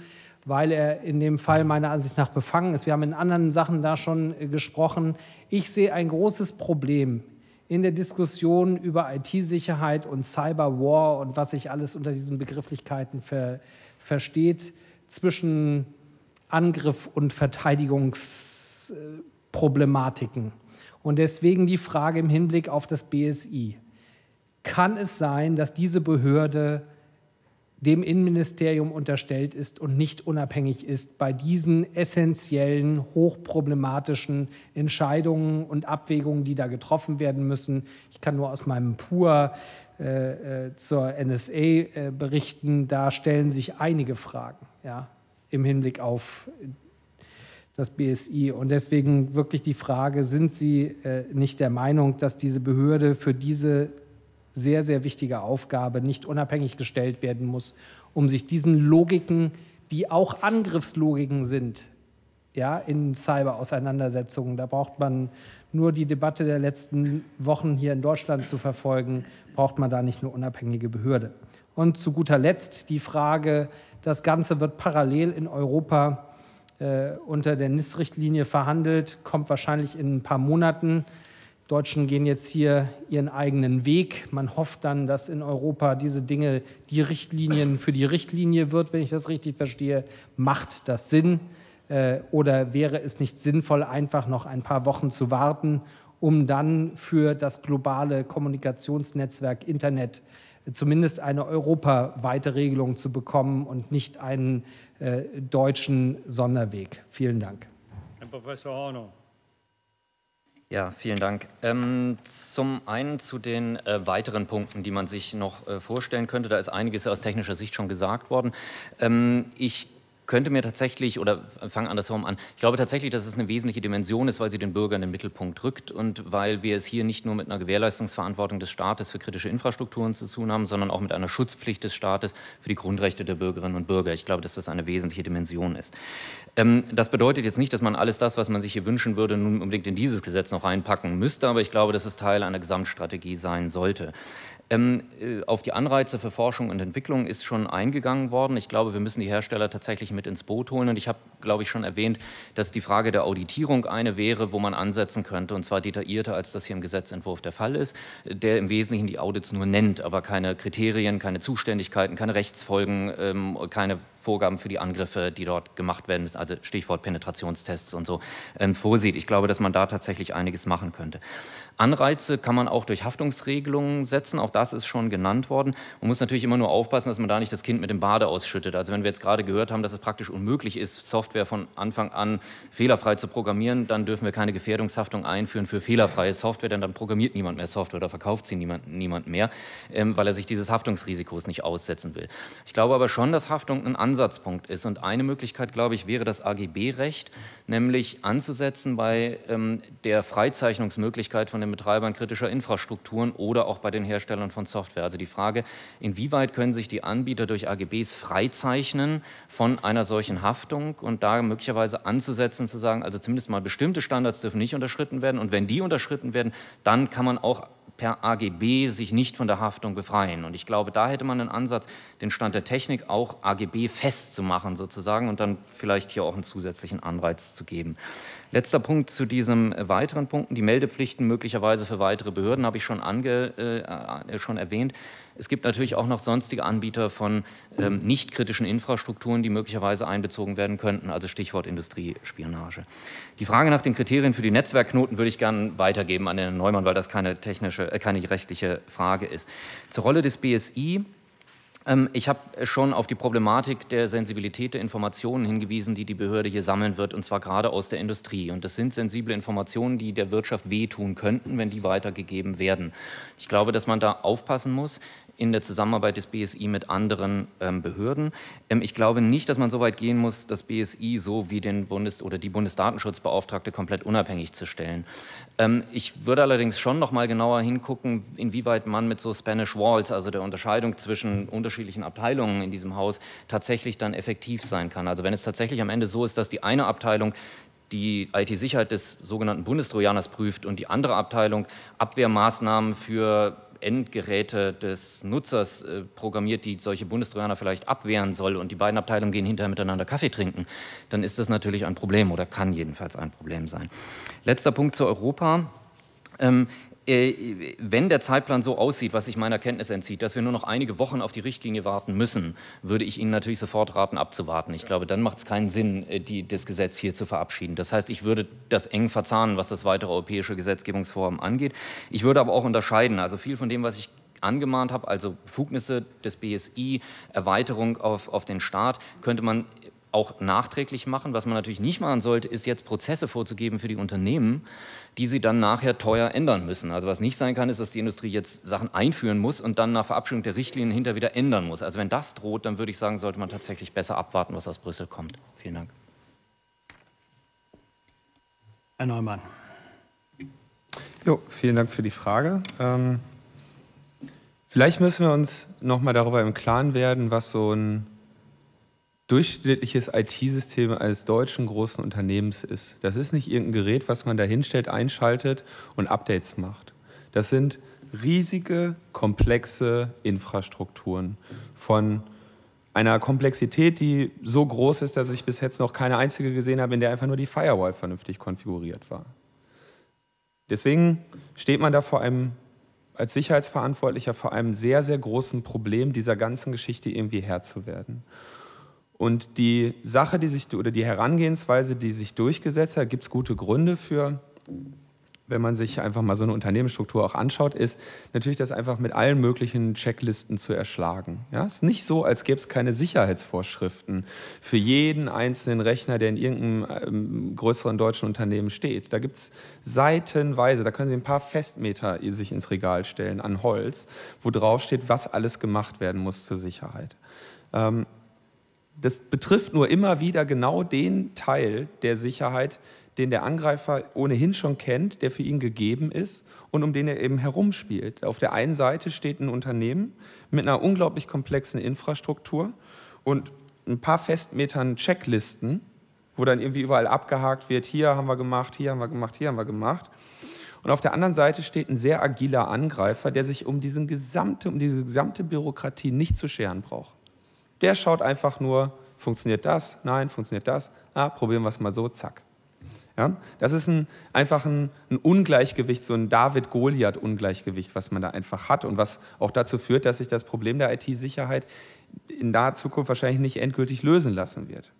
weil er in dem Fall meiner Ansicht nach befangen ist. Wir haben in anderen Sachen da schon gesprochen. Ich sehe ein großes Problem in der Diskussion über IT-Sicherheit und Cyberwar und was sich alles unter diesen Begrifflichkeiten versteht, zwischen Angriff und Verteidigungsproblematiken. Und deswegen die Frage im Hinblick auf das BSI. Kann es sein, dass diese Behörde dem Innenministerium unterstellt ist und nicht unabhängig ist bei diesen essentiellen, hochproblematischen Entscheidungen und Abwägungen, die da getroffen werden müssen? Ich kann nur aus meinem PUR zur NSA berichten. Da stellen sich einige Fragen, ja, im Hinblick auf das BSI. Und deswegen wirklich die Frage, sind Sie nicht der Meinung, dass diese Behörde für diese sehr, sehr wichtige Aufgabe nicht unabhängig gestellt werden muss, um sich diesen Logiken, die auch Angriffslogiken sind, ja, in Cyber-Auseinandersetzungen, da braucht man nur die Debatte der letzten Wochen hier in Deutschland zu verfolgen, braucht man da nicht eine unabhängige Behörde. Und zu guter Letzt die Frage, das Ganze wird parallel in Europa unter der NIS-Richtlinie verhandelt, kommt wahrscheinlich in ein paar Monaten. Die Deutschen gehen jetzt hier ihren eigenen Weg. Man hofft dann, dass in Europa diese Dinge, die Richtlinien für die Richtlinie wird, wenn ich das richtig verstehe. Macht das Sinn? Oder wäre es nicht sinnvoll, einfach noch ein paar Wochen zu warten, um dann für das globale Kommunikationsnetzwerk Internet zumindest eine europaweite Regelung zu bekommen und nicht einen deutschen Sonderweg. Vielen Dank. Herr Professor Hornung. Ja, vielen Dank. Zum einen zu den weiteren Punkten, die man sich noch vorstellen könnte. Da ist einiges aus technischer Sicht schon gesagt worden. Ich könnte mir tatsächlich, oder fange andersherum an, ich glaube tatsächlich, dass es eine wesentliche Dimension ist, weil sie den Bürger in den Mittelpunkt rückt und weil wir es hier nicht nur mit einer Gewährleistungsverantwortung des Staates für kritische Infrastrukturen zu tun haben, sondern auch mit einer Schutzpflicht des Staates für die Grundrechte der Bürgerinnen und Bürger. Ich glaube, dass das eine wesentliche Dimension ist. Das bedeutet jetzt nicht, dass man alles das, was man sich hier wünschen würde, nun unbedingt in dieses Gesetz noch reinpacken müsste, aber ich glaube, dass es Teil einer Gesamtstrategie sein sollte. Auf die Anreize für Forschung und Entwicklung ist schon eingegangen worden. Ich glaube, wir müssen die Hersteller tatsächlich mit ins Boot holen. Und ich habe, glaube ich, schon erwähnt, dass die Frage der Auditierung eine wäre, wo man ansetzen könnte, und zwar detaillierter, als das hier im Gesetzentwurf der Fall ist, der im Wesentlichen die Audits nur nennt, aber keine Kriterien, keine Zuständigkeiten, keine Rechtsfolgen, keine Vorgaben für die Angriffe, die dort gemacht werden müssen, also Stichwort Penetrationstests und so, vorsieht. Ich glaube, dass man da tatsächlich einiges machen könnte. Anreize kann man auch durch Haftungsregelungen setzen, auch das ist schon genannt worden. Man muss natürlich immer nur aufpassen, dass man da nicht das Kind mit dem Bade ausschüttet. Also wenn wir jetzt gerade gehört haben, dass es praktisch unmöglich ist, Software von Anfang an fehlerfrei zu programmieren, dann dürfen wir keine Gefährdungshaftung einführen für fehlerfreie Software, denn dann programmiert niemand mehr Software oder verkauft sie niemand mehr, weil er sich dieses Haftungsrisikos nicht aussetzen will. Ich glaube aber schon, dass Haftung ein Ansatzpunkt ist und eine Möglichkeit, glaube ich, wäre das AGB-Recht, nämlich anzusetzen bei der Freizeichnungsmöglichkeit von den Betreibern kritischer Infrastrukturen oder auch bei den Herstellern von Software. Also die Frage, inwieweit können sich die Anbieter durch AGBs freizeichnen von einer solchen Haftung und da möglicherweise anzusetzen, zu sagen, also zumindest mal bestimmte Standards dürfen nicht unterschritten werden und wenn die unterschritten werden, dann kann man auch per AGB sich nicht von der Haftung befreien. Und ich glaube, da hätte man einen Ansatz, den Stand der Technik auch AGB festzumachen sozusagen und dann vielleicht hier auch einen zusätzlichen Anreiz zu geben. Letzter Punkt zu diesen weiteren Punkten, die Meldepflichten möglicherweise für weitere Behörden, habe ich schon, schon erwähnt. Es gibt natürlich auch noch sonstige Anbieter von nicht kritischen Infrastrukturen, die möglicherweise einbezogen werden könnten, also Stichwort Industriespionage. Die Frage nach den Kriterien für die Netzwerkknoten würde ich gerne weitergeben an Herrn Neumann, weil das keine technische, keine rechtliche Frage ist. Zur Rolle des BSI. Ich habe schon auf die Problematik der Sensibilität der Informationen hingewiesen, die die Behörde hier sammeln wird, und zwar gerade aus der Industrie. Und das sind sensible Informationen, die der Wirtschaft wehtun könnten, wenn die weitergegeben werden. Ich glaube, dass man da aufpassen muss, in der Zusammenarbeit des BSI mit anderen Behörden. Ich glaube nicht, dass man so weit gehen muss, das BSI so wie den die Bundesdatenschutzbeauftragte komplett unabhängig zu stellen. Ich würde allerdings schon noch mal genauer hingucken, inwieweit man mit so Spanish Walls, also der Unterscheidung zwischen unterschiedlichen Abteilungen in diesem Haus, tatsächlich dann effektiv sein kann. Also wenn es tatsächlich am Ende so ist, dass die eine Abteilung die IT-Sicherheit des sogenannten Bundestrojaners prüft und die andere Abteilung Abwehrmaßnahmen für Endgeräte des Nutzers programmiert, die solche Bundestrojaner vielleicht abwehren soll, und die beiden Abteilungen gehen hinterher miteinander Kaffee trinken, dann ist das natürlich ein Problem oder kann jedenfalls ein Problem sein. Letzter Punkt zu Europa. Wenn der Zeitplan so aussieht, was sich meiner Kenntnis entzieht, dass wir nur noch einige Wochen auf die Richtlinie warten müssen, würde ich Ihnen natürlich sofort raten, abzuwarten. Ich glaube, dann macht es keinen Sinn, das Gesetz hier zu verabschieden. Das heißt, ich würde das eng verzahnen, was das weitere europäische Gesetzgebungsvorhaben angeht. Ich würde aber auch unterscheiden. Also viel von dem, was ich angemahnt habe, also Befugnisse des BSI, Erweiterung auf den Staat, könnte man auch nachträglich machen. Was man natürlich nicht machen sollte, ist jetzt Prozesse vorzugeben für die Unternehmen, die sie dann nachher teuer ändern müssen. Also was nicht sein kann, ist, dass die Industrie jetzt Sachen einführen muss und dann nach Verabschiedung der Richtlinien hinterher wieder ändern muss. Also wenn das droht, dann würde ich sagen, sollte man tatsächlich besser abwarten, was aus Brüssel kommt. Vielen Dank. Herr Neumann. Jo, vielen Dank für die Frage. Vielleicht müssen wir uns noch mal darüber im Klaren werden, was so ein durchschnittliches IT-System eines deutschen großen Unternehmens ist. Das ist nicht irgendein Gerät, was man da hinstellt, einschaltet und Updates macht. Das sind riesige, komplexe Infrastrukturen von einer Komplexität, die so groß ist, dass ich bis jetzt noch keine einzige gesehen habe, in der einfach nur die Firewall vernünftig konfiguriert war. Deswegen steht man da vor einem, als Sicherheitsverantwortlicher, vor einem sehr, sehr großen Problem, dieser ganzen Geschichte irgendwie Herr zu werden. Und die Sache, die Herangehensweise, die sich durchgesetzt hat, gibt es gute Gründe für, wenn man sich einfach mal so eine Unternehmensstruktur auch anschaut, ist natürlich das einfach mit allen möglichen Checklisten zu erschlagen. Ja, es ist nicht so, als gäbe es keine Sicherheitsvorschriften für jeden einzelnen Rechner, der in irgendeinem größeren deutschen Unternehmen steht. Da gibt es seitenweise, da können Sie ein paar Festmeter sich ins Regal stellen an Holz, wo drauf steht, was alles gemacht werden muss zur Sicherheit. Das betrifft nur immer wieder genau den Teil der Sicherheit, den der Angreifer ohnehin schon kennt, der für ihn gegeben ist und um den er eben herumspielt. Auf der einen Seite steht ein Unternehmen mit einer unglaublich komplexen Infrastruktur und ein paar Festmetern Checklisten, wo dann irgendwie überall abgehakt wird, hier haben wir gemacht, hier haben wir gemacht, hier haben wir gemacht. Und auf der anderen Seite steht ein sehr agiler Angreifer, der sich um diese gesamte Bürokratie nicht zu scheren braucht. Der schaut einfach nur, funktioniert das? Nein, funktioniert das? Ah, probieren wir es mal so, zack. Ja? Das ist einfach ein Ungleichgewicht, so ein David-Goliath-Ungleichgewicht, was man da einfach hat und was auch dazu führt, dass sich das Problem der IT-Sicherheit in naher Zukunft wahrscheinlich nicht endgültig lösen lassen wird.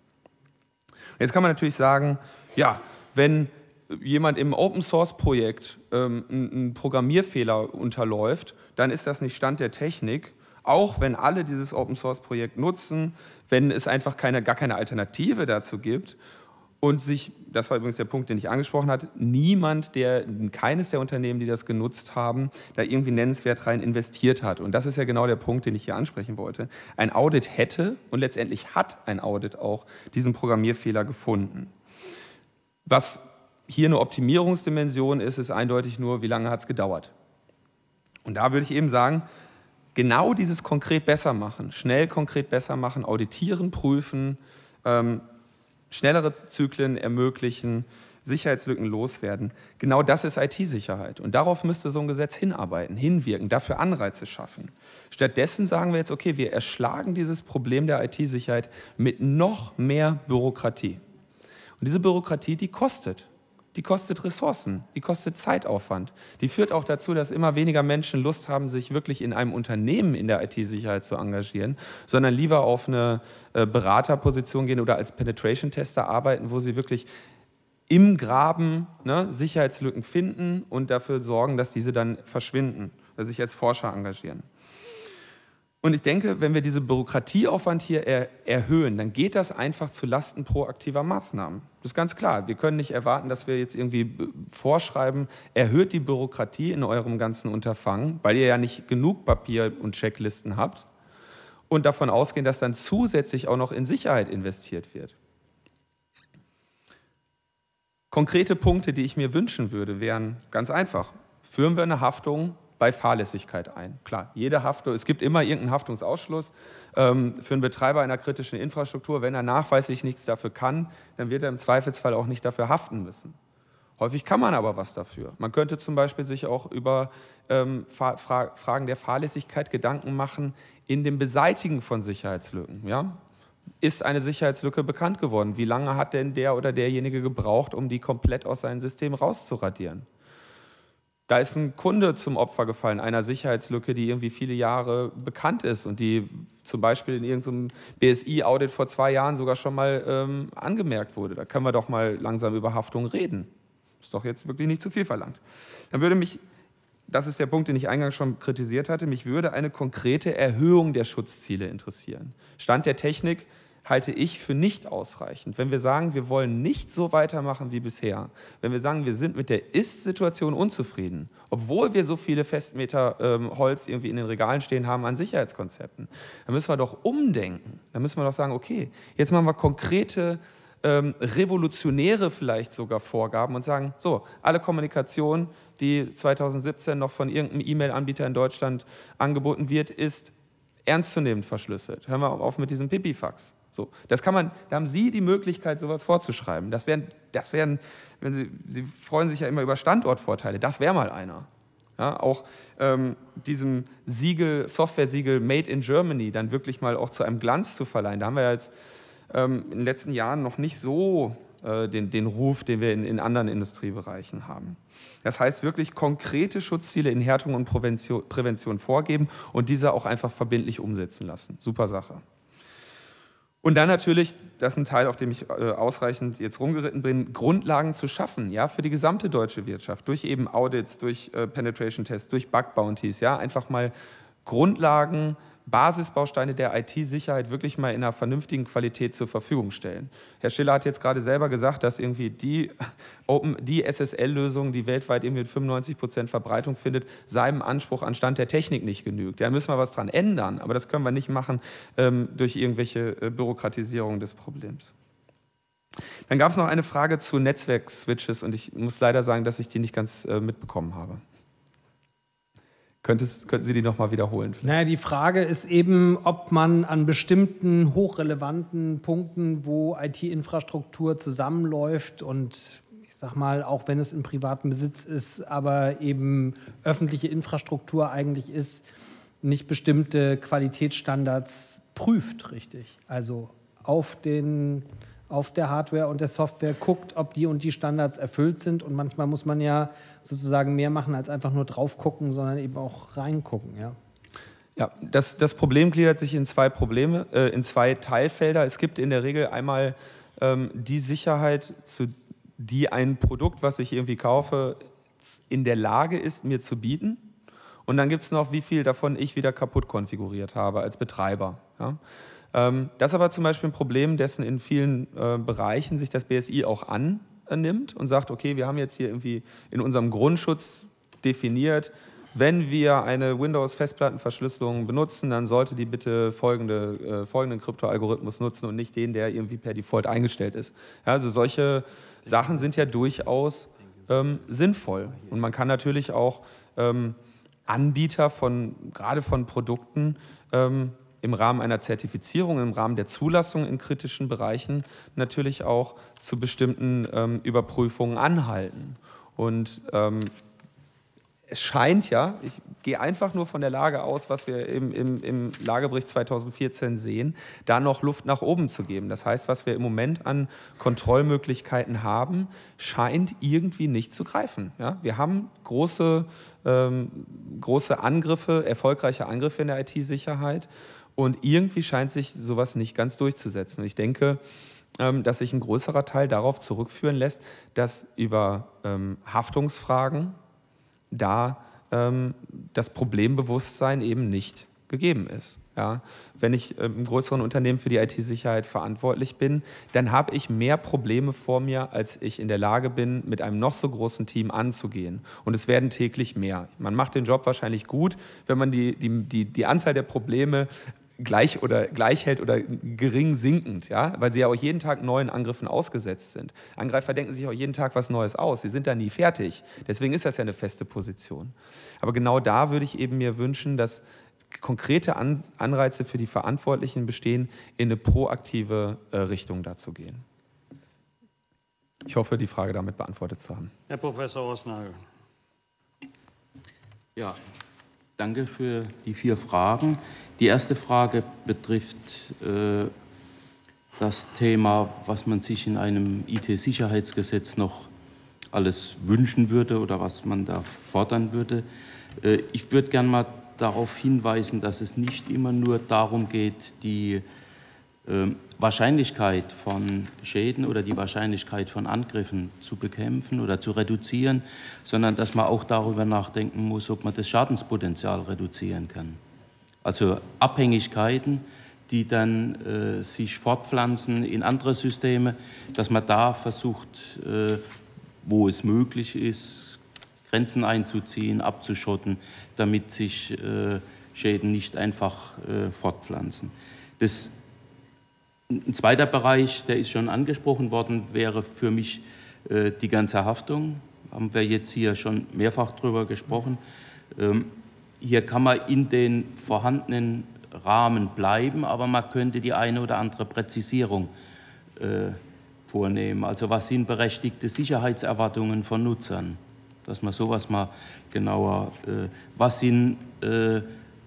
Und jetzt kann man natürlich sagen, ja, wenn jemand im Open-Source-Projekt einen Programmierfehler unterläuft, dann ist das nicht Stand der Technik, auch wenn alle dieses Open-Source-Projekt nutzen, wenn es einfach gar keine Alternative dazu gibt und sich, das war übrigens der Punkt, den ich angesprochen hatte, keines der Unternehmen, die das genutzt haben, da irgendwie nennenswert rein investiert hat. Und das ist ja genau der Punkt, den ich hier ansprechen wollte. Ein Audit hätte und letztendlich hat ein Audit auch diesen Programmierfehler gefunden. Was hier eine Optimierungsdimension ist, ist eindeutig nur, wie lange hat es gedauert. Und da würde ich eben sagen, genau dieses konkret besser machen, schnell konkret besser machen, auditieren, prüfen, schnellere Zyklen ermöglichen, Sicherheitslücken loswerden. Genau das ist IT-Sicherheit. Und darauf müsste so ein Gesetz hinarbeiten, hinwirken, dafür Anreize schaffen. Stattdessen sagen wir jetzt, okay, wir erschlagen dieses Problem der IT-Sicherheit mit noch mehr Bürokratie. Und diese Bürokratie, die kostet. Die kostet Ressourcen, die kostet Zeitaufwand. Die führt auch dazu, dass immer weniger Menschen Lust haben, sich wirklich in einem Unternehmen in der IT-Sicherheit zu engagieren, sondern lieber auf eine Beraterposition gehen oder als Penetration-Tester arbeiten, wo sie wirklich im Graben, ne, Sicherheitslücken finden und dafür sorgen, dass diese dann verschwinden, oder sich als Forscher engagieren. Und ich denke, wenn wir diesen Bürokratieaufwand hier erhöhen, dann geht das einfach zu Lasten proaktiver Maßnahmen. Das ist ganz klar. Wir können nicht erwarten, dass wir jetzt irgendwie vorschreiben, erhöht die Bürokratie in eurem ganzen Unterfangen, weil ihr ja nicht genug Papier und Checklisten habt und davon ausgehen, dass dann zusätzlich auch noch in Sicherheit investiert wird. Konkrete Punkte, die ich mir wünschen würde, wären ganz einfach. Führen wir eine Haftung bei Fahrlässigkeit ein. Klar, jede Haftung, es gibt immer irgendeinen Haftungsausschluss für einen Betreiber einer kritischen Infrastruktur. Wenn er nachweislich nichts dafür kann, dann wird er im Zweifelsfall auch nicht dafür haften müssen. Häufig kann man aber was dafür. Man könnte zum Beispiel sich auch über Fragen der Fahrlässigkeit Gedanken machen in dem Beseitigen von Sicherheitslücken. Ja? Ist eine Sicherheitslücke bekannt geworden? Wie lange hat denn der oder derjenige gebraucht, um die komplett aus seinem System rauszuradieren? Da ist ein Kunde zum Opfer gefallen, einer Sicherheitslücke, die irgendwie viele Jahre bekannt ist und die zum Beispiel in irgendeinem BSI-Audit vor 2 Jahren sogar schon mal angemerkt wurde. Da können wir doch mal langsam über Haftung reden. Ist doch jetzt wirklich nicht zu viel verlangt. Dann würde mich, das ist der Punkt, den ich eingangs schon kritisiert hatte, mich würde eine konkrete Erhöhung der Schutzziele interessieren. Stand der Technik halte ich für nicht ausreichend. Wenn wir sagen, wir wollen nicht so weitermachen wie bisher, wenn wir sagen, wir sind mit der Ist-Situation unzufrieden, obwohl wir so viele Festmeter Holz irgendwie in den Regalen stehen haben an Sicherheitskonzepten, dann müssen wir doch umdenken. Dann müssen wir doch sagen, okay, jetzt machen wir konkrete, revolutionäre vielleicht sogar Vorgaben und sagen, so, alle Kommunikation, die 2017 noch von irgendeinem E-Mail-Anbieter in Deutschland angeboten wird, ist ernstzunehmend verschlüsselt. Hören wir auf mit diesem Pipifax. So, das kann man, da haben Sie die Möglichkeit, sowas vorzuschreiben. Wenn Sie freuen sich ja immer über Standortvorteile, das wäre mal einer. Ja, auch diesem Siegel, Software-Siegel Made in Germany dann wirklich mal auch zu einem Glanz zu verleihen. Da haben wir ja jetzt in den letzten Jahren noch nicht so den Ruf, den wir in anderen Industriebereichen haben. Das heißt wirklich konkrete Schutzziele in Härtung und Prävention vorgeben und diese auch einfach verbindlich umsetzen lassen. Super Sache. Und dann natürlich, das ist ein Teil, auf dem ich ausreichend jetzt rumgeritten bin, Grundlagen zu schaffen, ja, für die gesamte deutsche Wirtschaft, durch eben Audits, durch Penetration-Tests, durch Bug-Bounties, ja, einfach mal Grundlagen, Basisbausteine der IT-Sicherheit wirklich mal in einer vernünftigen Qualität zur Verfügung stellen. Herr Schiller hat jetzt gerade selber gesagt, dass irgendwie die SSL-Lösung, die weltweit irgendwie mit 95% Verbreitung findet, seinem Anspruch an Stand der Technik nicht genügt. Da müssen wir was dran ändern, aber das können wir nicht machen durch irgendwelche Bürokratisierung des Problems. Dann gab es noch eine Frage zu Netzwerk-Switches und ich muss leider sagen, dass ich die nicht ganz mitbekommen habe. Könnten Sie die nochmal wiederholen? Naja, die Frage ist eben, ob man an bestimmten hochrelevanten Punkten, wo IT-Infrastruktur zusammenläuft und ich sag mal, auch wenn es im privaten Besitz ist, aber eben öffentliche Infrastruktur eigentlich ist, nicht bestimmte Qualitätsstandards prüft, richtig. Also auf der Hardware und der Software guckt, ob die und die Standards erfüllt sind. Und manchmal muss man ja sozusagen mehr machen, als einfach nur drauf gucken, sondern eben auch reingucken. Ja, ja, das Problem gliedert sich in zwei Teilfelder. Es gibt in der Regel einmal die Sicherheit, die ein Produkt, was ich irgendwie kaufe, in der Lage ist, mir zu bieten. Und dann gibt es noch, wie viel davon ich wieder kaputt konfiguriert habe als Betreiber. Ja? Das ist aber zum Beispiel ein Problem, dessen in vielen Bereichen sich das BSI auch annimmt und sagt, okay, wir haben jetzt hier irgendwie in unserem Grundschutz definiert, wenn wir eine Windows-Festplattenverschlüsselung benutzen, dann sollte die bitte folgenden Krypto-Algorithmus nutzen und nicht den, der irgendwie per Default eingestellt ist. Ja, also solche Sachen sind ja durchaus sinnvoll. Und man kann natürlich auch Anbieter gerade von Produkten im Rahmen einer Zertifizierung, im Rahmen der Zulassung in kritischen Bereichen natürlich auch zu bestimmten Überprüfungen anhalten. Und es scheint ja, ich gehe einfach nur von der Lage aus, was wir im Lagebericht 2014 sehen, da noch Luft nach oben zu geben. Das heißt, was wir im Moment an Kontrollmöglichkeiten haben, scheint irgendwie nicht zu greifen. Ja? Wir haben große Angriffe, erfolgreiche Angriffe in der IT-Sicherheit. Und irgendwie scheint sich sowas nicht ganz durchzusetzen. Und ich denke, dass sich ein größerer Teil darauf zurückführen lässt, dass über Haftungsfragen da das Problembewusstsein eben nicht gegeben ist. Ja, wenn ich im größeren Unternehmen für die IT-Sicherheit verantwortlich bin, dann habe ich mehr Probleme vor mir, als ich in der Lage bin, mit einem noch so großen Team anzugehen. Und es werden täglich mehr. Man macht den Job wahrscheinlich gut, wenn man die Anzahl der Probleme gleich hält oder gering sinkend, ja? Weil sie ja auch jeden Tag neuen Angriffen ausgesetzt sind. Angreifer denken sich auch jeden Tag was Neues aus. Sie sind da nie fertig. Deswegen ist das ja eine feste Position. Aber genau da würde ich eben mir wünschen, dass konkrete Anreize für die Verantwortlichen bestehen, in eine proaktive Richtung dazu gehen. Ich hoffe, die Frage damit beantwortet zu haben. Herr Professor Roßnagel. Ja, danke für die 4 Fragen. Die erste Frage betrifft das Thema, was man sich in einem IT-Sicherheitsgesetz noch alles wünschen würde oder was man da fordern würde. Ich würde gerne mal darauf hinweisen, dass es nicht immer nur darum geht, die Wahrscheinlichkeit von Schäden oder die Wahrscheinlichkeit von Angriffen zu bekämpfen oder zu reduzieren, sondern dass man auch darüber nachdenken muss, ob man das Schadenspotenzial reduzieren kann. Also Abhängigkeiten, die dann sich fortpflanzen in andere Systeme, dass man da versucht, wo es möglich ist, Grenzen einzuziehen, abzuschotten, damit sich Schäden nicht einfach fortpflanzen. Ein zweiter Bereich, der ist schon angesprochen worden, wäre für mich die ganze Haftung. Haben wir jetzt hier schon mehrfach drüber gesprochen. Hier kann man in den vorhandenen Rahmen bleiben, aber man könnte die eine oder andere Präzisierung vornehmen. Also was sind berechtigte Sicherheitserwartungen von Nutzern? Dass man sowas mal genauer, was sind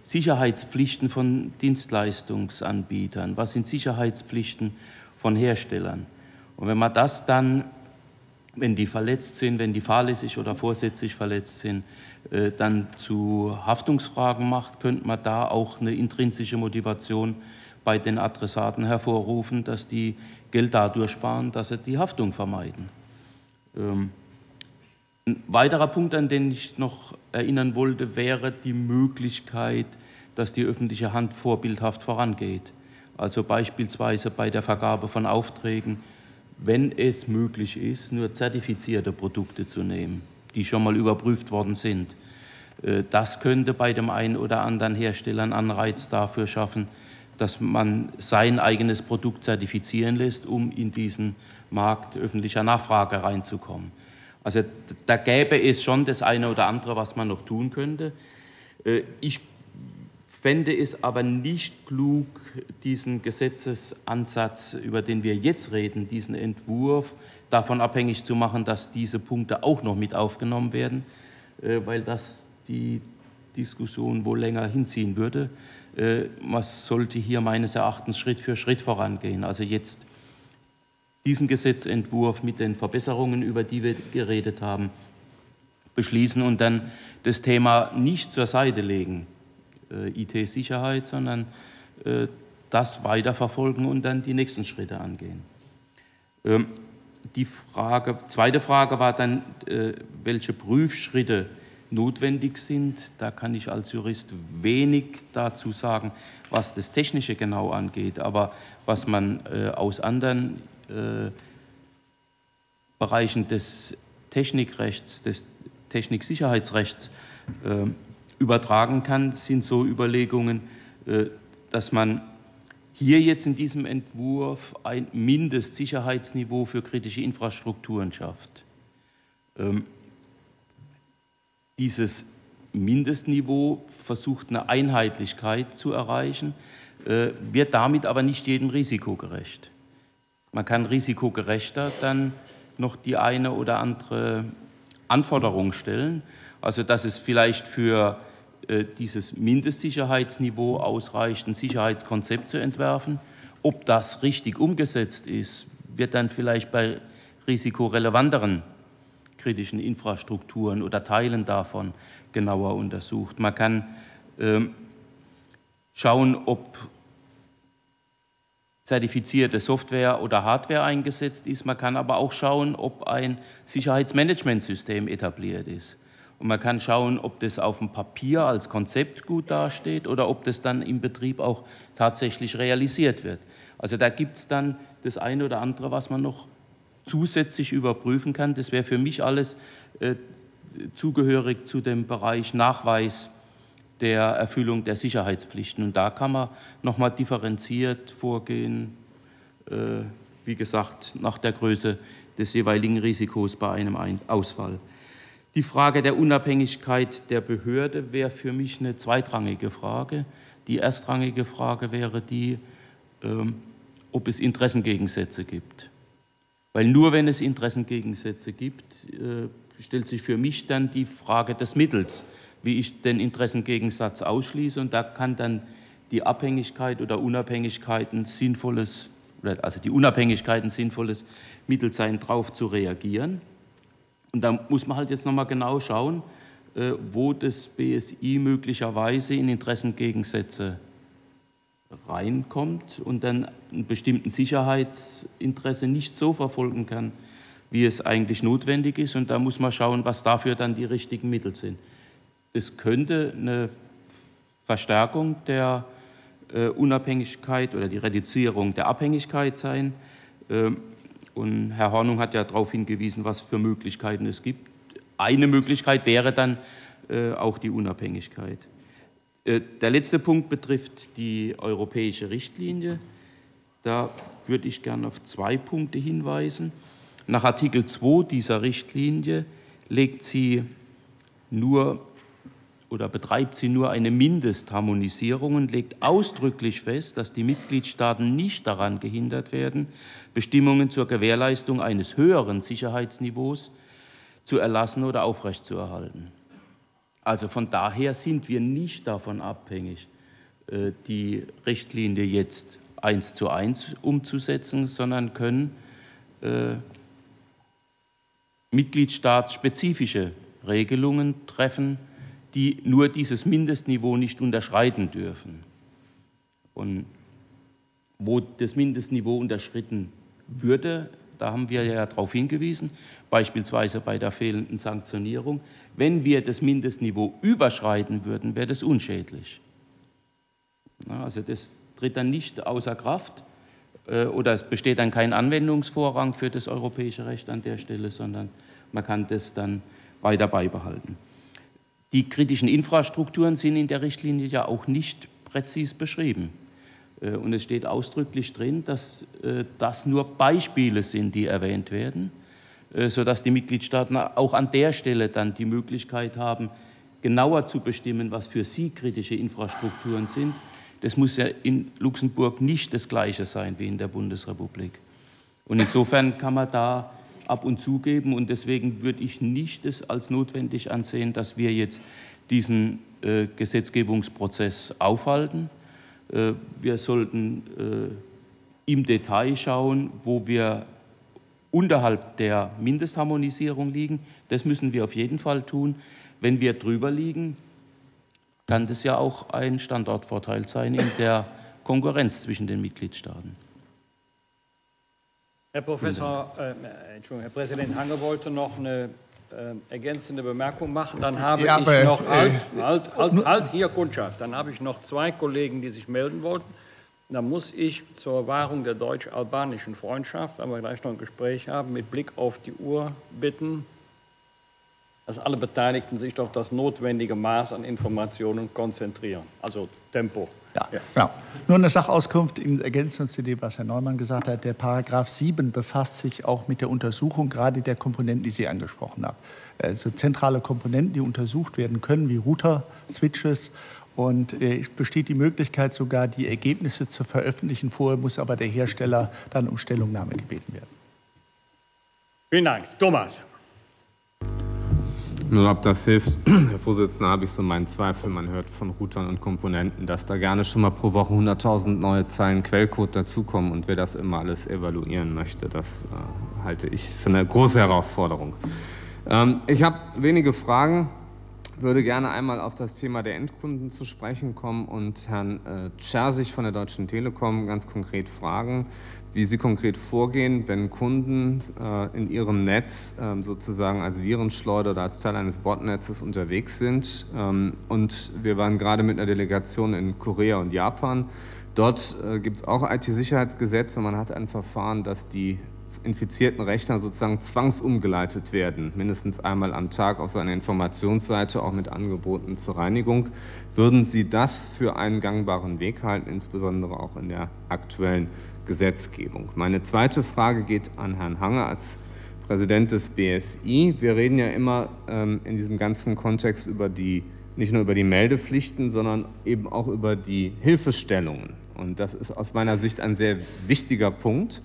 Sicherheitspflichten von Dienstleistungsanbietern, was sind Sicherheitspflichten von Herstellern. Und wenn man das dann, wenn die verletzt sind, wenn die fahrlässig oder vorsätzlich verletzt sind, dann zu Haftungsfragen macht, könnte man da auch eine intrinsische Motivation bei den Adressaten hervorrufen, dass die Geld dadurch sparen, dass sie die Haftung vermeiden. Ein weiterer Punkt, an den ich noch erinnern wollte, wäre die Möglichkeit, dass die öffentliche Hand vorbildhaft vorangeht. Also beispielsweise bei der Vergabe von Aufträgen, wenn es möglich ist, nur zertifizierte Produkte zu nehmen, die schon mal überprüft worden sind. Das könnte bei dem einen oder anderen Hersteller einen Anreiz dafür schaffen, dass man sein eigenes Produkt zertifizieren lässt, um in diesen Markt öffentlicher Nachfrage reinzukommen. Also da gäbe es schon das eine oder andere, was man noch tun könnte. Ich fände es aber nicht klug, diesen Gesetzesansatz, über den wir jetzt reden, diesen Entwurf, davon abhängig zu machen, dass diese Punkte auch noch mit aufgenommen werden, weil das die Diskussion wohl länger hinziehen würde. Man sollte hier meines Erachtens Schritt für Schritt vorangehen. Also jetzt diesen Gesetzentwurf mit den Verbesserungen, über die wir geredet haben, beschließen und dann das Thema nicht zur Seite legen, IT-Sicherheit, sondern das weiterverfolgen und dann die nächsten Schritte angehen. Zweite Frage war dann, welche Prüfschritte notwendig sind. Da kann ich als Jurist wenig dazu sagen, was das Technische genau angeht, aber was man aus anderen Bereichen des Technikrechts, des Techniksicherheitsrechts übertragen kann, sind so Überlegungen, dass man hier jetzt in diesem Entwurf ein Mindestsicherheitsniveau für kritische Infrastrukturen schafft. Dieses Mindestniveau versucht eine Einheitlichkeit zu erreichen, wird damit aber nicht jedem Risiko gerecht. Man kann risikogerechter dann noch die eine oder andere Anforderung stellen. Also dass es vielleicht für dieses Mindestsicherheitsniveau ausreicht, ein Sicherheitskonzept zu entwerfen. Ob das richtig umgesetzt ist, wird dann vielleicht bei risikorelevanteren kritischen Infrastrukturen oder Teilen davon genauer untersucht. Man kann schauen, ob zertifizierte Software oder Hardware eingesetzt ist. Man kann aber auch schauen, ob ein Sicherheitsmanagementsystem etabliert ist. Und man kann schauen, ob das auf dem Papier als Konzept gut dasteht oder ob das dann im Betrieb auch tatsächlich realisiert wird. Also da gibt es dann das eine oder andere, was man noch zusätzlich überprüfen kann. Das wäre für mich alles zugehörig zu dem Bereich Nachweis der Erfüllung der Sicherheitspflichten. Und da kann man nochmal differenziert vorgehen, wie gesagt, nach der Größe des jeweiligen Risikos bei einem Ausfall. Die Frage der Unabhängigkeit der Behörde wäre für mich eine zweitrangige Frage. Die erstrangige Frage wäre die, ob es Interessengegensätze gibt. Weil nur wenn es Interessengegensätze gibt, stellt sich für mich dann die Frage des Mittels, wie ich den Interessengegensatz ausschließe. Und da kann dann die Abhängigkeit oder Unabhängigkeit ein sinnvolles, also die Unabhängigkeit ein sinnvolles Mittel sein, darauf zu reagieren. Und da muss man halt jetzt nochmal genau schauen, wo das BSI möglicherweise in Interessengegensätze reinkommt und dann einen bestimmten Sicherheitsinteresse nicht so verfolgen kann, wie es eigentlich notwendig ist. Und da muss man schauen, was dafür dann die richtigen Mittel sind. Es könnte eine Verstärkung der Unabhängigkeit oder die Reduzierung der Abhängigkeit sein. Und Herr Hornung hat ja darauf hingewiesen, was für Möglichkeiten es gibt. Eine Möglichkeit wäre dann auch die Unabhängigkeit. Der letzte Punkt betrifft die europäische Richtlinie. Da würde ich gerne auf zwei Punkte hinweisen. Nach Artikel 2 dieser Richtlinie legt sie nur oder betreibt sie nur eine Mindestharmonisierung und legt ausdrücklich fest, dass die Mitgliedstaaten nicht daran gehindert werden, Bestimmungen zur Gewährleistung eines höheren Sicherheitsniveaus zu erlassen oder aufrechtzuerhalten. Also von daher sind wir nicht davon abhängig, die Richtlinie jetzt 1:1 umzusetzen, sondern können mitgliedstaatsspezifische Regelungen treffen, die nur dieses Mindestniveau nicht unterschreiten dürfen. Und wo das Mindestniveau unterschritten würde, da haben wir ja darauf hingewiesen, beispielsweise bei der fehlenden Sanktionierung, wenn wir das Mindestniveau überschreiten würden, wäre das unschädlich. Also das tritt dann nicht außer Kraft oder es besteht dann kein Anwendungsvorrang für das europäische Recht an der Stelle, sondern man kann das dann weiter beibehalten. Die kritischen Infrastrukturen sind in der Richtlinie ja auch nicht präzis beschrieben. Und es steht ausdrücklich drin, dass das nur Beispiele sind, die erwähnt werden, sodass die Mitgliedstaaten auch an der Stelle dann die Möglichkeit haben, genauer zu bestimmen, was für sie kritische Infrastrukturen sind. Das muss ja in Luxemburg nicht das Gleiche sein wie in der Bundesrepublik. Und insofern kann man da ab und zu geben. Und deswegen würde ich nicht es als notwendig ansehen, dass wir jetzt diesen Gesetzgebungsprozess aufhalten. Wir sollten im Detail schauen, wo wir unterhalb der Mindestharmonisierung liegen. Das müssen wir auf jeden Fall tun. Wenn wir drüber liegen, kann das ja auch ein Standortvorteil sein in der Konkurrenz zwischen den Mitgliedstaaten. Herr Professor, Herr Präsident Hange wollte noch eine ergänzende Bemerkung machen. Dann habe ja, ich noch hier Kundschaft. Dann habe ich noch zwei Kollegen, die sich melden wollten. Dann muss ich zur Wahrung der deutsch-albanischen Freundschaft, weil wir gleich noch ein Gespräch haben, mit Blick auf die Uhr bitten, dass alle Beteiligten sich doch das notwendige Maß an Informationen konzentrieren. Also Tempo. Ja, genau. Nur eine Sachauskunft in Ergänzung zu dem, was Herr Neumann gesagt hat. Der Paragraph 7 befasst sich auch mit der Untersuchung gerade der Komponenten, die Sie angesprochen haben. Also zentrale Komponenten, die untersucht werden können, wie Router, Switches. Und es besteht die Möglichkeit sogar, die Ergebnisse zu veröffentlichen. Vorher muss aber der Hersteller dann um Stellungnahme gebeten werden. Vielen Dank. Thomas. Nur ob das hilft, Herr Vorsitzender, habe ich so meinen Zweifel. Man hört von Routern und Komponenten, dass da gerne schon mal pro Woche 100.000 neue Zeilen Quellcode dazukommen. Und wer das immer alles evaluieren möchte, das halte ich für eine große Herausforderung. Ich habe wenige Fragen. würde gerne einmal auf das Thema der Endkunden zu sprechen kommen und Herrn Tschersich von der Deutschen Telekom ganz konkret fragen, wie Sie konkret vorgehen, wenn Kunden in ihrem Netz sozusagen als Virenschleuder oder als Teil eines Botnetzes unterwegs sind. Und wir waren gerade mit einer Delegation in Korea und Japan. Dort gibt es auch IT-Sicherheitsgesetz und man hat ein Verfahren, dass die infizierten Rechner sozusagen zwangsumgeleitet werden, mindestens einmal am Tag auf seine Informationsseite, auch mit Angeboten zur Reinigung. Würden Sie das für einen gangbaren Weg halten, insbesondere auch in der aktuellen Gesetzgebung? Meine zweite Frage geht an Herrn Hange als Präsident des BSI. Wir reden ja immer in diesem ganzen Kontext über die, nicht nur über die Meldepflichten, sondern eben auch über die Hilfestellungen. Und das ist aus meiner Sicht ein sehr wichtiger Punkt.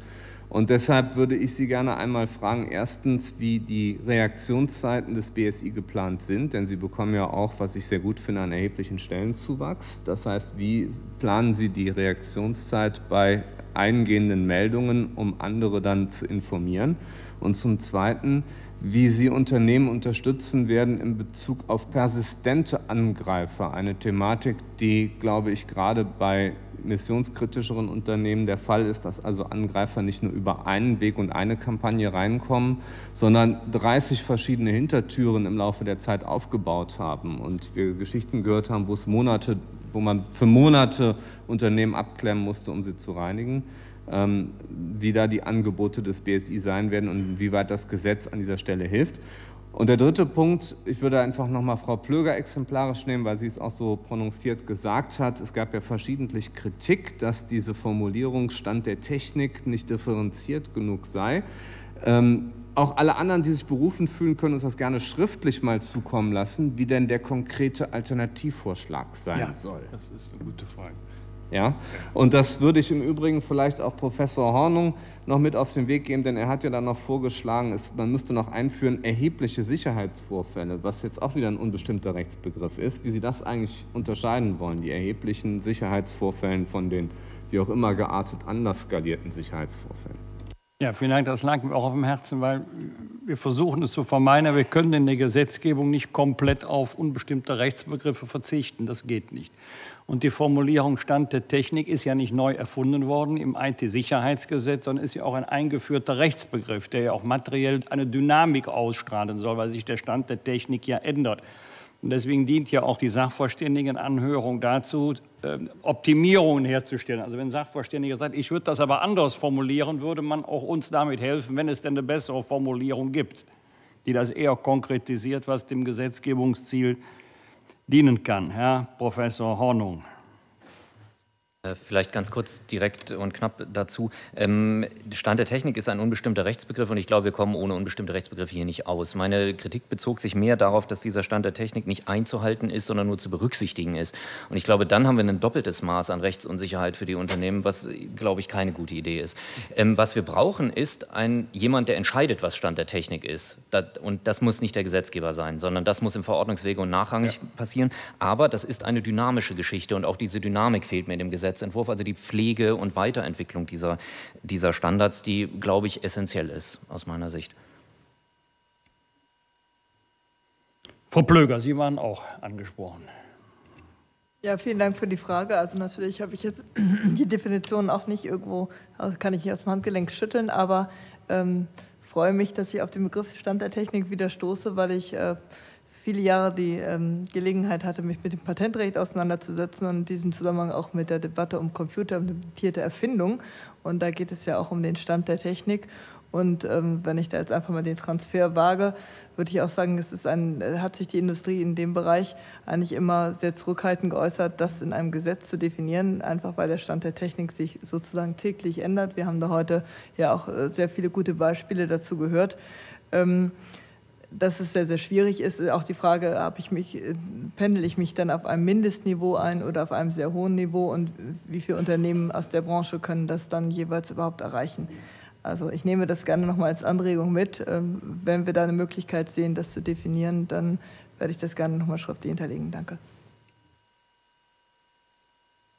Und deshalb würde ich Sie gerne einmal fragen, erstens, wie die Reaktionszeiten des BSI geplant sind, denn Sie bekommen ja auch, was ich sehr gut finde, einen erheblichen Stellenzuwachs. Das heißt, wie planen Sie die Reaktionszeit bei eingehenden Meldungen, um andere dann zu informieren? Und zum Zweiten, wie Sie Unternehmen unterstützen werden in Bezug auf persistente Angreifer, eine Thematik, die, glaube ich, gerade bei missionskritischeren Unternehmen der Fall ist, dass also Angreifer nicht nur über einen Weg und eine Kampagne reinkommen, sondern 30 verschiedene Hintertüren im Laufe der Zeit aufgebaut haben und wir Geschichten gehört haben, wo es Monate, wo man für Monate Unternehmen abklemmen musste, um sie zu reinigen, wie da die Angebote des BSI sein werden und inwieweit das Gesetz an dieser Stelle hilft. Und der dritte Punkt, ich würde einfach nochmal Frau Plöger exemplarisch nehmen, weil sie es auch so prononciert gesagt hat. Es gab ja verschiedentlich Kritik, dass diese Formulierung Stand der Technik nicht differenziert genug sei. Auch alle anderen, die sich berufen fühlen, können uns das gerne schriftlich mal zukommen lassen, wie denn der konkrete Alternativvorschlag sein soll. Das ist eine gute Frage. Ja? Und das würde ich im Übrigen vielleicht auch Professor Hornung noch mit auf den Weg geben, denn er hat ja dann noch vorgeschlagen, man müsste noch einführen, erhebliche Sicherheitsvorfälle, was jetzt auch wieder ein unbestimmter Rechtsbegriff ist, wie Sie das eigentlich unterscheiden wollen, die erheblichen Sicherheitsvorfällen von den, wie auch immer geartet, anders skalierten Sicherheitsvorfällen. Ja, vielen Dank, das lag mir auch auf dem Herzen, weil wir versuchen es zu vermeiden, aber wir können in der Gesetzgebung nicht komplett auf unbestimmte Rechtsbegriffe verzichten, das geht nicht. Und die Formulierung Stand der Technik ist ja nicht neu erfunden worden im IT-Sicherheitsgesetz, sondern ist ja auch ein eingeführter Rechtsbegriff, der ja auch materiell eine Dynamik ausstrahlen soll, weil sich der Stand der Technik ja ändert. Und deswegen dient ja auch die Sachverständigenanhörung dazu, Optimierungen herzustellen. Also wenn ein Sachverständiger sagt, ich würde das aber anders formulieren, würde man auch uns damit helfen, wenn es denn eine bessere Formulierung gibt, die das eher konkretisiert, was dem Gesetzgebungsziel dienen kann. Herr Professor Hornung. Vielleicht ganz kurz direkt und knapp dazu. Stand der Technik ist ein unbestimmter Rechtsbegriff und ich glaube, wir kommen ohne unbestimmte Rechtsbegriffe hier nicht aus. Meine Kritik bezog sich mehr darauf, dass dieser Stand der Technik nicht einzuhalten ist, sondern nur zu berücksichtigen ist. Und ich glaube, dann haben wir ein doppeltes Maß an Rechtsunsicherheit für die Unternehmen, was, glaube ich, keine gute Idee ist. Was wir brauchen, ist jemand, der entscheidet, was Stand der Technik ist. Und das muss nicht der Gesetzgeber sein, sondern das muss im Verordnungswege und nachrangig passieren. Aber das ist eine dynamische Geschichte und auch diese Dynamik fehlt mir in dem Gesetzentwurf, also die Pflege und Weiterentwicklung dieser Standards, die, glaube ich, essentiell ist, aus meiner Sicht. Frau Plöger, Sie waren auch angesprochen. Ja, vielen Dank für die Frage. Also natürlich habe ich jetzt die Definition auch nicht irgendwo, also kann ich nicht aus dem Handgelenk schütteln, aber freue mich, dass ich auf den Begriff Stand der Technik wieder stoße, weil ich viele Jahre die Gelegenheit hatte, mich mit dem Patentrecht auseinanderzusetzen und in diesem Zusammenhang auch mit der Debatte um computerimplementierte Erfindung. Und da geht es ja auch um den Stand der Technik. Und wenn ich da jetzt einfach mal den Transfer wage, würde ich auch sagen, hat sich die Industrie in dem Bereich eigentlich immer sehr zurückhaltend geäußert, das in einem Gesetz zu definieren, einfach weil der Stand der Technik sich sozusagen täglich ändert. Wir haben da heute ja auch sehr viele gute Beispiele dazu gehört. Dass es sehr, sehr schwierig ist, auch die Frage, pendel ich mich dann auf einem Mindestniveau ein oder auf einem sehr hohen Niveau und wie viele Unternehmen aus der Branche können das dann jeweils überhaupt erreichen. Also ich nehme das gerne nochmal als Anregung mit. Wenn wir da eine Möglichkeit sehen, das zu definieren, dann werde ich das gerne nochmal schriftlich hinterlegen. Danke.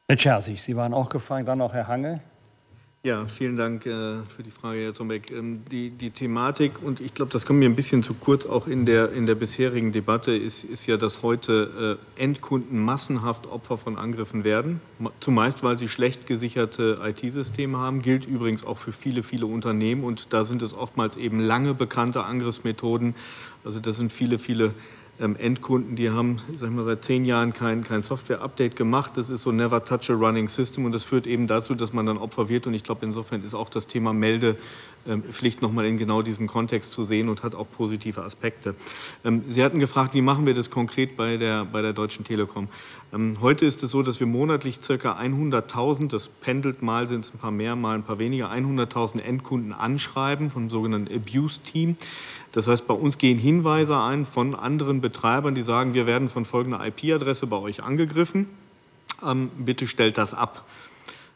Herr Tschersich, Sie waren auch gefragt, dann auch Herr Hange. Ja, vielen Dank für die Frage, Herr Zombeck. Die Thematik, und ich glaube, das kommt mir ein bisschen zu kurz, auch in der bisherigen Debatte, ist ja, dass heute Endkunden massenhaft Opfer von Angriffen werden, zumeist weil sie schlecht gesicherte IT-Systeme haben, gilt übrigens auch für viele, viele Unternehmen, und da sind es oftmals eben lange bekannte Angriffsmethoden, also das sind viele, viele Endkunden, die haben, sag ich mal, seit 10 Jahren kein Software-Update gemacht. Das ist so never touch a running system, und das führt eben dazu, dass man dann Opfer wird, und ich glaube, insofern ist auch das Thema Meldepflicht nochmal in genau diesem Kontext zu sehen und hat auch positive Aspekte. Sie hatten gefragt, wie machen wir das konkret bei der Deutschen Telekom? Heute ist es so, dass wir monatlich ca. 100.000, das pendelt, mal sind es ein paar mehr, mal ein paar weniger, 100.000 Endkunden anschreiben vom sogenannten Abuse-Team. Das heißt, bei uns gehen Hinweise ein von anderen Betreibern, die sagen, wir werden von folgender IP-Adresse bei euch angegriffen, bitte stellt das ab.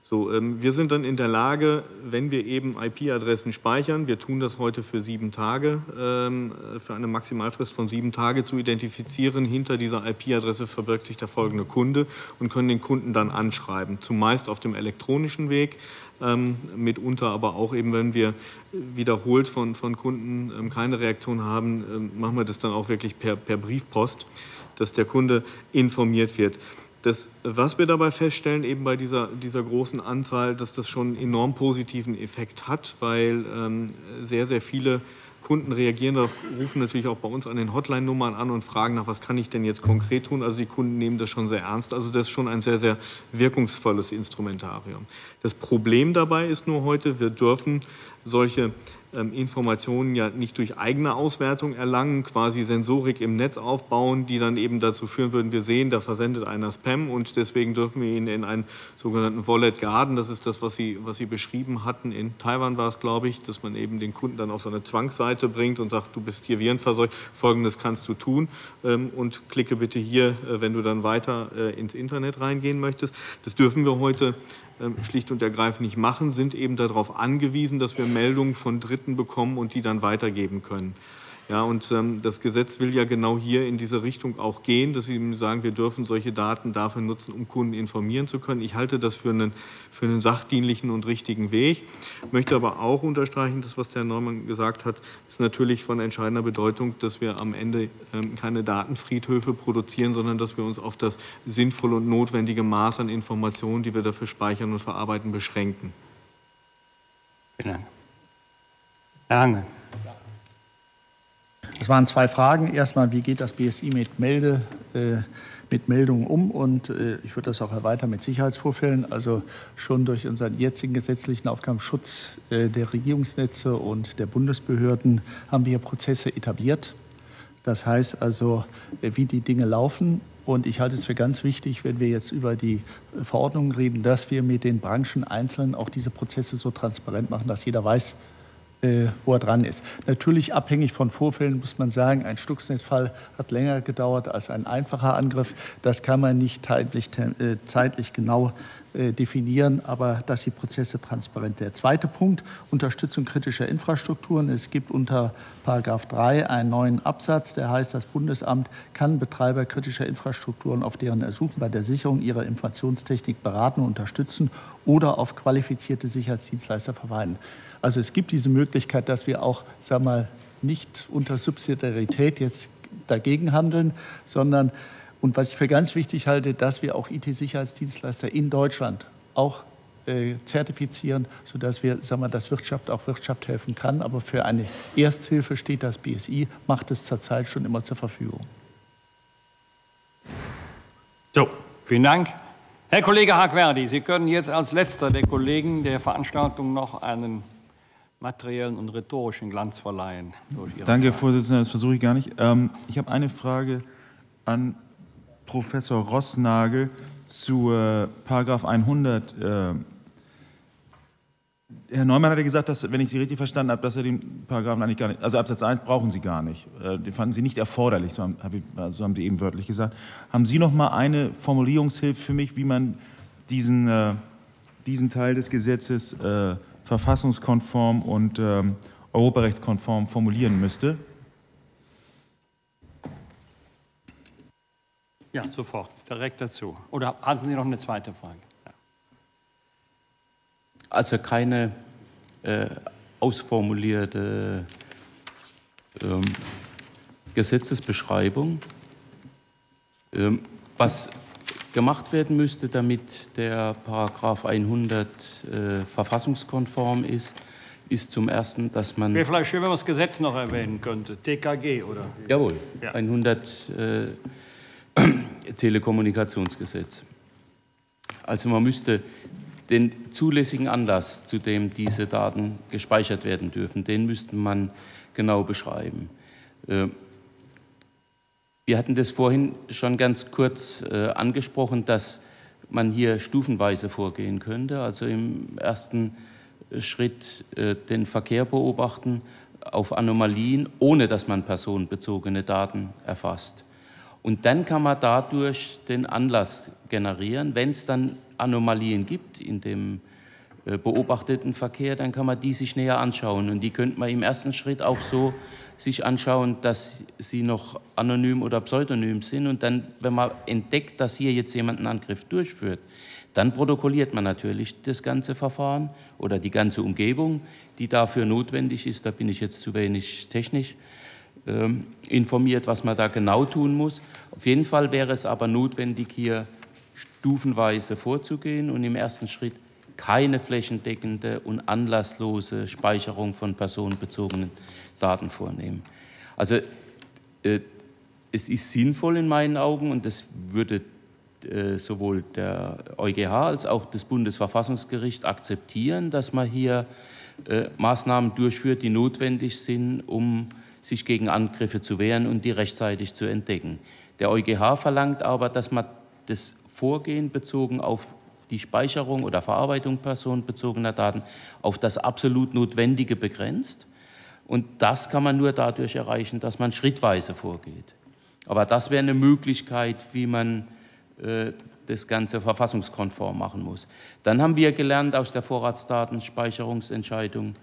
So, wir sind dann in der Lage, wenn wir eben IP-Adressen speichern, wir tun das heute für 7 Tage, für eine Maximalfrist von 7 Tage zu identifizieren, hinter dieser IP-Adresse verbirgt sich der folgende Kunde, und können den Kunden dann anschreiben, zumeist auf dem elektronischen Weg, mitunter aber auch eben, wenn wir wiederholt von Kunden keine Reaktion haben, machen wir das dann auch wirklich per Briefpost, dass der Kunde informiert wird. Das, was wir dabei feststellen, eben bei dieser großen Anzahl, dass das schon einen enorm positiven Effekt hat, weil sehr, sehr viele Kunden reagieren darauf, rufen natürlich auch bei uns an den Hotline-Nummern an und fragen nach, was kann ich denn jetzt konkret tun? Also die Kunden nehmen das schon sehr ernst. Also das ist schon ein sehr, sehr wirkungsvolles Instrumentarium. Das Problem dabei ist nur heute, wir dürfen solche Informationen ja nicht durch eigene Auswertung erlangen, quasi Sensorik im Netz aufbauen, die dann eben dazu führen würden, wir sehen, da versendet einer Spam, und deswegen dürfen wir ihn in einen sogenannten Wallet Garden, das ist das, was Sie beschrieben hatten, in Taiwan war es, glaube ich, dass man eben den Kunden dann auf so eine Zwangsseite bringt und sagt, du bist hier virenverseucht, Folgendes kannst du tun, und klicke bitte hier, wenn du dann weiter ins Internet reingehen möchtest. Das dürfen wir heute schlicht und ergreifend nicht machen, sind eben darauf angewiesen, dass wir Meldungen von Dritten bekommen und die dann weitergeben können. Ja, und das Gesetz will ja genau hier in diese Richtung auch gehen, dass sie sagen, wir dürfen solche Daten dafür nutzen, um Kunden informieren zu können. Ich halte das für einen sachdienlichen und richtigen Weg, möchte aber auch unterstreichen, das, was Herr Neumann gesagt hat, ist natürlich von entscheidender Bedeutung, dass wir am Ende keine Datenfriedhöfe produzieren, sondern dass wir uns auf das sinnvolle und notwendige Maß an Informationen, die wir dafür speichern und verarbeiten, beschränken. Vielen Dank. Herr Hange. Das waren 2 Fragen. Erstmal, wie geht das BSI mit Meldungen um? Und ich würde das auch erweitern mit Sicherheitsvorfällen. Also schon durch unseren jetzigen gesetzlichen Aufgabenschutz der Regierungsnetze und der Bundesbehörden haben wir Prozesse etabliert. Das heißt also, wie die Dinge laufen. Und ich halte es für ganz wichtig, wenn wir jetzt über die Verordnungen reden, dass wir mit den Branchen einzeln auch diese Prozesse so transparent machen, dass jeder weiß, wo er dran ist. Natürlich abhängig von Vorfällen muss man sagen, ein Stuxnet-Fall hat länger gedauert als ein einfacher Angriff. Das kann man nicht zeitlich genau definieren, aber dass die Prozesse transparent sind. Der zweite Punkt, Unterstützung kritischer Infrastrukturen. Es gibt unter § 3 einen neuen Absatz, der heißt, das Bundesamt kann Betreiber kritischer Infrastrukturen auf deren Ersuchen bei der Sicherung ihrer Informationstechnik beraten und unterstützen oder auf qualifizierte Sicherheitsdienstleister verweisen. Also es gibt diese Möglichkeit, dass wir auch, sagen wir mal, nicht unter Subsidiarität jetzt dagegen handeln, sondern, und was ich für ganz wichtig halte, dass wir auch IT-Sicherheitsdienstleister in Deutschland auch zertifizieren, sodass wir, sagen wir mal, dass Wirtschaft auch Wirtschaft helfen kann. Aber für eine Ersthilfe steht das BSI, macht es zurzeit schon immer zur Verfügung. So, vielen Dank. Herr Kollege Hagverdi, Sie können jetzt als letzter der Kollegen der Veranstaltung noch einen materiellen und rhetorischen Glanz verleihen. Danke, Herr Vorsitzender, das versuche ich gar nicht. Ich habe eine Frage an Professor Roßnagel zu § 100. Herr Neumann hat ja gesagt, dass, wenn ich Sie richtig verstanden habe, dass er den Paragraphen eigentlich gar nicht, also Absatz 1 brauchen Sie gar nicht. Den fanden Sie nicht erforderlich, so haben Sie eben wörtlich gesagt. Haben Sie noch mal eine Formulierungshilfe für mich, wie man diesen Teil des Gesetzes verfassungskonform und europarechtskonform formulieren müsste? Ja, sofort, direkt dazu. Oder hatten Sie noch eine zweite Frage? Also keine ausformulierte Gesetzesbeschreibung. Was gemacht werden müsste, damit der Paragraph 100 verfassungskonform ist, ist zum Ersten, dass man... Wäre vielleicht schön, wenn man das Gesetz noch erwähnen könnte. TKG, oder? Jawohl, ja. 100 Telekommunikationsgesetz. Also man müsste den zulässigen Anlass, zu dem diese Daten gespeichert werden dürfen, den müsste man genau beschreiben. Wir hatten das vorhin schon ganz kurz angesprochen, dass man hier stufenweise vorgehen könnte. Also im ersten Schritt den Verkehr beobachten auf Anomalien, ohne dass man personenbezogene Daten erfasst. Und dann kann man dadurch den Anlass generieren. Wenn es dann Anomalien gibt in dem beobachteten Verkehr, dann kann man die sich näher anschauen. Und die könnte man im ersten Schritt auch so sich anschauen, dass sie noch anonym oder pseudonym sind. Und dann, wenn man entdeckt, dass hier jetzt jemand einen Angriff durchführt, dann protokolliert man natürlich das ganze Verfahren oder die ganze Umgebung, die dafür notwendig ist. Da bin ich jetzt zu wenig technisch informiert, was man da genau tun muss. Auf jeden Fall wäre es aber notwendig, hier stufenweise vorzugehen und im ersten Schritt keine flächendeckende und anlasslose Speicherung von personenbezogenen Daten vornehmen. Also es ist sinnvoll in meinen Augen, und das würde sowohl der EuGH als auch das Bundesverfassungsgericht akzeptieren, dass man hier Maßnahmen durchführt, die notwendig sind, um sich gegen Angriffe zu wehren und die rechtzeitig zu entdecken. Der EuGH verlangt aber, dass man das Vorgehen bezogen auf die Speicherung oder Verarbeitung personenbezogener Daten auf das absolut Notwendige begrenzt. Und das kann man nur dadurch erreichen, dass man schrittweise vorgeht. Aber das wäre eine Möglichkeit, wie man das Ganze verfassungskonform machen muss. Dann haben wir gelernt aus der Vorratsdatenspeicherungsentscheidung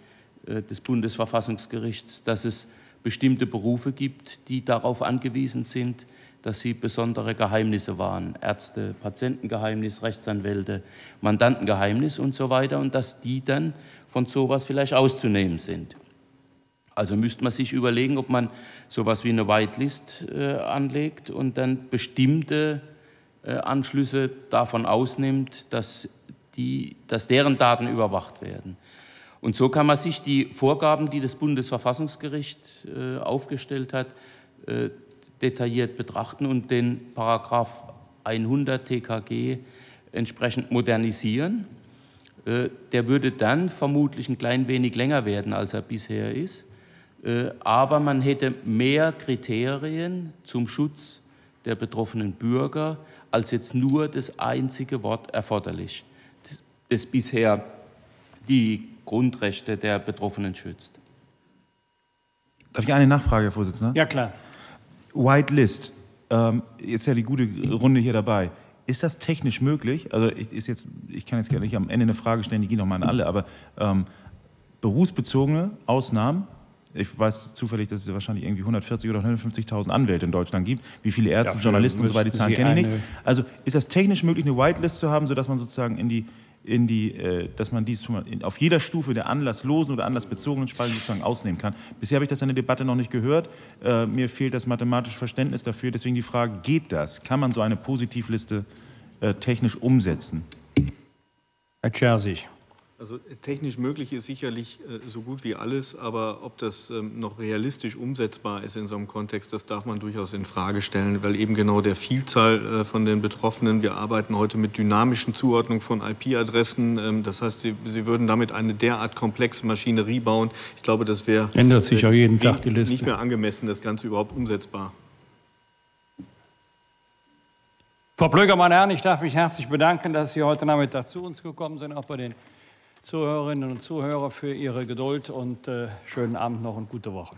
des Bundesverfassungsgerichts, dass es bestimmte Berufe gibt, die darauf angewiesen sind, dass sie besondere Geheimnisse wahren. Ärzte, Patientengeheimnis, Rechtsanwälte, Mandantengeheimnis und so weiter. Und dass die dann von sowas vielleicht auszunehmen sind. Also müsste man sich überlegen, ob man sowas wie eine Whitelist anlegt und dann bestimmte Anschlüsse davon ausnimmt, dass deren Daten überwacht werden. Und so kann man sich die Vorgaben, die das Bundesverfassungsgericht aufgestellt hat, detailliert betrachten und den Paragraph 100 TKG entsprechend modernisieren. Der würde dann vermutlich ein klein wenig länger werden, als er bisher ist. Aber man hätte mehr Kriterien zum Schutz der betroffenen Bürger, als jetzt nur das einzige Wort erforderlich, das bisher die Grundrechte der Betroffenen schützt. Darf ich eine Nachfrage, Herr Vorsitzender? Ja, klar. Whitelist, jetzt ja die gute Runde hier dabei. Ist das technisch möglich? Also ich kann jetzt gar nicht am Ende eine Frage stellen, die gehen nochmal an alle, aber berufsbezogene Ausnahmen, ich weiß zufällig, dass es wahrscheinlich irgendwie 140.000 oder 150.000 Anwälte in Deutschland gibt, wie viele Ärzte, ja, Journalisten und so weiter, die Zahlen kenne ich nicht. Also ist das technisch möglich, eine Whitelist zu haben, sodass man sozusagen auf jeder Stufe der anlasslosen oder anlassbezogenen Speicherung sozusagen ausnehmen kann. Bisher habe ich das in der Debatte noch nicht gehört. Mir fehlt das mathematische Verständnis dafür. Deswegen die Frage, geht das? Kann man so eine Positivliste technisch umsetzen? Herr Tschersich. Also technisch möglich ist sicherlich so gut wie alles, aber ob das noch realistisch umsetzbar ist in so einem Kontext, das darf man durchaus in Frage stellen, weil eben genau der Vielzahl von den Betroffenen, wir arbeiten heute mit dynamischen Zuordnung von IP-Adressen, das heißt, Sie würden damit eine derart komplexe Maschinerie bauen. Ich glaube, das wäre ändert sich auch jeden Tag die Liste. Nicht mehr angemessen, das Ganze überhaupt umsetzbar. Frau Plöger, meine Herren, ich darf mich herzlich bedanken, dass Sie heute Nachmittag zu uns gekommen sind, auch bei den Zuhörerinnen und Zuhörer für Ihre Geduld und schönen Abend noch und gute Woche.